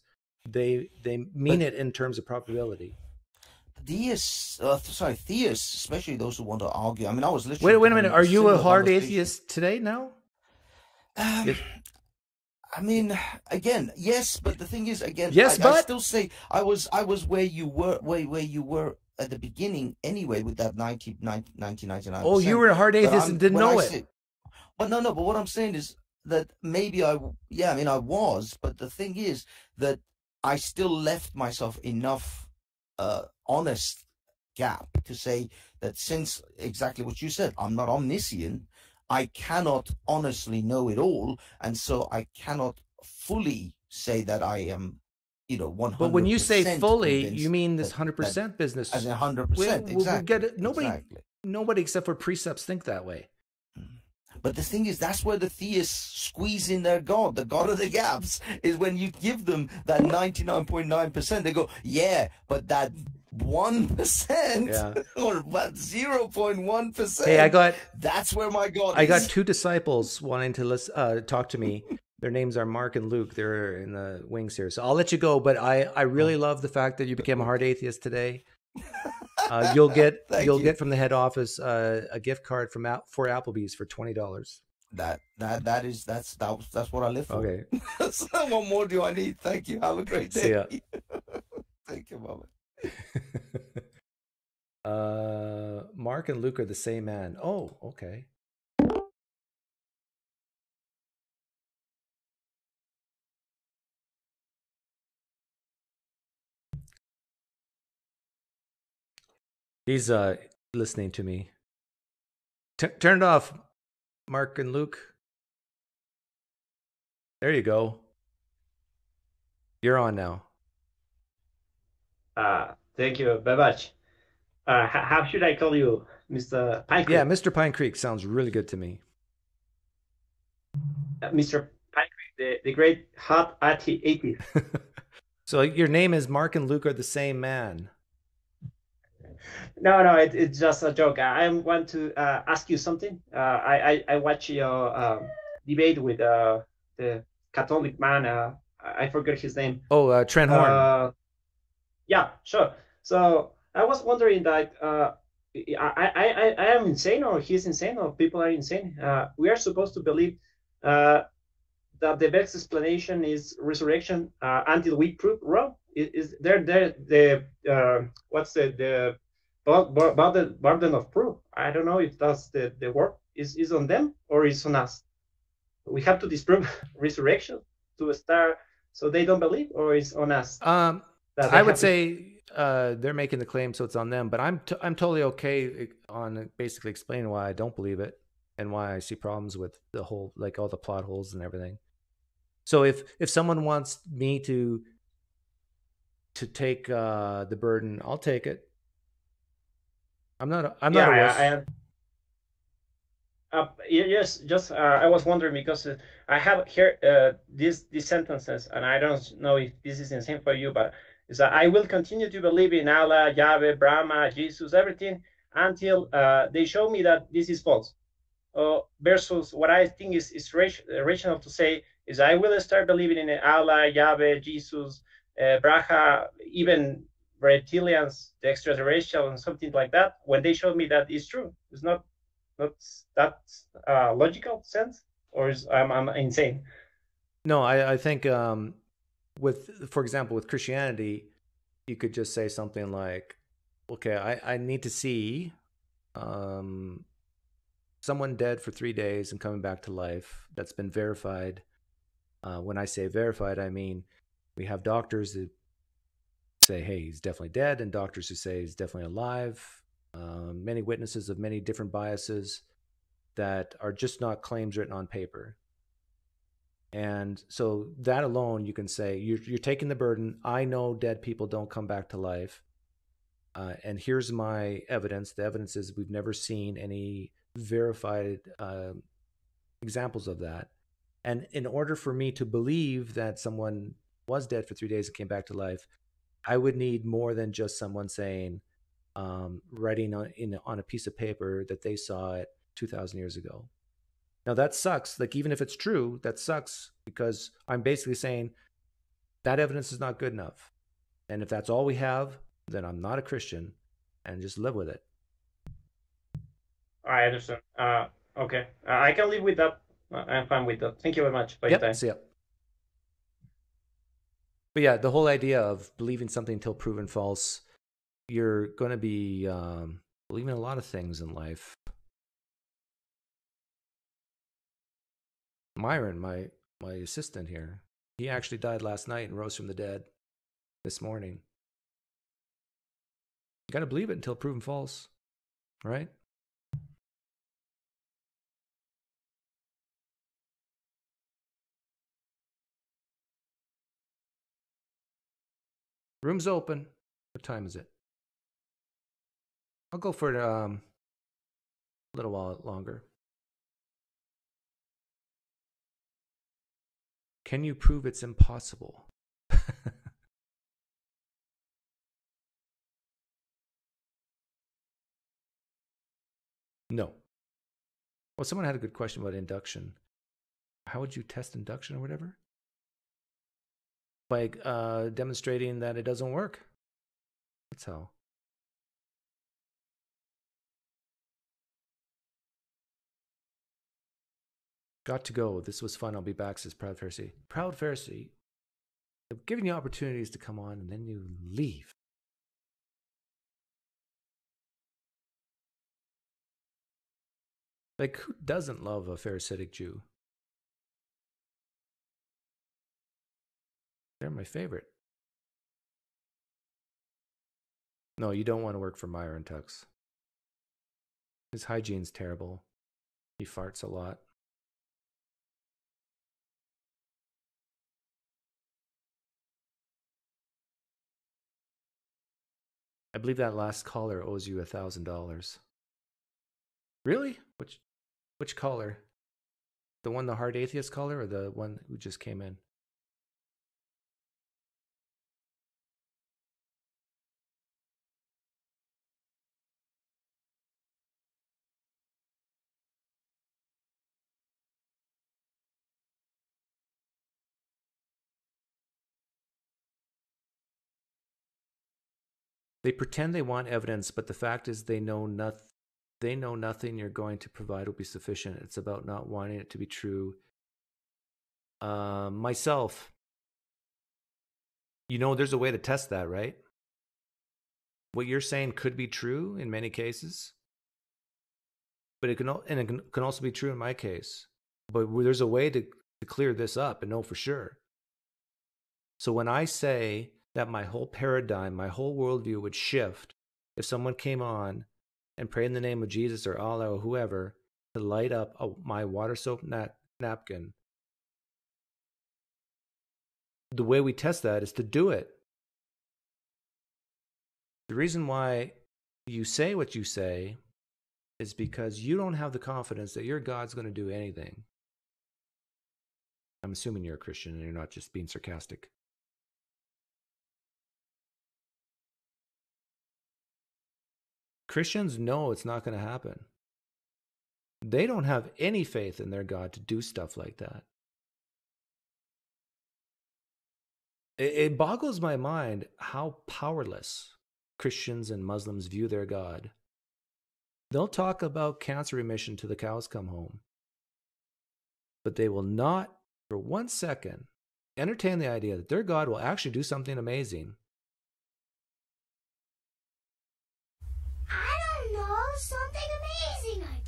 they they mean but, it in terms of probability. Theists, uh, sorry, theists, especially those who want to argue. I mean, I was literally. Wait, wait a minute. Are you a hard atheist today now? Um, if, I mean, again, yes, but the thing is, again, yes, I, but... I still say I was I was where you were, where where you were at the beginning anyway with that ninety, ninety, ninety-nine percent. Oh, you were a hard atheist and didn't know I it. Say, well, no, no, but what I'm saying is that maybe I, yeah, I mean, I was, but the thing is that I still left myself enough uh, honest gap to say that since exactly what you said, I'm not omniscient. I cannot honestly know it all, and so I cannot fully say that I am, you know, one hundred percent. But when you say fully, you mean this one hundred percent business. As one hundred percent, exactly. We'll get it. Nobody, exactly. Nobody except for precepts think that way. But the thing is, that's where the theists squeeze in their God, the God of the gaps, is when you give them that ninety-nine point nine percent, they go, yeah, but that... one percent yeah. or about zero point one percent. Hey, I got that's where my God is. I got two disciples wanting to listen, uh talk to me. Their names are Mark and Luke. They're in the wings here, so I'll let you go, but i i really love the fact that you became a hard atheist today. Uh you'll get you'll you. get from the head office uh a gift card from out for Applebee's for twenty dollars. That that that is that's that, that's what I live for. Okay. So what more do I need? Thank you, have a great day. See ya. Thank you, Mama. uh Mark and Luke are the same man. Oh, okay. He's uh listening to me. T turn it off, Mark and Luke. There you go. You're on now. Uh, thank you very much. Uh, how should I call you, Mister Pinecreek? Yeah, Mister Pinecreek sounds really good to me. Uh, Mister Pinecreek, the, the great hot atheist. So your name is Mark and Luke are the same man. No, no, it, it's just a joke. I want to uh, ask you something. Uh, I, I, I watched your uh, debate with uh, the Catholic man. Uh, I forget his name. Oh, uh, Trent Horn. Uh, Yeah, sure. So I was wondering that uh, I, I, I, I am insane, or he's insane, or people are insane. Uh, we are supposed to believe uh, that the best explanation is resurrection uh, until we prove wrong. Is, is there, there the uh, what's the the burden, burden of proof? I don't know if that's the the word. Is is on them or is on us? We have to disprove resurrection to start, so they don't believe, or is on us? Um. I would say uh, they're making the claim, so it's on them. But I'm t I'm totally okay on basically explaining why I don't believe it and why I see problems with the whole, like all the plot holes and everything. So if if someone wants me to to take uh, the burden, I'll take it. I'm not. I'm not. Yeah, I, I have, uh, yes, just uh, I was wondering because I have here uh, these these sentences, and I don't know if this is insane for you, but. Is that I will continue to believe in Allah, Yahweh, Brahma, Jesus, everything until uh, they show me that this is false. Uh, versus what I think is, is rational to say is I will start believing in Allah, Yahweh, Jesus, uh, Brahma, even reptilians, the extraterrestrial, and something like that when they show me that it's true. It's not, not that uh, logical sense, or is I'm, I'm insane? No, I, I think. Um... With, for example, with Christianity, you could just say something like, okay, I, I need to see um, someone dead for three days and coming back to life that's been verified. Uh, when I say verified, I mean we have doctors that say, hey, he's definitely dead, and doctors who say he's definitely alive. Uh, many witnesses of many different biases that are just not claims written on paper. And so that alone, you can say, you're, you're taking the burden. I know dead people don't come back to life. Uh, and here's my evidence. The evidence is we've never seen any verified uh, examples of that. And in order for me to believe that someone was dead for three days and came back to life, I would need more than just someone saying, um, writing on, in, on a piece of paper that they saw it two thousand years ago. Now that sucks. Like, even if it's true, that sucks, because I'm basically saying that evidence is not good enough. And if that's all we have, then I'm not a Christian, and just live with it. I understand. Uh, okay. Uh, I can live with that. I'm fine with that. Thank you very much for yep, your time. See ya. But yeah, the whole idea of believing something until proven false, you're going to be um, believing a lot of things in life. Myron, my, my assistant here, he actually died last night and rose from the dead this morning. You gotta believe it until proven false, right? Room's open. What time is it? I'll go for um, a little while longer. Can you prove it's impossible? No. Well, someone had a good question about induction. How would you test induction or whatever? By uh, demonstrating that it doesn't work. That's how. Got to go. This was fun. I'll be back, says Proud Pharisee. Proud Pharisee, I'm giving you opportunities to come on and then you leave. Like, who doesn't love a Pharisaic Jew? They're my favorite. No, you don't want to work for Myron Tux. His hygiene's terrible. He farts a lot. I believe that last caller owes you a thousand dollars. Really? Which? Which caller? The one, the hard atheist caller, or the one who just came in? They pretend they want evidence, but the fact is they know nothing. They know nothing you're going to provide will be sufficient. It's about not wanting it to be true. Uh, myself, you know, there's a way to test that, right? What you're saying could be true in many cases, but it can, and it can, can also be true in my case. But there's a way to, to clear this up and know for sure. So when I say that my whole paradigm, my whole worldview would shift if someone came on and pray in the name of Jesus or Allah or whoever to light up a, my water soap nap, napkin. The way we test that is to do it. The reason why you say what you say is because you don't have the confidence that your God's going to do anything. I'm assuming you're a Christian and you're not just being sarcastic. Christians know it's not going to happen. They don't have any faith in their God to do stuff like that. It, it boggles my mind how powerless Christians and Muslims view their God. They'll talk about cancer remission till the cows come home, but they will not, for one second, entertain the idea that their God will actually do something amazing. Something amazing, I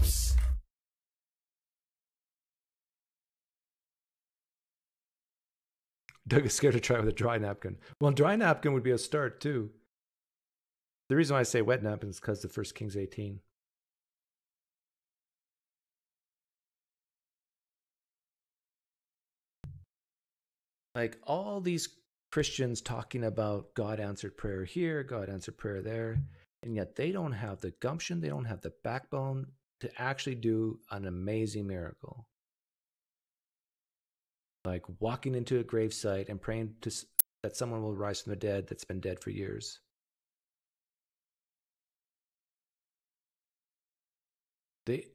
guess. Doug is scared to try with a dry napkin. Well, dry napkin would be a start, too. The reason why I say wet napkin is because of First Kings eighteen. like all these Christians talking about God answered prayer here, God answered prayer there, and yet they don't have the gumption, they don't have the backbone to actually do an amazing miracle. Like walking into a gravesite and praying to, that someone will rise from the dead that's been dead for years. They,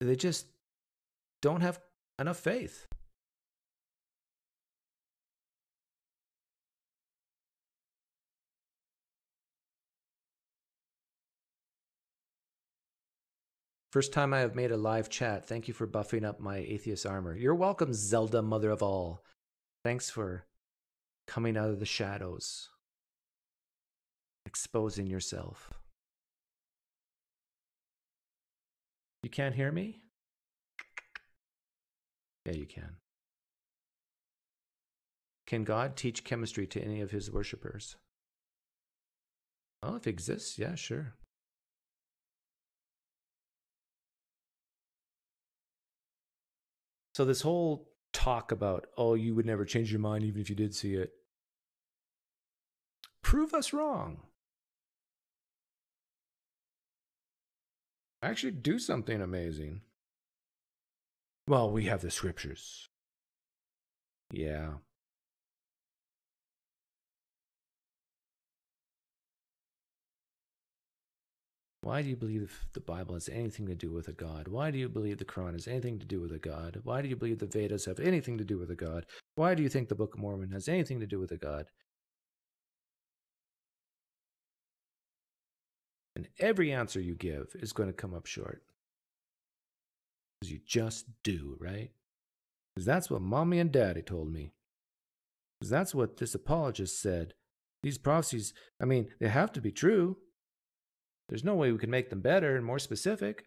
they just don't have enough faith. First time I have made a live chat. Thank you for buffing up my atheist armor. You're welcome, Zelda, mother of all. Thanks for coming out of the shadows, exposing yourself. You can't hear me? Yeah, you can. Can God teach chemistry to any of his worshipers? Well, if it exists, yeah, sure. So this whole talk about, oh, you would never change your mind even if you did see it. Prove us wrong. Actually do something amazing. Well, we have the scriptures. Yeah. Why do you believe the Bible has anything to do with a God? Why do you believe the Quran has anything to do with a God? Why do you believe the Vedas have anything to do with a God? Why do you think the Book of Mormon has anything to do with a God? And every answer you give is going to come up short. Because you just do, right? Because that's what mommy and daddy told me. Because that's what this apologist said. These prophecies, I mean, they have to be true. There's no way we can make them better and more specific.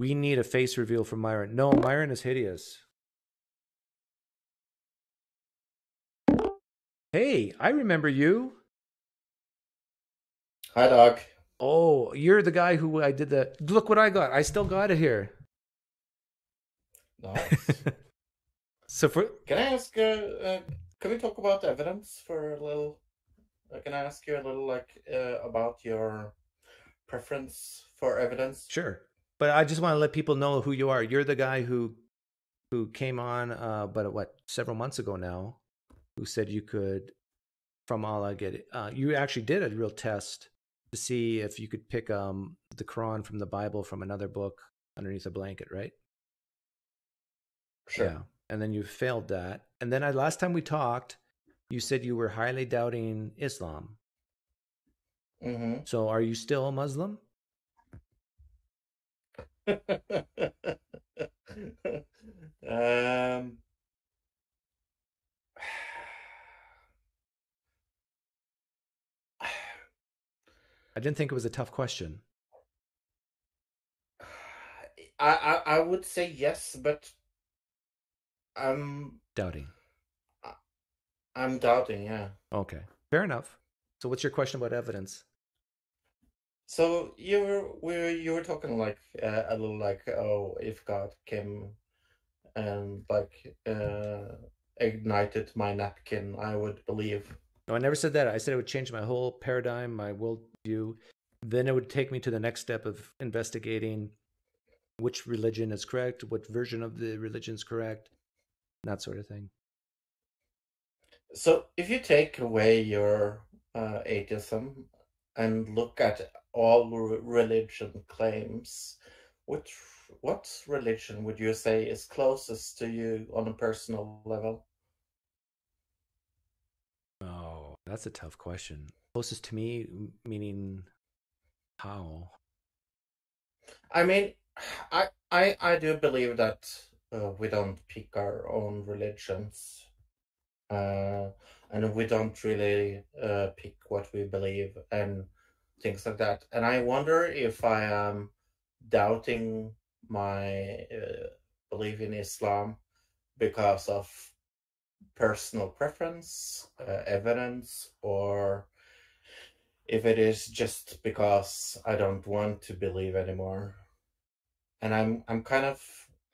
We need a face reveal from Myron. No, Myron is hideous. Hey, I remember you. Hi, Doc. Oh, you're the guy who I did the... Look what I got. I still got it here. Nice. So for... Can I ask... Uh, uh... Can we talk about evidence for a little? Can I ask you a little, like, uh, about your preference for evidence? Sure, but I just want to let people know who you are. You're the guy who, who came on, uh, but what several months ago now, who said you could, from Allah, get. Uh, you actually did a real test to see if you could pick um the Quran from the Bible from another book underneath a blanket, right? Sure. Yeah. And then you failed that. And then I, last time we talked, you said you were highly doubting Islam. Mm-hmm. So are you still a Muslim? um, I didn't think it was a tough question. I, I, I would say yes, but... I'm doubting. I'm doubting, yeah. Okay, fair enough. So, what's your question about evidence? So you were, were you were talking like uh, a little like, oh, if God came and like uh, ignited my napkin, I would believe. No, I never said that. I said it would change my whole paradigm, my worldview. Then it would take me to the next step of investigating which religion is correct, what version of the religion is correct. That sort of thing. So if you take away your uh, atheism and look at all religion claims, which, what religion would you say is closest to you on a personal level? Oh, that's a tough question. Closest to me, meaning how? I mean, I, I, I do believe that Uh, we don't pick our own religions, uh, and we don't really uh, pick what we believe and things like that. And I wonder if I am doubting my uh, belief in Islam because of personal preference, uh, evidence, or if it is just because I don't want to believe anymore. And I'm I'm kind of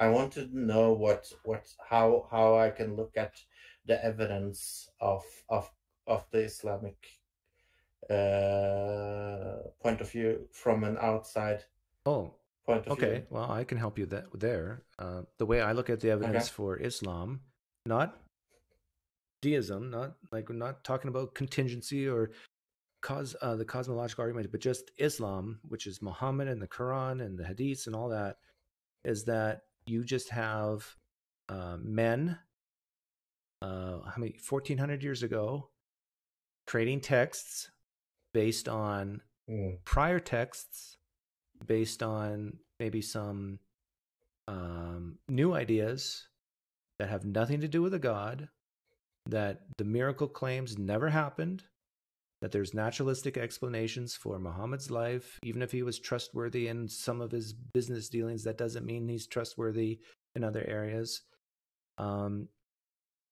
I wanted to know what what how how I can look at the evidence of of of the Islamic uh, point of view from an outside. Oh, point of okay. View. Well, I can help you that there. Uh, the way I look at the evidence okay. for Islam, not deism, not like we're not talking about contingency or cause uh, the cosmological argument, but just Islam, which is Muhammad and the Quran and the Hadiths and all that, is that you just have uh, men, uh, how many, fourteen hundred years ago, creating texts based on mm. prior texts, based on maybe some um, new ideas that have nothing to do with a god, that the miracle claims never happened, that there's naturalistic explanations for Muhammad's life. Even if he was trustworthy in some of his business dealings, that doesn't mean he's trustworthy in other areas. Um,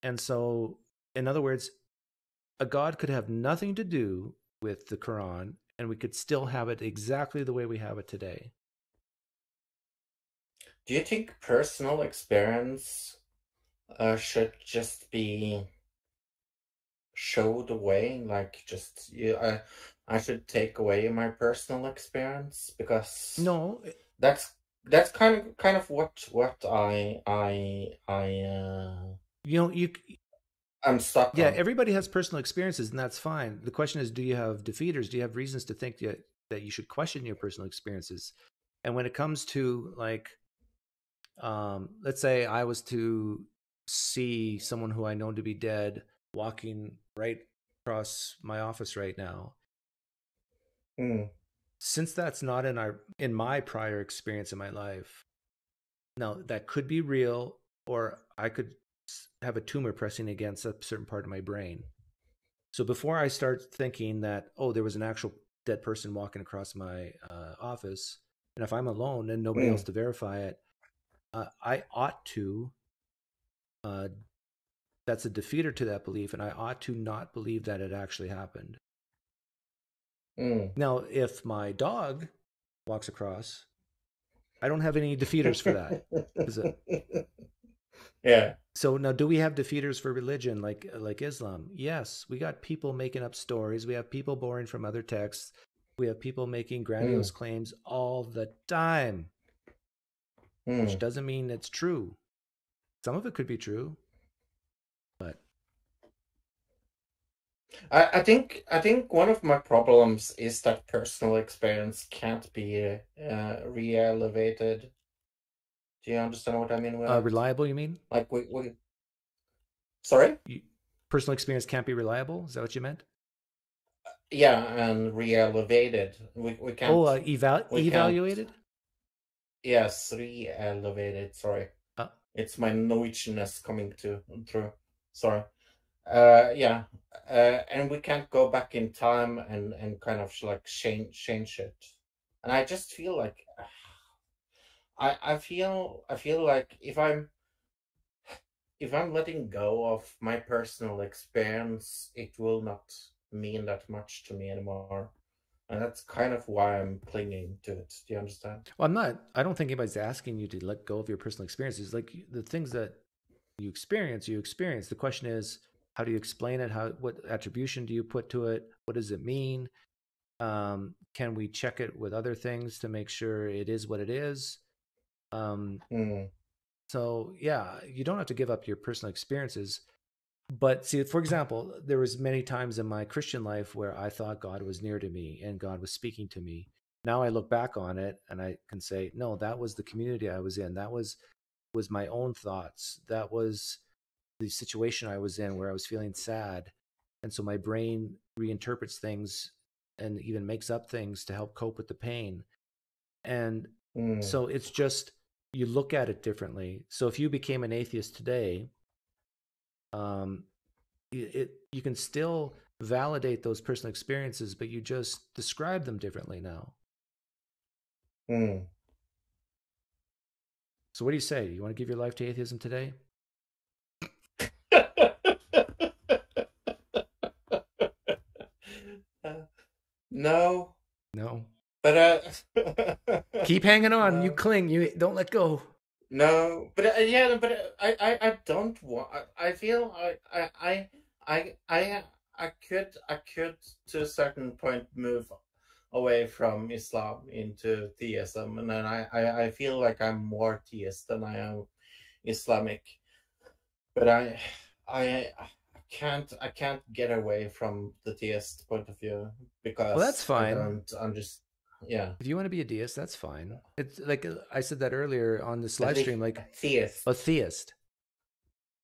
and so, in other words, a god could have nothing to do with the Quran, and we could still have it exactly the way we have it today. Do you think personal experience uh, should just be show the way, like just you I I should take away my personal experience, because no, that's that's kind of kind of what what I I I uh you know you I'm stuck yeah on. Everybody has personal experiences, and that's fine. The question is, do you have defeaters? Do you have reasons to think that that you should question your personal experiences? And when it comes to, like, um let's say I was to see someone who I know to be dead walking right across my office right now. Mm. Since that's not in our in my prior experience in my life, now that could be real, or I could have a tumor pressing against a certain part of my brain. So before I start thinking that, oh, there was an actual dead person walking across my uh, office, and if I'm alone and nobody mm. else to verify it, uh, I ought to uh, that's a defeater to that belief, and I ought to not believe that it actually happened. Mm. Now, if my dog walks across, I don't have any defeaters for that. Is it? Yeah. So now, do we have defeaters for religion like like Islam? Yes, we got people making up stories. We have people borrowing from other texts. We have people making grandiose mm. claims all the time, mm. which doesn't mean it's true. Some of it could be true. But I, I think I think one of my problems is that personal experience can't be uh, re-elevated. Do you understand what I mean? Uh, reliable, you mean? Like we, we... Sorry? You, personal experience can't be reliable? Is that what you meant? Uh, yeah, and re-elevated. We we can't. Oh, uh, eval we evaluated. Can't... Yes, re-elevated. Sorry, uh, it's my Norwegian-ness coming to through. Sorry. Uh, yeah. Uh, and we can't go back in time and, and kind of like change, change it. And I just feel like, I, I feel, I feel like if I'm, if I'm letting go of my personal experience, it will not mean that much to me anymore. And that's kind of why I'm clinging to it. Do you understand? Well, I'm not, I don't think anybody's asking you to let go of your personal experiences. Like the things that you experience, you experience. The question is, how do you explain it? How, what attribution do you put to it? What does it mean? Um, can we check it with other things to make sure it is what it is? Um, mm. So yeah, you don't have to give up your personal experiences. But see, for example, there was many times in my Christian life where I thought God was near to me and God was speaking to me. Now I look back on it and I can say, no, that was the community I was in. That was was my own thoughts. That was the situation I was in where I was feeling sad. And so my brain reinterprets things and even makes up things to help cope with the pain. And mm. so it's just, you look at it differently. So if you became an atheist today, um, it, it you can still validate those personal experiences, but you just describe them differently now. Mm. So what do you say? You want to give your life to atheism today? uh, no. No. But uh... keep hanging on. No. You cling. You don't let go. No, but uh, yeah, but I, I, I don't want. I, I feel I, I, I, I, I could, I could to a certain point move away from Islam into theism, and then I, I, I feel like I'm more theist than I am Islamic. But I, I, I can't, I can't get away from the theist point of view because well, that's fine. I don't, I'm just. Yeah, if you want to be a deist, that's fine. It's like I said that earlier on this live stream, like theist, a theist,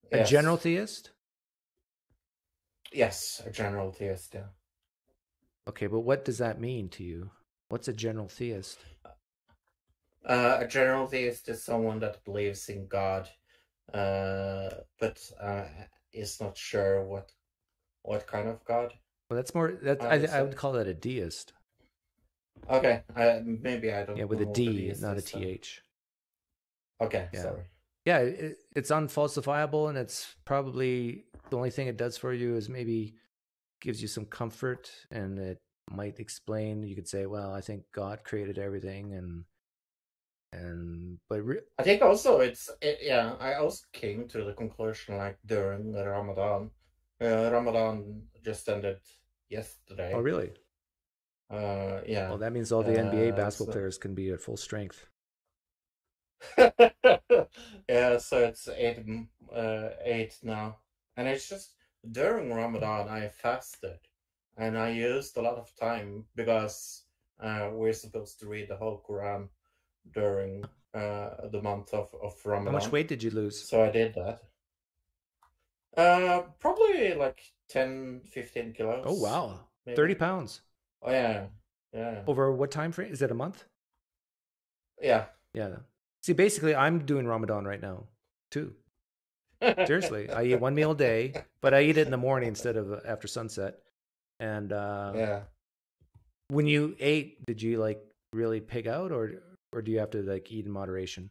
yes. A general theist. Yes, a general theist. Yeah. Okay, but what does that mean to you? What's a general theist? Uh, a general theist is someone that believes in God, uh, but uh, is not sure what what kind of God. Well, that's more. That I, I, I would call that a deist. Okay, uh, maybe I don't. Yeah, with know a D, not a T H. Okay, yeah. Sorry. Yeah, it, it's unfalsifiable, and it's probably the only thing it does for you is maybe gives you some comfort, and it might explain. You could say, "Well, I think God created everything," and and but re I think also it's it, yeah. I also came to the conclusion like during the Ramadan. Uh, Ramadan just ended yesterday. Oh, really? Uh yeah. Well, that means all the N B A uh, basketball so... players can be at full strength. Yeah, so it's eight, uh, eight now, and it's just during Ramadan I fasted, and I used a lot of time because uh, we're supposed to read the whole Quran during uh, the month of of Ramadan. How much weight did you lose? So I did that. Uh, probably like ten, fifteen kilos. Oh wow, maybe. thirty pounds. Oh yeah, yeah. Over what time frame? Is it a month? Yeah, yeah. See, basically, I'm doing Ramadan right now, too. Seriously, I eat one meal a day, but I eat it in the morning instead of after sunset. And uh, yeah, when you ate, did you like really pig out, or or do you have to like eat in moderation?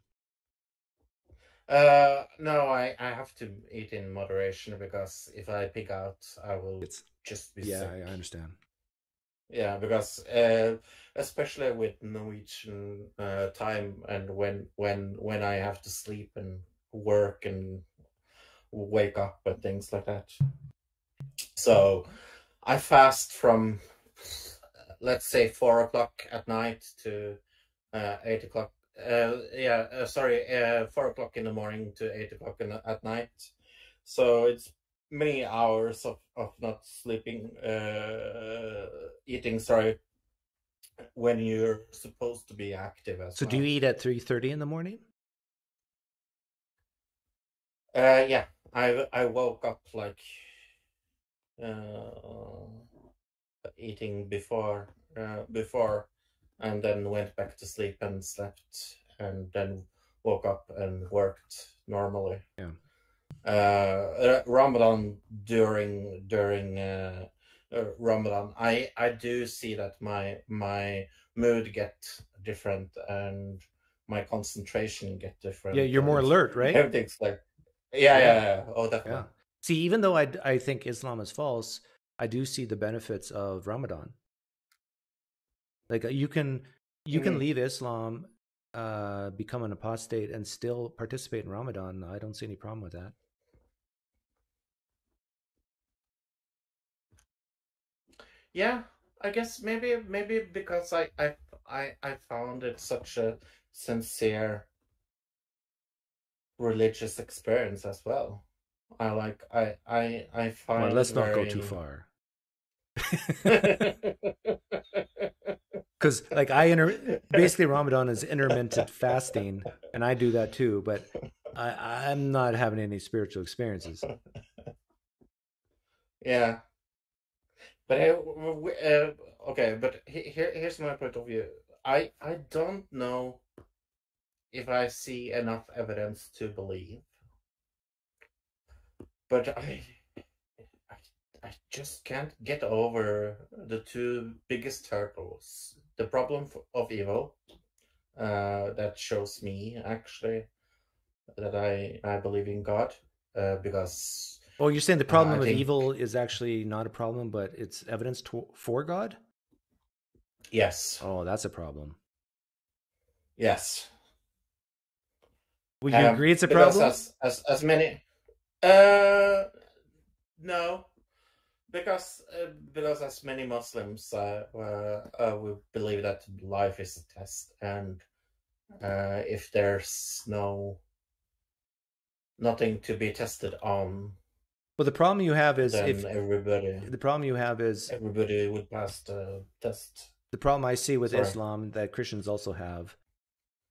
Uh, no, I I have to eat in moderation because if I pig out, I will it's, just be yeah, sick. Yeah, I understand. Yeah, because uh, especially with Norwegian uh, time, and when when when I have to sleep and work and wake up and things like that. So I fast from let's say four o'clock at night to uh, eight o'clock. Uh, yeah, uh, sorry, uh, four o'clock in the morning to eight o'clock at night. So it's many hours of, of not sleeping, uh, eating, sorry, when you're supposed to be active as so well. So do you eat at three thirty in the morning? Uh, yeah, I, I woke up like uh, eating before, uh, before, and then went back to sleep and slept, and then woke up and worked normally. Yeah. Uh, Ramadan during during uh, uh, Ramadan, I I do see that my my mood get different and my concentration get different. Yeah, you're more alert, right? Everything's like, yeah, yeah, yeah. Oh, definitely. Yeah. See, even though I I think Islam is false, I do see the benefits of Ramadan. Like you can you mm-hmm. can leave Islam, uh, become an apostate, and still participate in Ramadan. I don't see any problem with that. Yeah, I guess maybe maybe because I I I, I found it such a sincere religious experience as well. I like I I I find. Well, let's very... not go too far. Because like I inter basically Ramadan is intermittent fasting, and I do that too. But I I'm not having any spiritual experiences. Yeah. But I, uh, okay, but here, here's my point of view. I, I don't know if I see enough evidence to believe, but I, I, I just can't get over the two biggest hurdles: the problem of evil, uh, that shows me actually that I, I believe in God, uh, because. Oh, you're saying the problem uh, of think... evil is actually not a problem, but it's evidence to for God? Yes. Oh, that's a problem. Yes. Would you um, agree it's a problem? As, as, as many... Uh, no. Because uh, because as many Muslims uh, uh, we believe that life is a test, and uh, if there's no nothing to be tested on, well, the problem you have is if everybody. The problem you have is everybody would pass the test. The problem I see with Sorry. Islam that Christians also have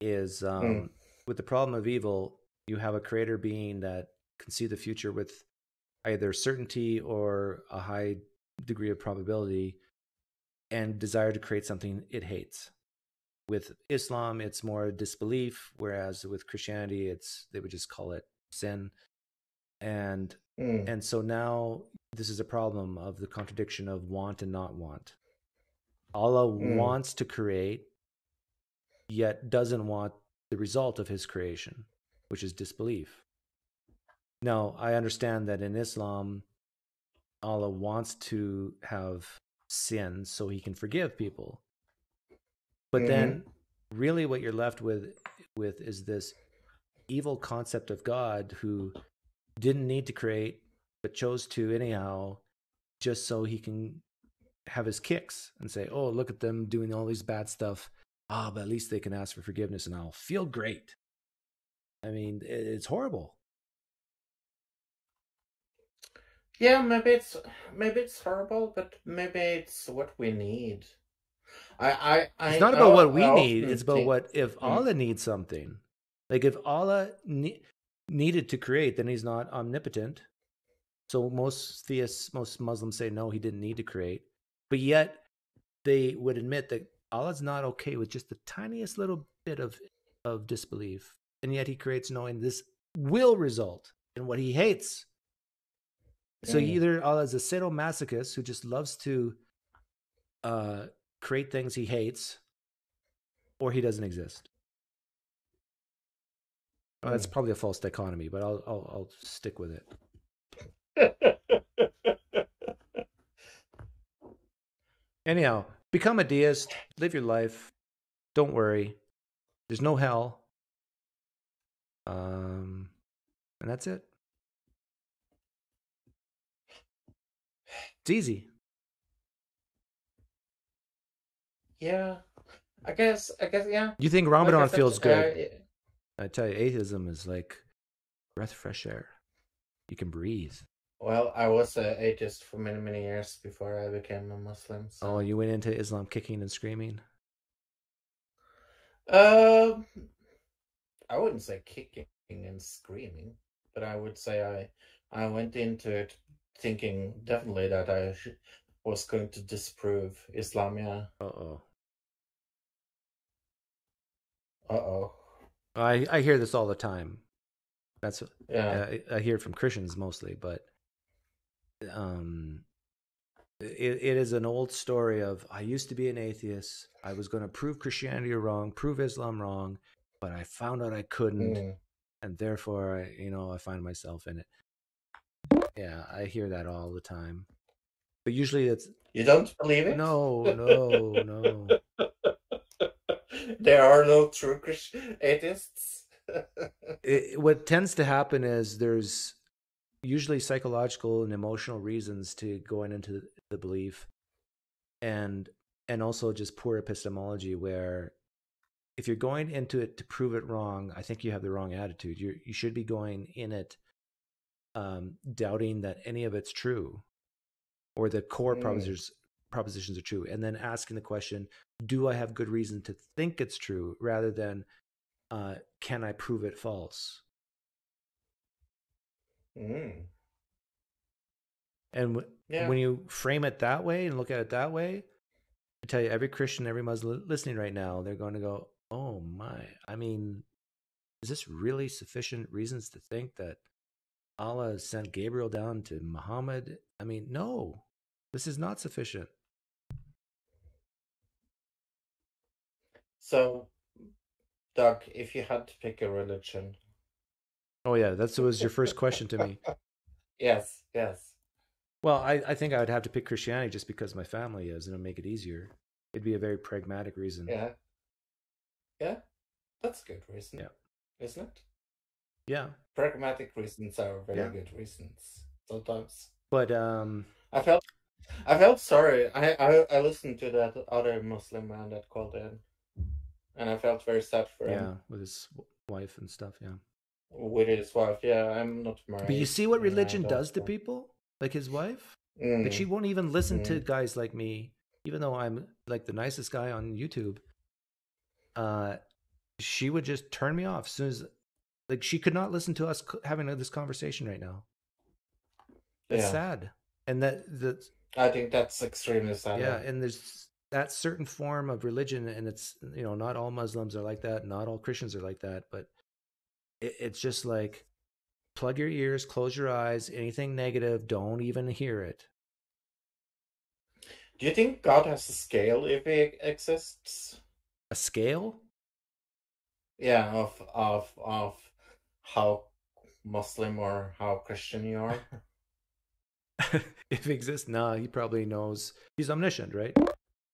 is um, mm. with the problem of evil. You have a creator being that can see the future with either certainty or a high degree of probability, and desire to create something it hates. With Islam, it's more disbelief, whereas with Christianity, it's they would just call it sin. And mm. and so now this is a problem of the contradiction of want and not want. Allah mm. wants to create, yet doesn't want the result of his creation, which is disbelief. Now, I understand that in Islam, Allah wants to have sin so he can forgive people. But mm-hmm. then really what you're left with, with is this evil concept of God who didn't need to create, but chose to anyhow, just so he can have his kicks and say, oh, look at them doing all these bad stuff. Ah, oh, but at least they can ask for forgiveness and I'll feel great. I mean, it's horrible. Yeah, maybe it's maybe it's horrible, but maybe it's what we need. I, I, I it's not about what we need. It's about what if Allah needs something. Like if Allah ne needed to create, then he's not omnipotent. So most theists, most Muslims say no, he didn't need to create. But yet they would admit that Allah's not okay with just the tiniest little bit of of disbelief, and yet he creates, knowing this will result in what he hates. So either Allah is a sadomasochist who just loves to uh, create things he hates, or he doesn't exist. Well, that's probably a false dichotomy, but I'll I'll, I'll stick with it. Anyhow, become a deist. Live your life. Don't worry. There's no hell. Um, and that's it. It's easy. Yeah, I guess. I guess. Yeah. You think Ramadan feels good? Uh, yeah. I tell you, atheism is like breath of fresh air. You can breathe. Well, I was an atheist for many, many years before I became a Muslim. So. Oh, you went into Islam kicking and screaming. Um, I wouldn't say kicking and screaming, but I would say I I went into it thinking definitely that I was going to disprove Islam. Yeah. Uh oh. Uh oh. I I hear this all the time. That's yeah. I, I hear it from Christians mostly, but um, it it is an old story of I used to be an atheist. I was going to prove Christianity wrong, prove Islam wrong, but I found out I couldn't, mm. and therefore I you know I find myself in it. Yeah, I hear that all the time. But usually it's... You don't believe it? No, no, no. There are no true Christian atheists. It, what tends to happen is there's usually psychological and emotional reasons to going into the belief, and and also just poor epistemology, where if you're going into it to prove it wrong, I think you have the wrong attitude. You you should be going in it Um, doubting that any of it's true, or the core mm. propositions, propositions are true, and then asking the question, do I have good reason to think it's true, rather than uh, can I prove it false? Mm. And w yeah. when you frame it that way and look at it that way, I tell you, every Christian, every Muslim listening right now, they're going to go, oh my, I mean, is this really sufficient reasons to think that Allah sent Gabriel down to Muhammad? I mean, no, this is not sufficient. So, Doug, if you had to pick a religion... Oh, yeah, that was your first question to me. Yes, yes. Well, I, I think I would have to pick Christianity just because my family is, and it'll make it easier. It'd be a very pragmatic reason. Yeah. Yeah, that's a good reason, yeah. Isn't it? Yeah. Pragmatic reasons are very yeah. good reasons sometimes. But um, I felt I felt sorry. I, I, I listened to that other Muslim man that called in, and I felt very sad for yeah, him. Yeah, with his wife and stuff. Yeah. With his wife, yeah. I'm not married. But you see what religion does to people, like his wife. Mm. Like she won't even listen mm. to guys like me, even though I'm like the nicest guy on YouTube. Uh, she would just turn me off as soon as, like, she could not listen to us having this conversation right now. It's yeah. sad, and that that I think that's extremely sad. Yeah, and there's that certain form of religion, and it's, you know, not all Muslims are like that, not all Christians are like that, but it, it's just like, plug your ears, close your eyes. Anything negative, don't even hear it. Do you think God has a scale if He exists? A scale? Yeah, of of of how Muslim or how Christian you are. If he exists, nah, he probably knows. He's omniscient, right?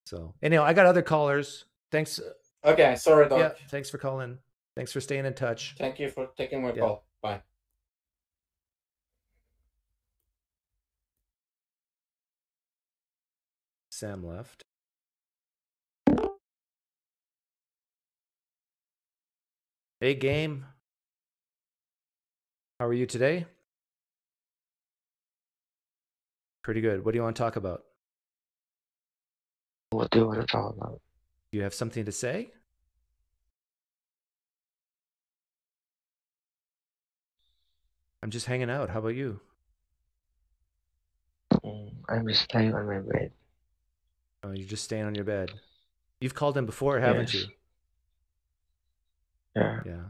So anyhow, I got other callers. Thanks. Okay, sorry, Doc. Yeah, thanks for calling. Thanks for staying in touch. Thank you for taking my yeah. call. Bye. Sam left. Hey, game. How are you today? Pretty good. What do you want to talk about? What do you want to talk about? Do you have something to say? I'm just hanging out. How about you? Um, I'm just staying on my bed. Oh, you're just staying on your bed. You've called in before, haven't yes. you? Yeah. Yeah.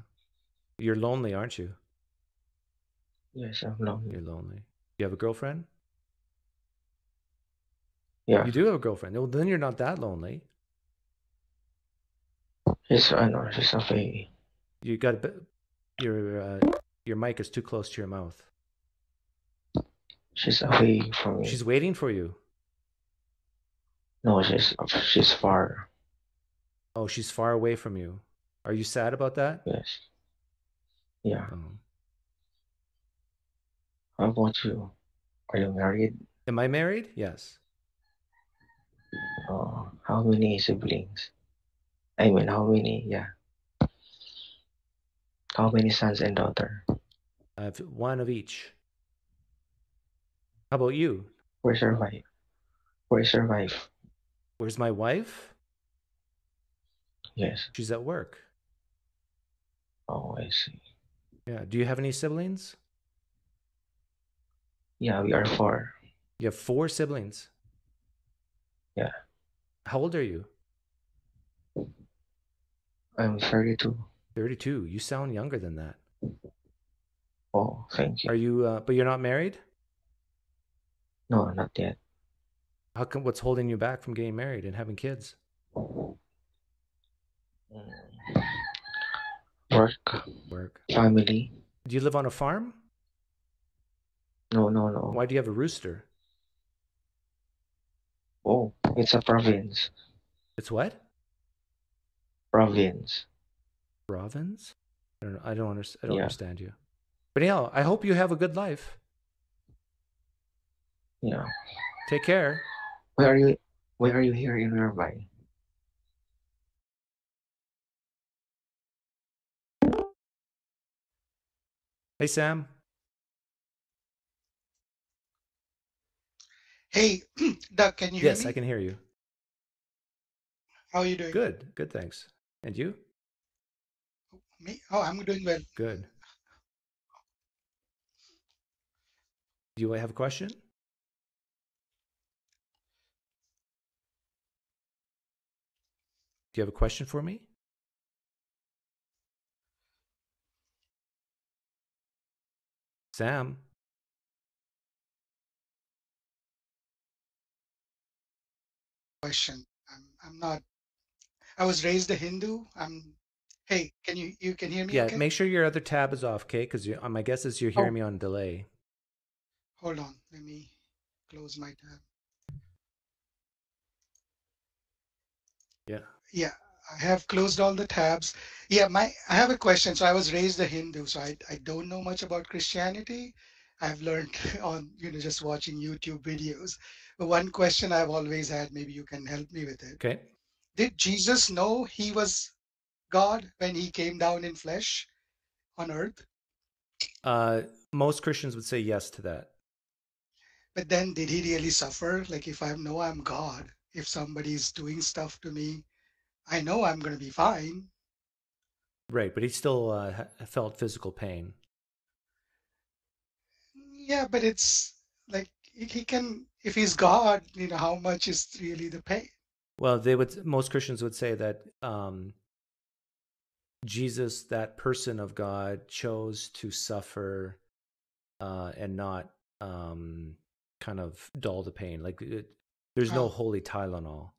You're lonely, aren't you? Yes, I'm lonely. You're lonely. Do you have a girlfriend? Yeah. You do have a girlfriend. Well, then you're not that lonely. Yes, I know. She's a baby. You got a bit, your uh, your mic is too close to your mouth. She's waiting for me. She's waiting for you. No, she's she's far. Oh, she's far away from you. Are you sad about that? Yes. Yeah. Oh. How about you? Are you married? Am I married? Yes. Oh, how many siblings? I mean, how many? Yeah. How many sons and daughter? I have one of each. How about you? Where's your wife? Where's your wife? Where's my wife? Yes. She's at work. Oh, I see. Yeah. Do you have any siblings? Yeah, we are four. You have four siblings? Yeah. How old are you? I'm thirty-two. thirty-two. You sound younger than that. Oh, thank you. Are you, uh, but you're not married? No, not yet. How come, what's holding you back from getting married and having kids? Work. Work. Family. Do you live on a farm? No, no, no. Why do you have a rooster? Oh, it's a province. It's what? Province. Province? I don't know. I don't, under I don't yeah. understand you. But anyhow, I hope you have a good life. Yeah. Take care. Where are you? Where are you here in Irvine? Hey, Sam. Hey, Doug, can you hear me? Yes, I can hear you. How are you doing? Good, good, thanks. And you? Me? Oh, I'm doing well. Good. Do you have a question? Do you have a question for me? Sam? Question. I'm, I'm not, I was raised a Hindu. I'm, hey, can you, you can hear me? Yeah, okay? Make sure your other tab is off, okay? Because my guess is you're hearing oh. me on delay. Hold on. Let me close my tab. Yeah. Yeah. I have closed all the tabs. Yeah, my I have a question. So I was raised a Hindu, so I, I don't know much about Christianity. I've learned on, you know, just watching YouTube videos. But one question I've always had, maybe you can help me with it. Okay. Did Jesus know he was God when he came down in flesh on earth? Uh, most Christians would say yes to that. But then did he really suffer? Like, if I know I'm God, if somebody's doing stuff to me, I know I'm going to be fine. Right, but he still uh, felt physical pain. Yeah, but it's like, he can, if he's God, you know, how much is really the pain? Well, they would, most Christians would say that um, Jesus, that person of God, chose to suffer uh, and not um, kind of dull the pain. Like, it, there's no oh. holy Tylenol.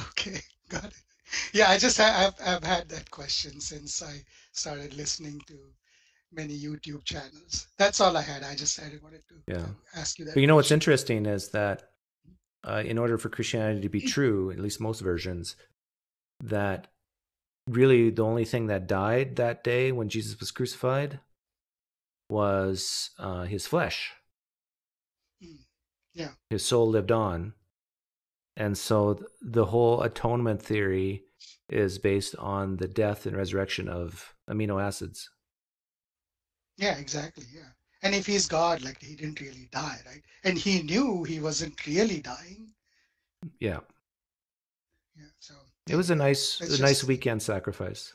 Okay, got it. Yeah, I just have, I've, I've had that question since I started listening to many YouTube channels. That's all I had. I just I wanted to yeah. um, ask you that. But you know, question. What's interesting is that uh, in order for Christianity to be true, at least most versions, that really the only thing that died that day when Jesus was crucified was uh, his flesh. Yeah. His soul lived on. And so the whole atonement theory is based on the death and resurrection of amino acids. Yeah, exactly. Yeah. And if he's God, like, he didn't really die, right? And he knew he wasn't really dying. Yeah. Yeah. So it was a nice, a just... nice weekend sacrifice.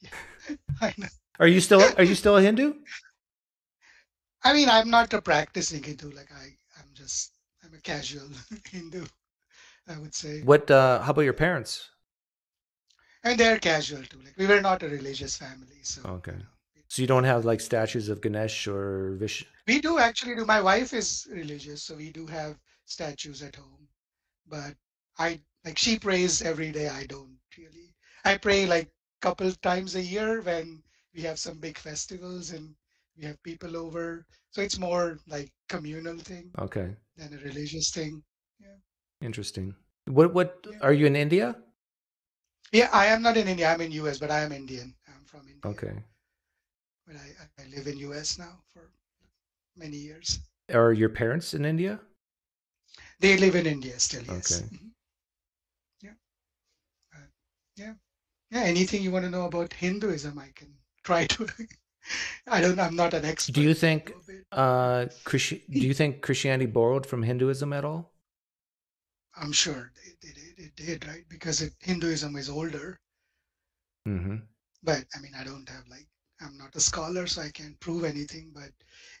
Yeah, I know. Are you still, are you still a Hindu? I mean, I'm not a practicing Hindu. Like, I, I'm just. I'm a casual Hindu, I would say. What? Uh, how about your parents? And they're casual too. Like, we were not a religious family, so. Okay. You know, it, so you don't have like statues of Ganesh or Vishnu? We do actually. Do my wife is religious, so we do have statues at home. But I like she prays every day. I don't really. I pray like a couple times a year when we have some big festivals and we have people over. So it's more like communal thing. Okay. Than a religious thing. Yeah. Interesting. What what yeah. Are you in India? Yeah, I am not in India. I'm in U S, but I am Indian. I'm from India. Okay. But I, I live in U S now for many years. Are your parents in India? They live in India still, yes. Okay. Mm-hmm. Yeah. Uh, yeah. Yeah. Anything you want to know about Hinduism, I can try to. I don't. I'm not an expert. Do you think, uh, Christi- do you think Christianity borrowed from Hinduism at all? I'm sure it, it, it did, right? Because it, Hinduism is older. Mm-hmm. But I mean, I don't have like I'm not a scholar, so I can't prove anything. But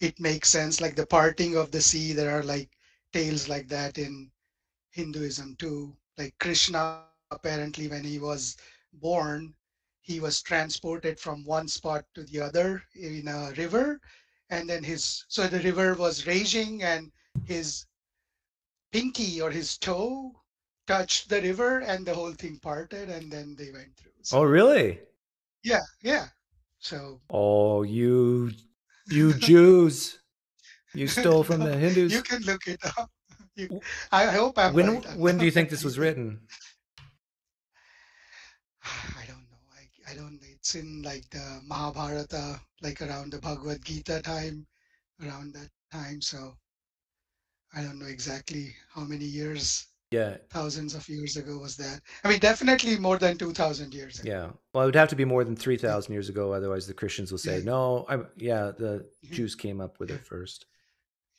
it makes sense, like the parting of the sea. There are like tales like that in Hinduism too. Like Krishna, apparently, when he was born, he was transported from one spot to the other in a river, and then his so the river was raging, and his pinky or his toe touched the river, and the whole thing parted, and then they went through. So, oh, really? Yeah, yeah. So. Oh, you, you Jews, you stole from the Hindus. You can look it up. You, I hope I'm. When right. when do you think this was written? I don't. I don't. It's in like the Mahabharata, like around the Bhagavad Gita time, around that time. So I don't know exactly how many years. Yeah. Thousands of years ago was that. I mean, definitely more than two thousand years ago. Yeah. Well, it would have to be more than three thousand years ago, otherwise the Christians will say, yeah. "No, I'm, yeah, the Jews came up with yeah. it first."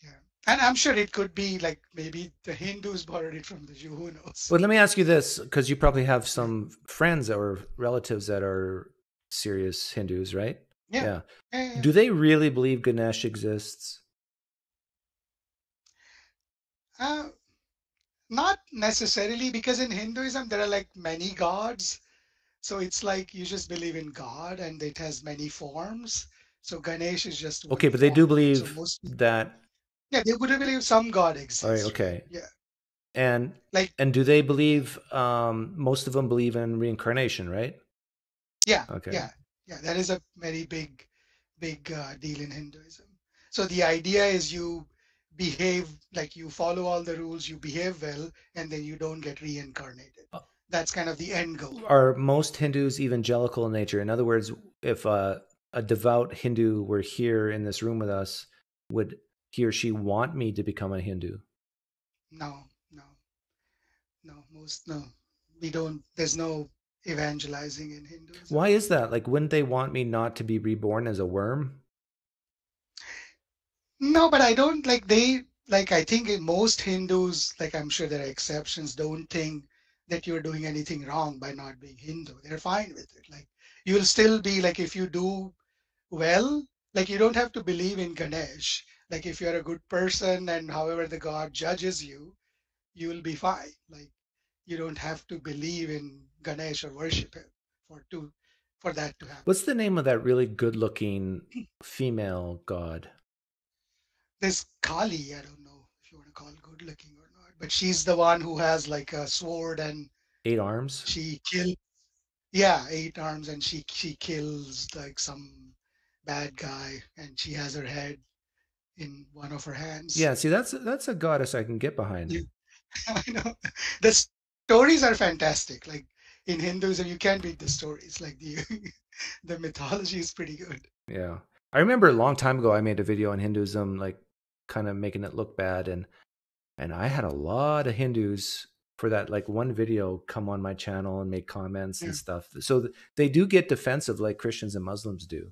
Yeah, and I'm sure it could be like maybe the Hindus borrowed it from the Jews. Who knows? Well, let me ask you this, because you probably have some friends or relatives that are serious Hindus, right? Yeah. Yeah. Yeah, yeah. Do they really believe Ganesh exists? Uh, not necessarily, because in Hinduism there are like many gods, so it's like you just believe in God and it has many forms. So Ganesh is just one okay, but form. They do believe so most people... that. Yeah, they would believe some God exists. All right, okay. Yeah. And like, and do they believe? Um, most of them believe in reincarnation, right? Yeah. Okay. Yeah, yeah. That is a very big, big uh, deal in Hinduism. So the idea is you behave like you follow all the rules, you behave well, and then you don't get reincarnated. that's kind of the end goal. Are most Hindus evangelical in nature? In other words, if uh, a devout Hindu were here in this room with us, would he or she want me to become a Hindu? No, no, no, most, no. We don't, there's no evangelizing in Hinduism. Why is that? Like, wouldn't they want me not to be reborn as a worm? No, but I don't, like, they, like, I think most Hindus, like, I'm sure there are exceptions, don't think that you're doing anything wrong by not being Hindu. They're fine with it. Like, you'll still be, like, if you do well, like, you don't have to believe in Ganesh. Like, if you're a good person and however the God judges you, you will be fine. Like, you don't have to believe in Ganesh or worship him for to for that to happen. What's the name of that really good-looking female god? This Kali, I don't know if you want to call it good-looking or not, but she's the one who has like a sword and eight arms. She kills, yeah, eight arms, and she she kills like some bad guy, and she has her head in one of her hands. Yeah, see, that's that's a goddess I can get behind. You, I know. The stories are fantastic. Like in Hinduism, you can't beat the stories. Like the the mythology is pretty good. Yeah, I remember a long time ago I made a video on Hinduism, like kind of making it look bad, and and I had a lot of Hindus for that like one video come on my channel and make comments, yeah, and stuff. So they do get defensive, like Christians and Muslims do.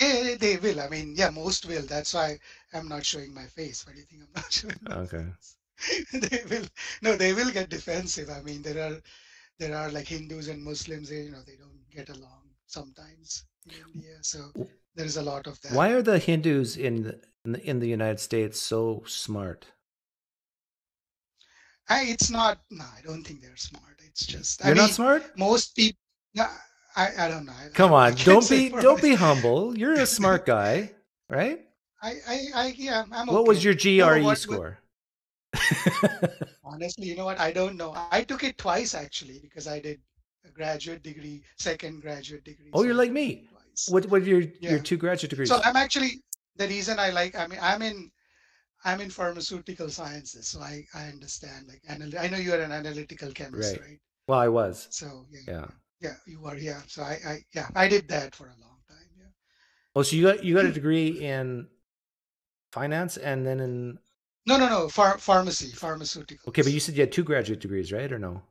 Yeah, they will. I mean, yeah, most will. That's why I'm not showing my face. What do you think I'm not showing my okay face? They will, no, they will get defensive. I mean, there are, there are like Hindus and Muslims, you know, they don't get along sometimes in India. So there is a lot of that. Why are the Hindus in the, in the United States so smart? I, it's not, no, I don't think they're smart. It's just, you're I mean, not smart? Most people, no, I, I don't know. I, Come on, don't be, don't be humble. You're a smart guy, right? I, I, I yeah, I'm okay. What was your G R E you know, what, score? Honestly, you know what, I don't know. I took it twice actually because I did a graduate degree, second graduate degree. Oh, you're like me. Twice. What what are your yeah. your two graduate degrees? So I'm actually the reason I like I mean I'm in I'm in pharmaceutical sciences, so I I understand like anal I know you're an analytical chemist, right? right? Well, I was. So yeah, yeah, yeah, you were. Yeah, so I I yeah I did that for a long time. Yeah. Oh, so you got you got a degree in finance and then in. No, no, no. Phar pharmacy, pharmaceutical. Okay, but you said you had two graduate degrees, right, or no?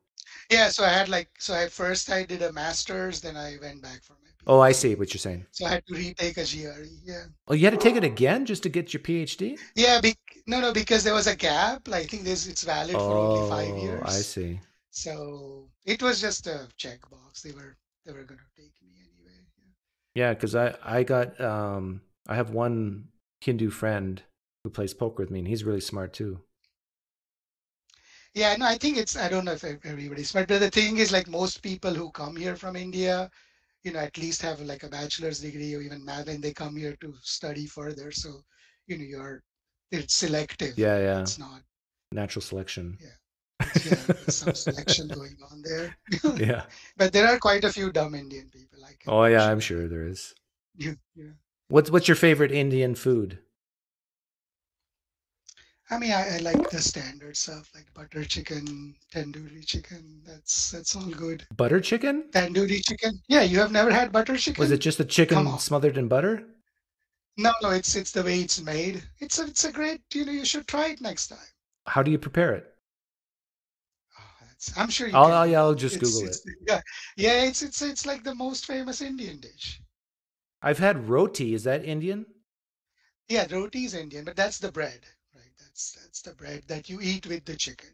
Yeah, so I had like, so I first I did a master's, then I went back for my PhD. Oh, I see what you're saying. So I had to retake a G R E, yeah. Oh, you had to take it again just to get your PhD? Yeah, be no, no, because there was a gap. Like, I think this it's valid for oh, only five years. Oh, I see. So it was just a checkbox. They were they were gonna take me anyway. Yeah, because yeah, I I got um I have one Hindu friend who plays poker with me, and he's really smart too. Yeah, no, I think it's, I don't know if everybody's smart, but the thing is like most people who come here from India, you know, at least have like a bachelor's degree or even math, and they come here to study further. So, you know, you're, it's selective. Yeah, yeah. It's not. Natural selection. Yeah. Yeah, there's some selection going on there. Yeah. But there are quite a few dumb Indian people. Like. Oh, yeah, I'm sure there is. Yeah, yeah. What's, what's your favorite Indian food? I mean, I, I like the standard stuff, like butter chicken, tandoori chicken. That's that's all good. Butter chicken? Tandoori chicken. Yeah, you have never had butter chicken? Was it just the chicken smothered in butter? No, no, it's it's the way it's made. It's a, it's a great, you know, you should try it next time. How do you prepare it? Oh, that's, I'm sure you I'll, can. I'll, I'll just it's, Google it's, it. Yeah, yeah, it's, it's, it's like the most famous Indian dish. I've had roti. Is that Indian? Yeah, roti is Indian, but that's the bread. That's the bread that you eat with the chicken.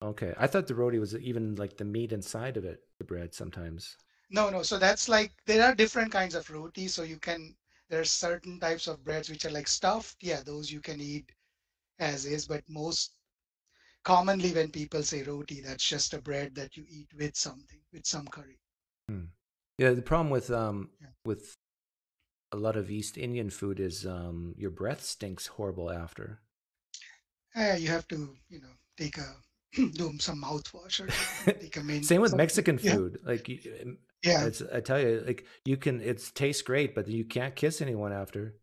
Okay, I thought the roti was even like the meat inside of it, the bread sometimes. No, no, so that's like, there are different kinds of roti, so you can, there are certain types of breads which are like stuffed, yeah, those you can eat as is, but most commonly when people say roti, that's just a bread that you eat with something, with some curry. Hmm. Yeah, the problem with um yeah. with a lot of East Indian food is um your breath stinks horrible after. Uh, you have to, you know, take a do some mouthwash or take a main. Same with Mexican food, yeah. Like yeah, it's, I tell you, like you can, it tastes great, but you can't kiss anyone after.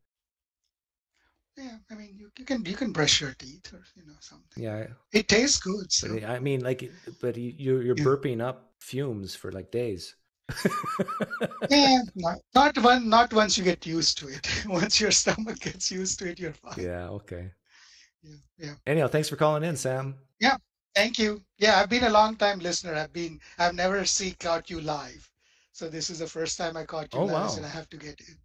Yeah, I mean, you, you can you can brush your teeth or you know something. Yeah, it tastes good. So. I mean, like, but you you're yeah. burping up fumes for like days. Yeah, not, not one not once you get used to it. Once your stomach gets used to it, you're fine. Yeah. Okay. Yeah. Yeah. Anyhow, thanks for calling in, Sam. Yeah. Thank you. Yeah, I've been a long time listener. I've been I've never see caught you live, so this is the first time I caught you oh, live, wow. and I have to get in.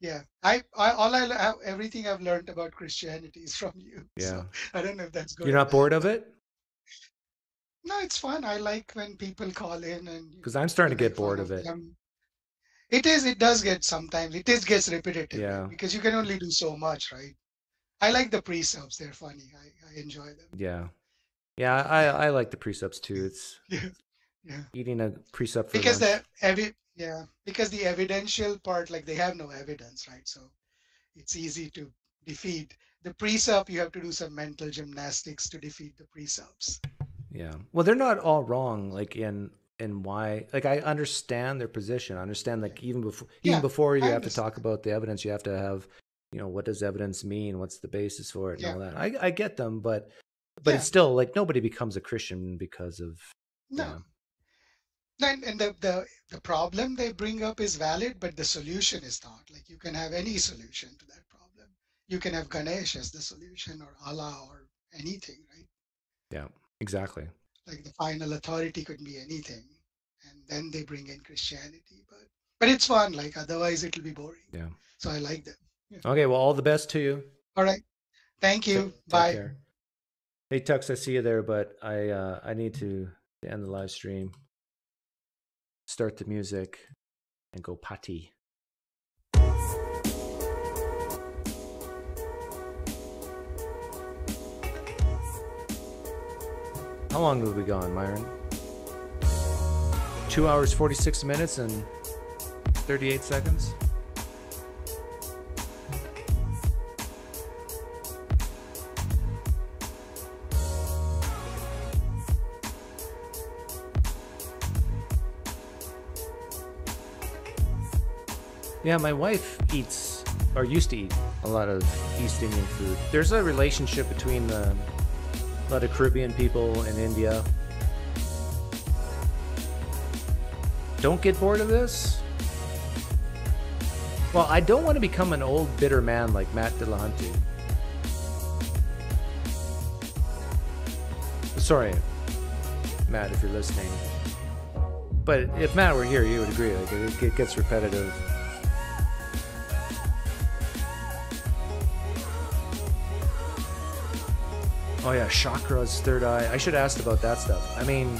Yeah, I, I all I have, everything I've learned about Christianity is from you. Yeah, so I don't know if that's good. You're not bored of it? No, it's fun. I like when people call in, and because I'm starting to get bored of it. It is. It does get sometimes. It is gets repetitive. Yeah, right? Because you can only do so much, right? I like the precepts. They're funny. I, I enjoy them. Yeah, yeah. I I like the precepts too. It's yeah, yeah. Eating a precept for because lunch. the every. Yeah, because the evidential part, like they have no evidence, right? So it's easy to defeat the precept. You have to do some mental gymnastics to defeat the precepts. Yeah. Well, they're not all wrong, like in in why, like I understand their position. I understand like even before even yeah, before you I have understand. to talk about the evidence, you have to have, you know, what does evidence mean? What's the basis for it and yeah. all that? I, I get them, but but yeah. it's still like nobody becomes a Christian because of no. You know, And, and the, the the problem they bring up is valid, but the solution is not. Like you can have any solution to that problem. You can have Ganesh as the solution, or Allah, or anything, right? Yeah, exactly. Like the final authority could be anything, and then they bring in Christianity. But but it's fun. Like otherwise, it'll be boring. Yeah. So I like them. Yeah. Okay. Well, all the best to you. All right. Thank you. Take, Bye. Take care. Hey Tux, I see you there, but I uh, I need to end the live stream. Start the music and go potty. How long have we gone, Myron? two hours, forty-six minutes and thirty-eight seconds. Yeah, my wife eats, or used to eat, a lot of East Indian food. There's a relationship between the, a lot of Caribbean people in India. Don't get bored of this? Well, I don't want to become an old bitter man like Matt Dillahunty. Sorry, Matt, if you're listening. But if Matt were here, you would agree. Like it, it gets repetitive. Oh yeah, chakras, third eye. I should have asked about that stuff. I mean,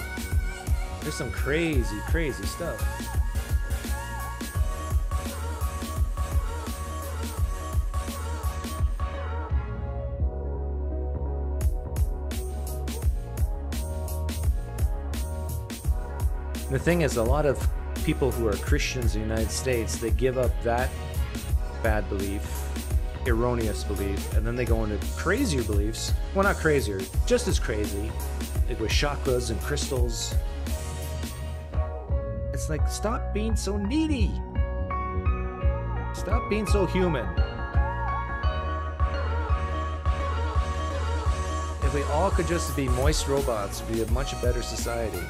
there's some crazy, crazy stuff. The thing is, a lot of people who are Christians in the United States, they give up that bad belief, erroneous belief, and then they go into crazier beliefs. Well, not crazier, just as crazy, like with chakras and crystals. It's like, stop being so needy. Stop being so human. If we all could just be moist robots, we'd be a much better society.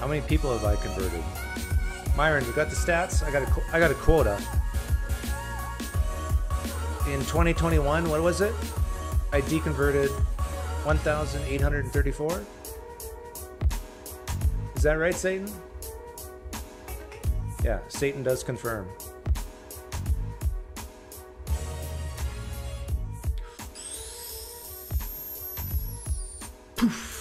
How many people have I converted? Myron, we got the stats. I got a, I got a quota. In twenty twenty-one, what was it? I deconverted one thousand eight hundred thirty-four. Is that right, Satan? Yeah, Satan does confirm. Poof.